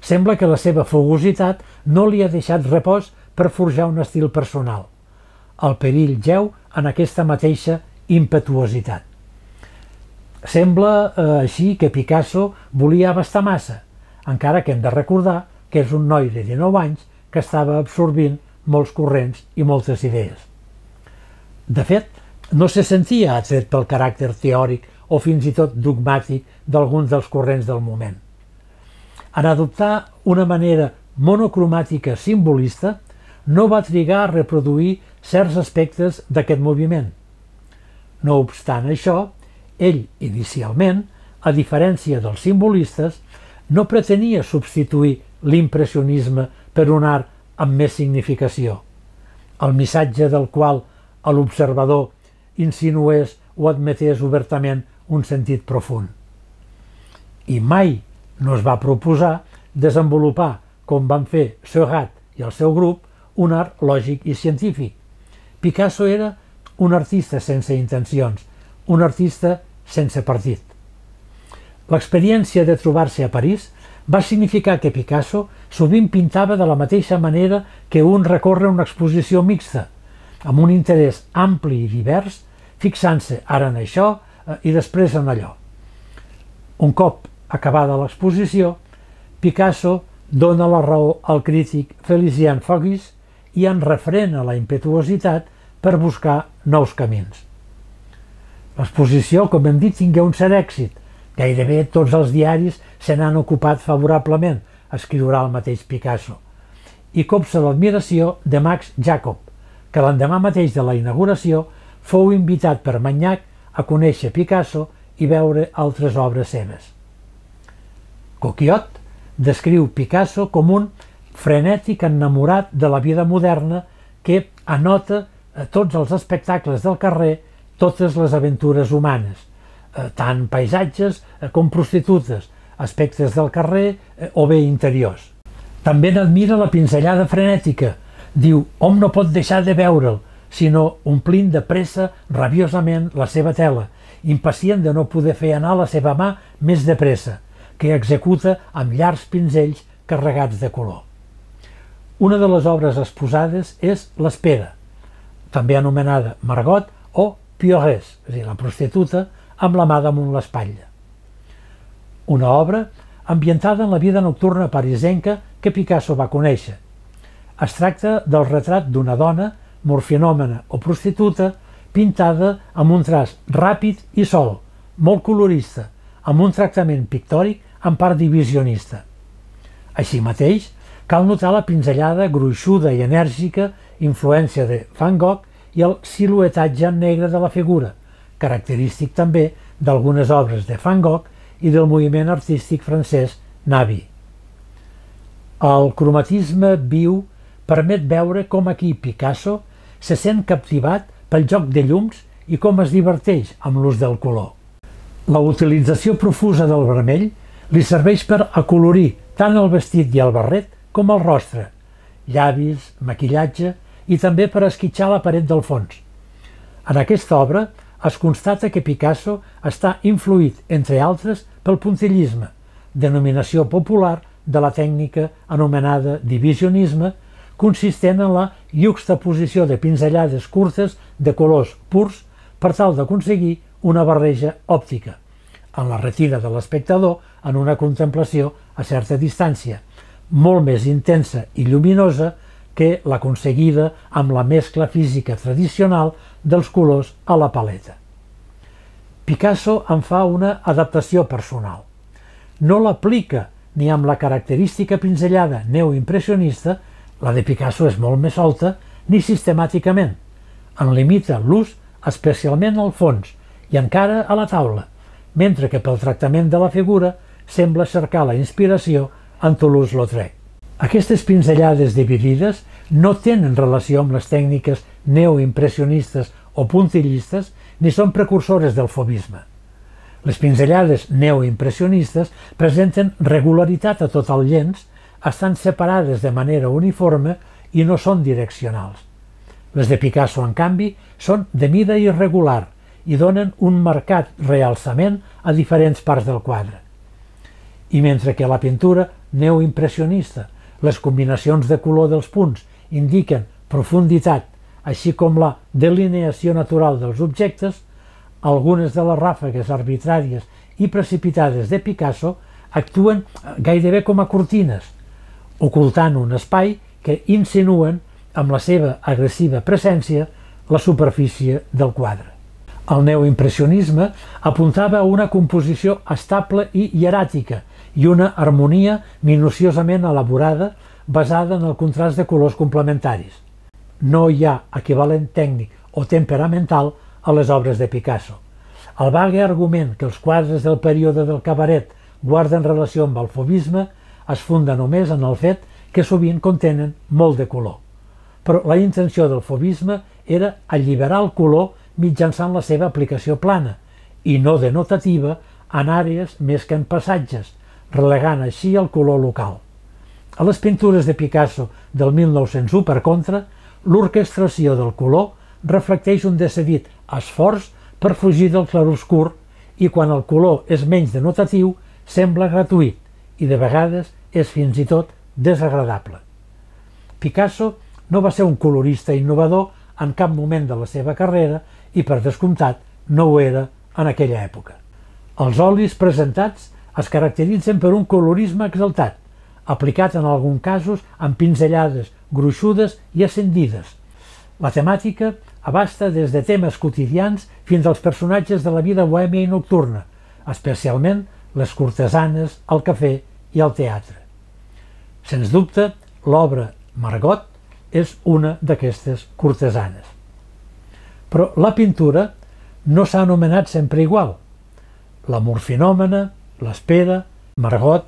Sembla que la seva fugositat no li ha deixat repòs per forjar un estil personal. El perill jeu en aquesta mateixa impetuositat. Sembla així que Picasso volia abastar massa, encara que hem de recordar que és un noi de 19 anys que estava absorbint molts corrents i moltes idees. De fet, no se sentia atret pel caràcter teòric o fins i tot dogmàtic d'alguns dels corrents del moment. En adoptar una manera monocromàtica simbolista, no va trigar a reproduir certs aspectes d'aquest moviment. No obstant això, ell, inicialment, a diferència dels simbolistes, no pretenia substituir l'impressionisme per un art amb més significació, el missatge del qual a l'observador insinués o admetés obertament un sentit profund. I mai no es va proposar desenvolupar, com van fer Seurat i el seu grup, un art lògic i científic. Picasso era un artista sense intencions, un artista sense partit. L'experiència de trobar-se a París va significar que Picasso sovint pintava de la mateixa manera que un recorre una exposició mixta, amb un interès ampli i divers, fixant-se ara en això i després en allò. Un cop acabada l'exposició, Picasso dona la raó al crític Félicien Foguix i en refrena la impetuositat per buscar nous camins. L'exposició, com hem dit, tingué un cert èxit. Gairebé tots els diaris se n'han ocupat favorablement, escriurà el mateix Picasso, i copsa l'admiració de Max Jacob, que l'endemà mateix de la inauguració fou invitat per Manyac a conèixer Picasso i veure altres obres seves. Coquiot descriu Picasso com un frenètic enamorat de la vida moderna que anota tots els espectacles del carrer, totes les aventures humanes, tant paisatges com prostitutes, aspectes del carrer o bé interiors. També n'admira la pinzellada frenètica. Diu, hom no pot deixar de veure'l, sinó omplint de pressa rabiosament la seva tela, impacient de no poder fer anar la seva mà més de pressa, que executa amb llargs pinzells carregats de color. Una de les obres exposades és l'Espera, també anomenada Margot o Piorès, és a dir, la prostituta, amb la mà damunt l'espatlla. Una obra ambientada en la vida nocturna parisenca que Picasso va conèixer. Es tracta del retrat d'una dona, morfinòmena o prostituta, pintada amb un traç ràpid i sol, molt colorista, amb un tractament pictòric en part divisionista. Així mateix, cal notar la pinzellada gruixuda i enèrgica, influència de Van Gogh i el siluetatge en negre de la figura, característic també d'algunes obres de Van Gogh i del moviment artístic francès Nabi. El cromatisme viu permet veure com aquí Picasso se sent captivat pel joc de llums i com es diverteix amb l'ús del color. La utilització profusa del vermell li serveix per acolorir tant el vestit i el barret com el rostre, llavis, maquillatge i també per esquitxar la paret del fons. En aquesta obra es constata que Picasso està influït, entre altres, pel puntillisme, denominació popular de la tècnica anomenada divisionisme, consistent en la juxtaposició de pinzellades curtes de colors purs per tal d'aconseguir una barreja òptica, en la retina de l'espectador en una contemplació a certa distància, molt més intensa i lluminosa que l'aconseguida amb la mescla física tradicional dels colors a la paleta. Picasso en fa una adaptació personal. No l'aplica ni amb la característica pinzellada neoimpressionista, la de Picasso és molt més solta, ni sistemàticament. En limita l'ús especialment al fons i encara a la taula, mentre que pel tractament de la figura sembla cercar la inspiració en Toulouse-Lautrec. Aquestes pinzellades dividides no tenen relació amb les tècniques neoimpressionistes o puntillistes ni són precursores del fobisme. Les pinzellades neoimpressionistes presenten regularitat a tot el llenç, estan separades de manera uniforme i no són direccionals. Les de Picasso, en canvi, són de mida irregular i donen un marcat realçament a diferents parts del quadre. I mentre que la pintura neoimpressionista, les combinacions de color dels punts indiquen profunditat, així com la delineació natural dels objectes, algunes de les ràfegues arbitràries i precipitades de Picasso actuen gairebé com a cortines, ocultant un espai que insinuen, amb la seva agressiva presència, la superfície del quadre. El neoimpressionisme apuntava a una composició estable i hieràtica i una harmonia minuciosament elaborada basada en el contrast de colors complementaris. No hi ha equivalent tècnic o temperamental a les obres de Picasso. El vague argument que els quadres del període del cabaret, guarden relació amb el fobisme es funda només en el fet que sovint contenen molt de color. Però la intenció del fobisme era alliberar el color mitjançant la seva aplicació plana i no denotativa en àrees més que en passatges, relegant així el color local. A les pintures de Picasso del 1901, per contra, l'orquestració del color reflecteix un decidit esforç per fugir del claroscur i quan el color és menys denotatiu sembla gratuït i de vegades és fins i tot desagradable. Picasso no va ser un colorista innovador en cap moment de la seva carrera i, per descomptat, no ho era en aquella època. Els olis presentats es caracteritzen per un colorisme exaltat, aplicat en alguns casos amb pinzellades gruixudes i ascendides. La temàtica abasta des de temes quotidians fins als personatges de la vida bohèmia i nocturna, especialment les cortesanes, el cafè i el teatre. Sens dubte, l'obra Margot és una d'aquestes cortesanes. Però la pintura no s'ha anomenat sempre igual. L'amor fenòmena, l'espera, Margot,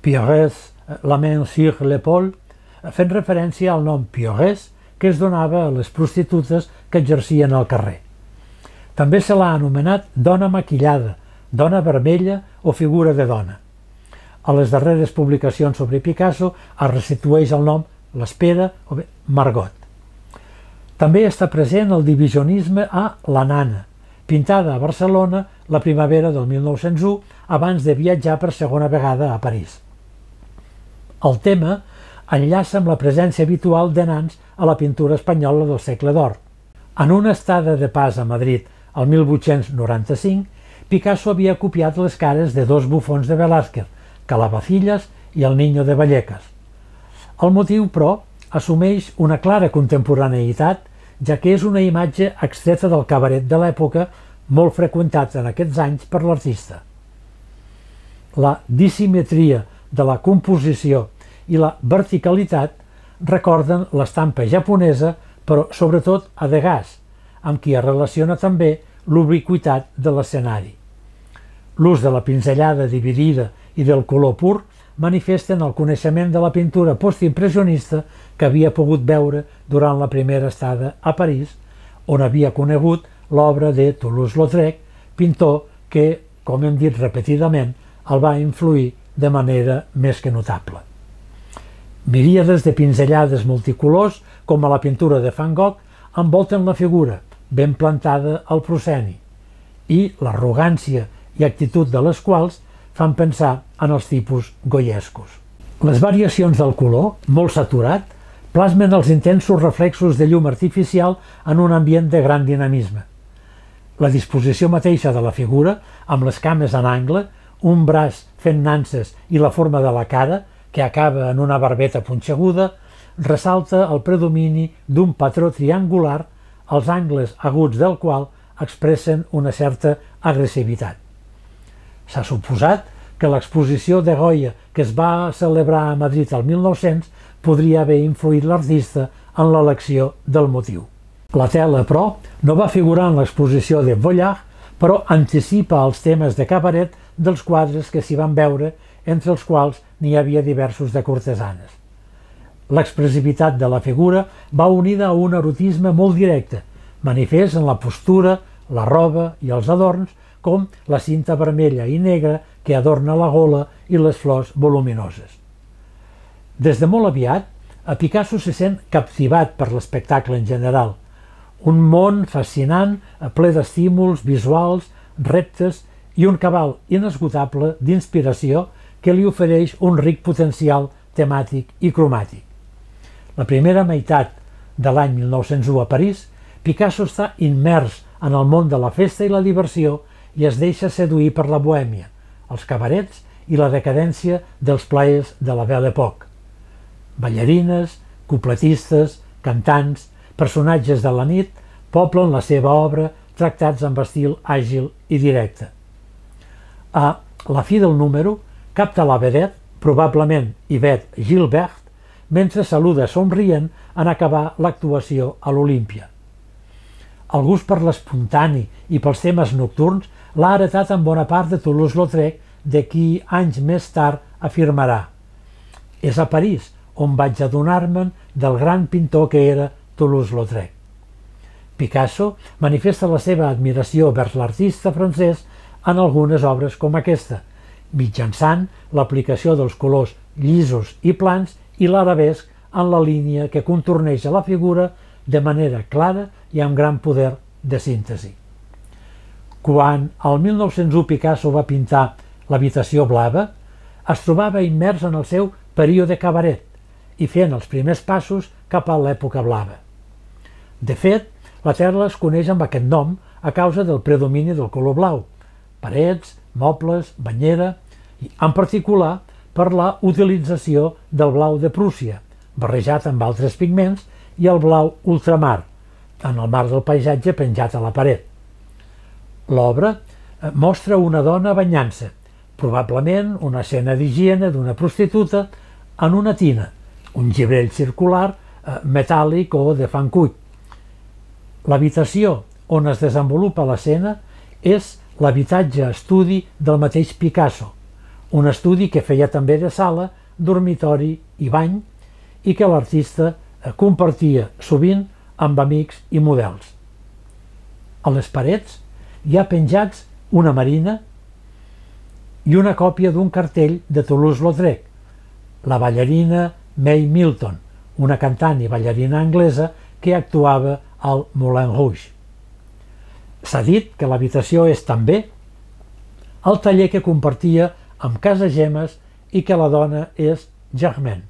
Pierres, la main sur l'épaule, fent referència al nom Pierres que es donava a les prostitutes que exercien al carrer. També se l'ha anomenat dona maquillada, dona vermella o figura de dona. A les darreres publicacions sobre Picasso es restitueix el nom l'espera o bé Margot. També està present el divisionisme a La Nana, pintada a Barcelona la primavera del 1901 abans de viatjar per segona vegada a París. El tema enllaça amb la presència habitual de nans a la pintura espanyola del segle d'or. En una estada de pas a Madrid el 1895, Picasso havia copiat les cares de dos bufons de Velázquez, Calabacillas i el Niño de Vallecas. El motiu, però, assumeix una clara contemporaneïtat, ja que és una imatge extreta del cabaret de l'època, molt freqüentat en aquests anys per l'artista. La dissimetria de la composició i la verticalitat recorden l'estampa japonesa, però sobretot a Degas, amb qui es relaciona també l'ubiquitat de l'escenari. L'ús de la pinzellada dividida i del color pur manifesten el coneixement de la pintura postimpressionista que havia pogut veure durant la primera estada a París, on havia conegut l'obra de Toulouse-Lautrec, pintor que, com hem dit repetidament, el va influir de manera més que notable. Miríades de pinzellades multicolors, com a la pintura de Van Gogh, envolten la figura, ben plantada al prosceni, i l'arrogància i actitud de les quals fan pensar en els tipus goiescos. Les variacions del color, molt saturat, plasmen els intensos reflexos de llum artificial en un ambient de gran dinamisme. La disposició mateixa de la figura, amb les cames en angle, un braç fent nances i la forma de la cara, que acaba en una barbeta punxeguda, ressalta el predomini d'un patró triangular, els angles aguts del qual expressen una certa agressivitat. S'ha suposat que l'exposició de Goya que es va celebrar a Madrid el 1900 podria haver influït l'artista en l'elecció del motiu. La tela, però, no va figurar en l'exposició de Vollard, però anticipa els temes de cabaret dels quadres que s'hi van veure, entre els quals n'hi havia diversos de cortesanes. L'expressivitat de la figura va unida a un erotisme molt directe, manifest en la postura, la roba i els adorns, com la cinta vermella i negra que adorna la gola i les flors voluminoses. Des de molt aviat, a Picasso se sent captivat per l'espectacle en general, un món fascinant, ple d'estímuls visuals, reptes i un cabal inesgotable d'inspiració que li ofereix un ric potencial temàtic i cromàtic. La primera meitat de l'any 1901 a París, Picasso està immers en el món de la festa i la diversió i es deixa seduir per la bohèmia, els cabarets i la decadència dels plaers de la Belle Époque. Ballarines, cupletistes, cantants, personatges de la nit poblen la seva obra tractats amb estil àgil i directe. A la fi del número capta la vedette, probablement Yvette Gilbert, mentre saluda somrient en acabar l'actuació a l'Olímpia. El gust per l'espontani i pels temes nocturns l'ha heretat en bona part de Toulouse-Lautrec, de qui anys més tard afirmarà: és a París on vaig adonar-me'n del gran pintor que era Toulouse-Lautrec. Picasso manifesta la seva admiració vers l'artista francès en algunes obres com aquesta, mitjançant l'aplicació dels colors llisos i plans i l'arabesc en la línia que contorneja la figura de manera clara i amb gran poder de síntesi. Quan el 1901 Picasso va pintar l'habitació blava, es trobava immers en el seu període cabaret i fent els primers passos cap a l'època blava. De fet, la tela es coneix amb aquest nom a causa del predomini del color blau, parets, mobles, banyera, i en particular per la utilització del blau de Prússia, barrejat amb altres pigments, i el blau ultramar, en el mar del paisatge penjat a la paret. L'obra mostra una dona banyant-se, probablement una escena d'higiene d'una prostituta, en una tina, un gibrell circular, metàl·lic o de fancull. L'habitació on es desenvolupa l'escena és l'habitatge-estudi del mateix Picasso, un estudi que feia també de sala, dormitori i bany i que l'artista compartia sovint amb amics i models. A les parets hi ha penjats una marina i una còpia d'un cartell de Toulouse-Lautrec, la ballarina May Milton, una cantant i ballarina anglesa que actuava al Moulin Rouge. S'ha dit que l'habitació és també el taller que compartia amb Casagemas i que la dona és Germaine.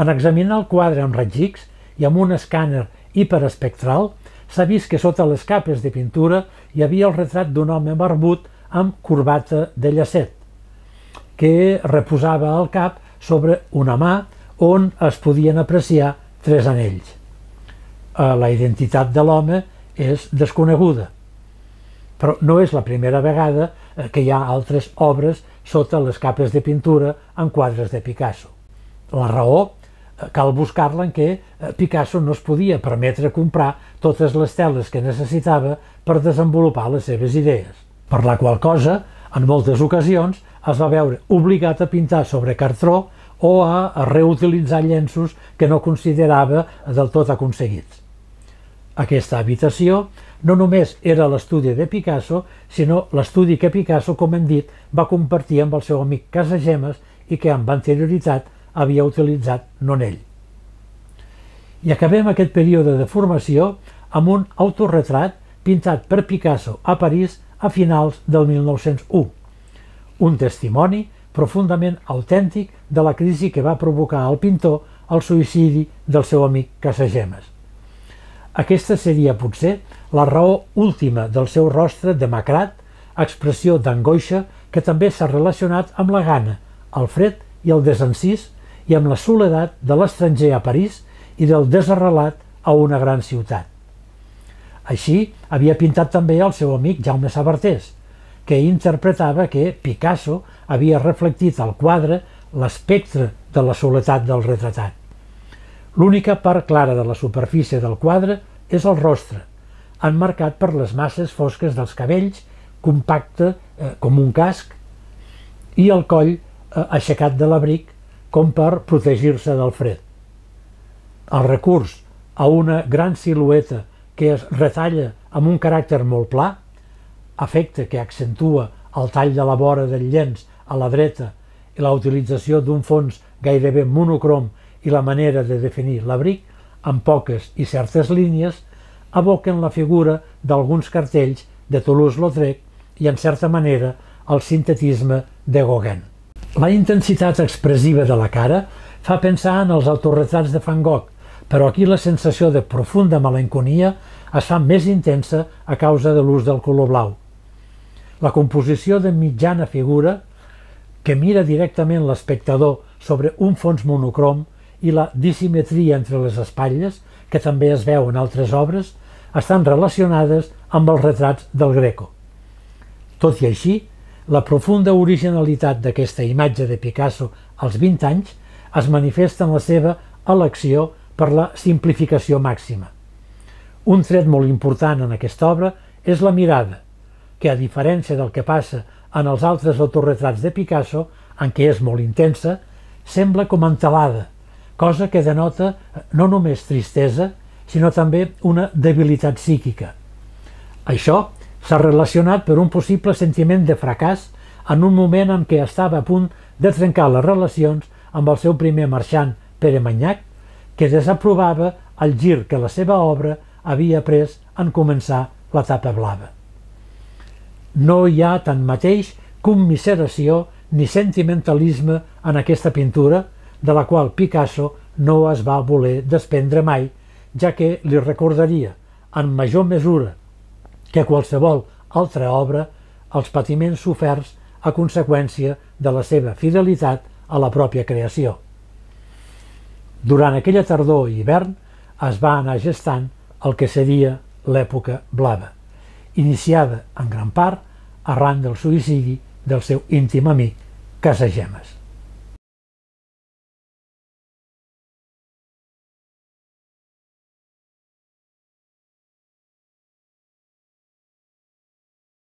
En examinar el quadre amb ratxics i amb un escàner hiperespectral, s'ha vist que sota les capes de pintura hi havia el retrat d'un home barbut amb corbata de llacet, que reposava el cap sobre una mà on es podien apreciar tres anells. La identitat de l'home és desconeguda, però no és la primera vegada que hi ha altres obres sota les capes de pintura en quadres de Picasso. La raó cal buscar-la en què Picasso no es podia permetre comprar totes les teles que necessitava per desenvolupar les seves idees, per la qual cosa, en moltes ocasions, es va veure obligat a pintar sobre cartró o a reutilitzar llenços que no considerava del tot aconseguits. Aquesta habitació no només era l'estudi de Picasso, sinó l'estudi que Picasso, com hem dit, va compartir amb el seu amic Casagemas i que amb anterioritat havia utilitzat Nonell. I acabem aquest període de formació amb un autorretrat pintat per Picasso a París a finals del 1901, un testimoni profundament autèntic de la crisi que va provocar al pintor el suïcidi del seu amic Casagemas. Aquesta seria potser la raó última del seu rostre demacrat, expressió d'angoixa que també s'ha relacionat amb la gana, el fred i el desencís i amb la soledat de l'estranger a París i del desarrelat a una gran ciutat. Així havia pintat també el seu amic Jaume Sabartés, que interpretava que Picasso havia reflectit al quadre l'espectre de la soledat del retratat. L'única part clara de la superfície del quadre és el rostre, emmarcat per les masses fosques dels cabells, compacte com un casc, i el coll aixecat de l'abric com per protegir-se del fred. El recurs a una gran silueta que es retalla amb un caràcter molt pla, efecte que accentua el tall de la vora del llenç a la dreta i la utilització d'un fons gairebé monocrom i la manera de definir l'abric amb poques i certes línies evoquen la figura d'alguns cartells de Toulouse-Lautrec i, en certa manera, el sintetisme de Gauguin. La intensitat expressiva de la cara fa pensar en els autorretrats de Van Gogh, però aquí la sensació de profunda malenconia es fa més intensa a causa de l'ús del color blau. La composició de mitjana figura, que mira directament l'espectador sobre un fons monocrom, i la dissimetria entre les espatlles, que també es veu en altres obres, estan relacionades amb els retrats del Greco. Tot i així, la profunda originalitat d'aquesta imatge de Picasso als 20 anys es manifesta en la seva elecció per la simplificació màxima. Un tret molt important en aquesta obra és la mirada, que, a diferència del que passa en els altres autorretrats de Picasso, en què és molt intensa, sembla com entelada, cosa que denota no només tristesa, sinó també una debilitat psíquica. Això s'ha relacionat per un possible sentiment de fracàs en un moment en què estava a punt de trencar les relacions amb el seu primer marxant, Pere Manyac, que desaprovava el gir que la seva obra havia pres en començar l'etapa blava. No hi ha, tanmateix, commiseració ni sentimentalisme en aquesta pintura, de la qual Picasso no es va voler desprendre mai, ja que li recordaria, en major mesura que qualsevol altra obra, els patiments soferts a conseqüència de la seva fidelitat a la pròpia creació. Durant aquella tardor i hivern es va anar gestant el que seria l'època blava, iniciada en gran part arran del suïcidi del seu íntim amic Casagemas.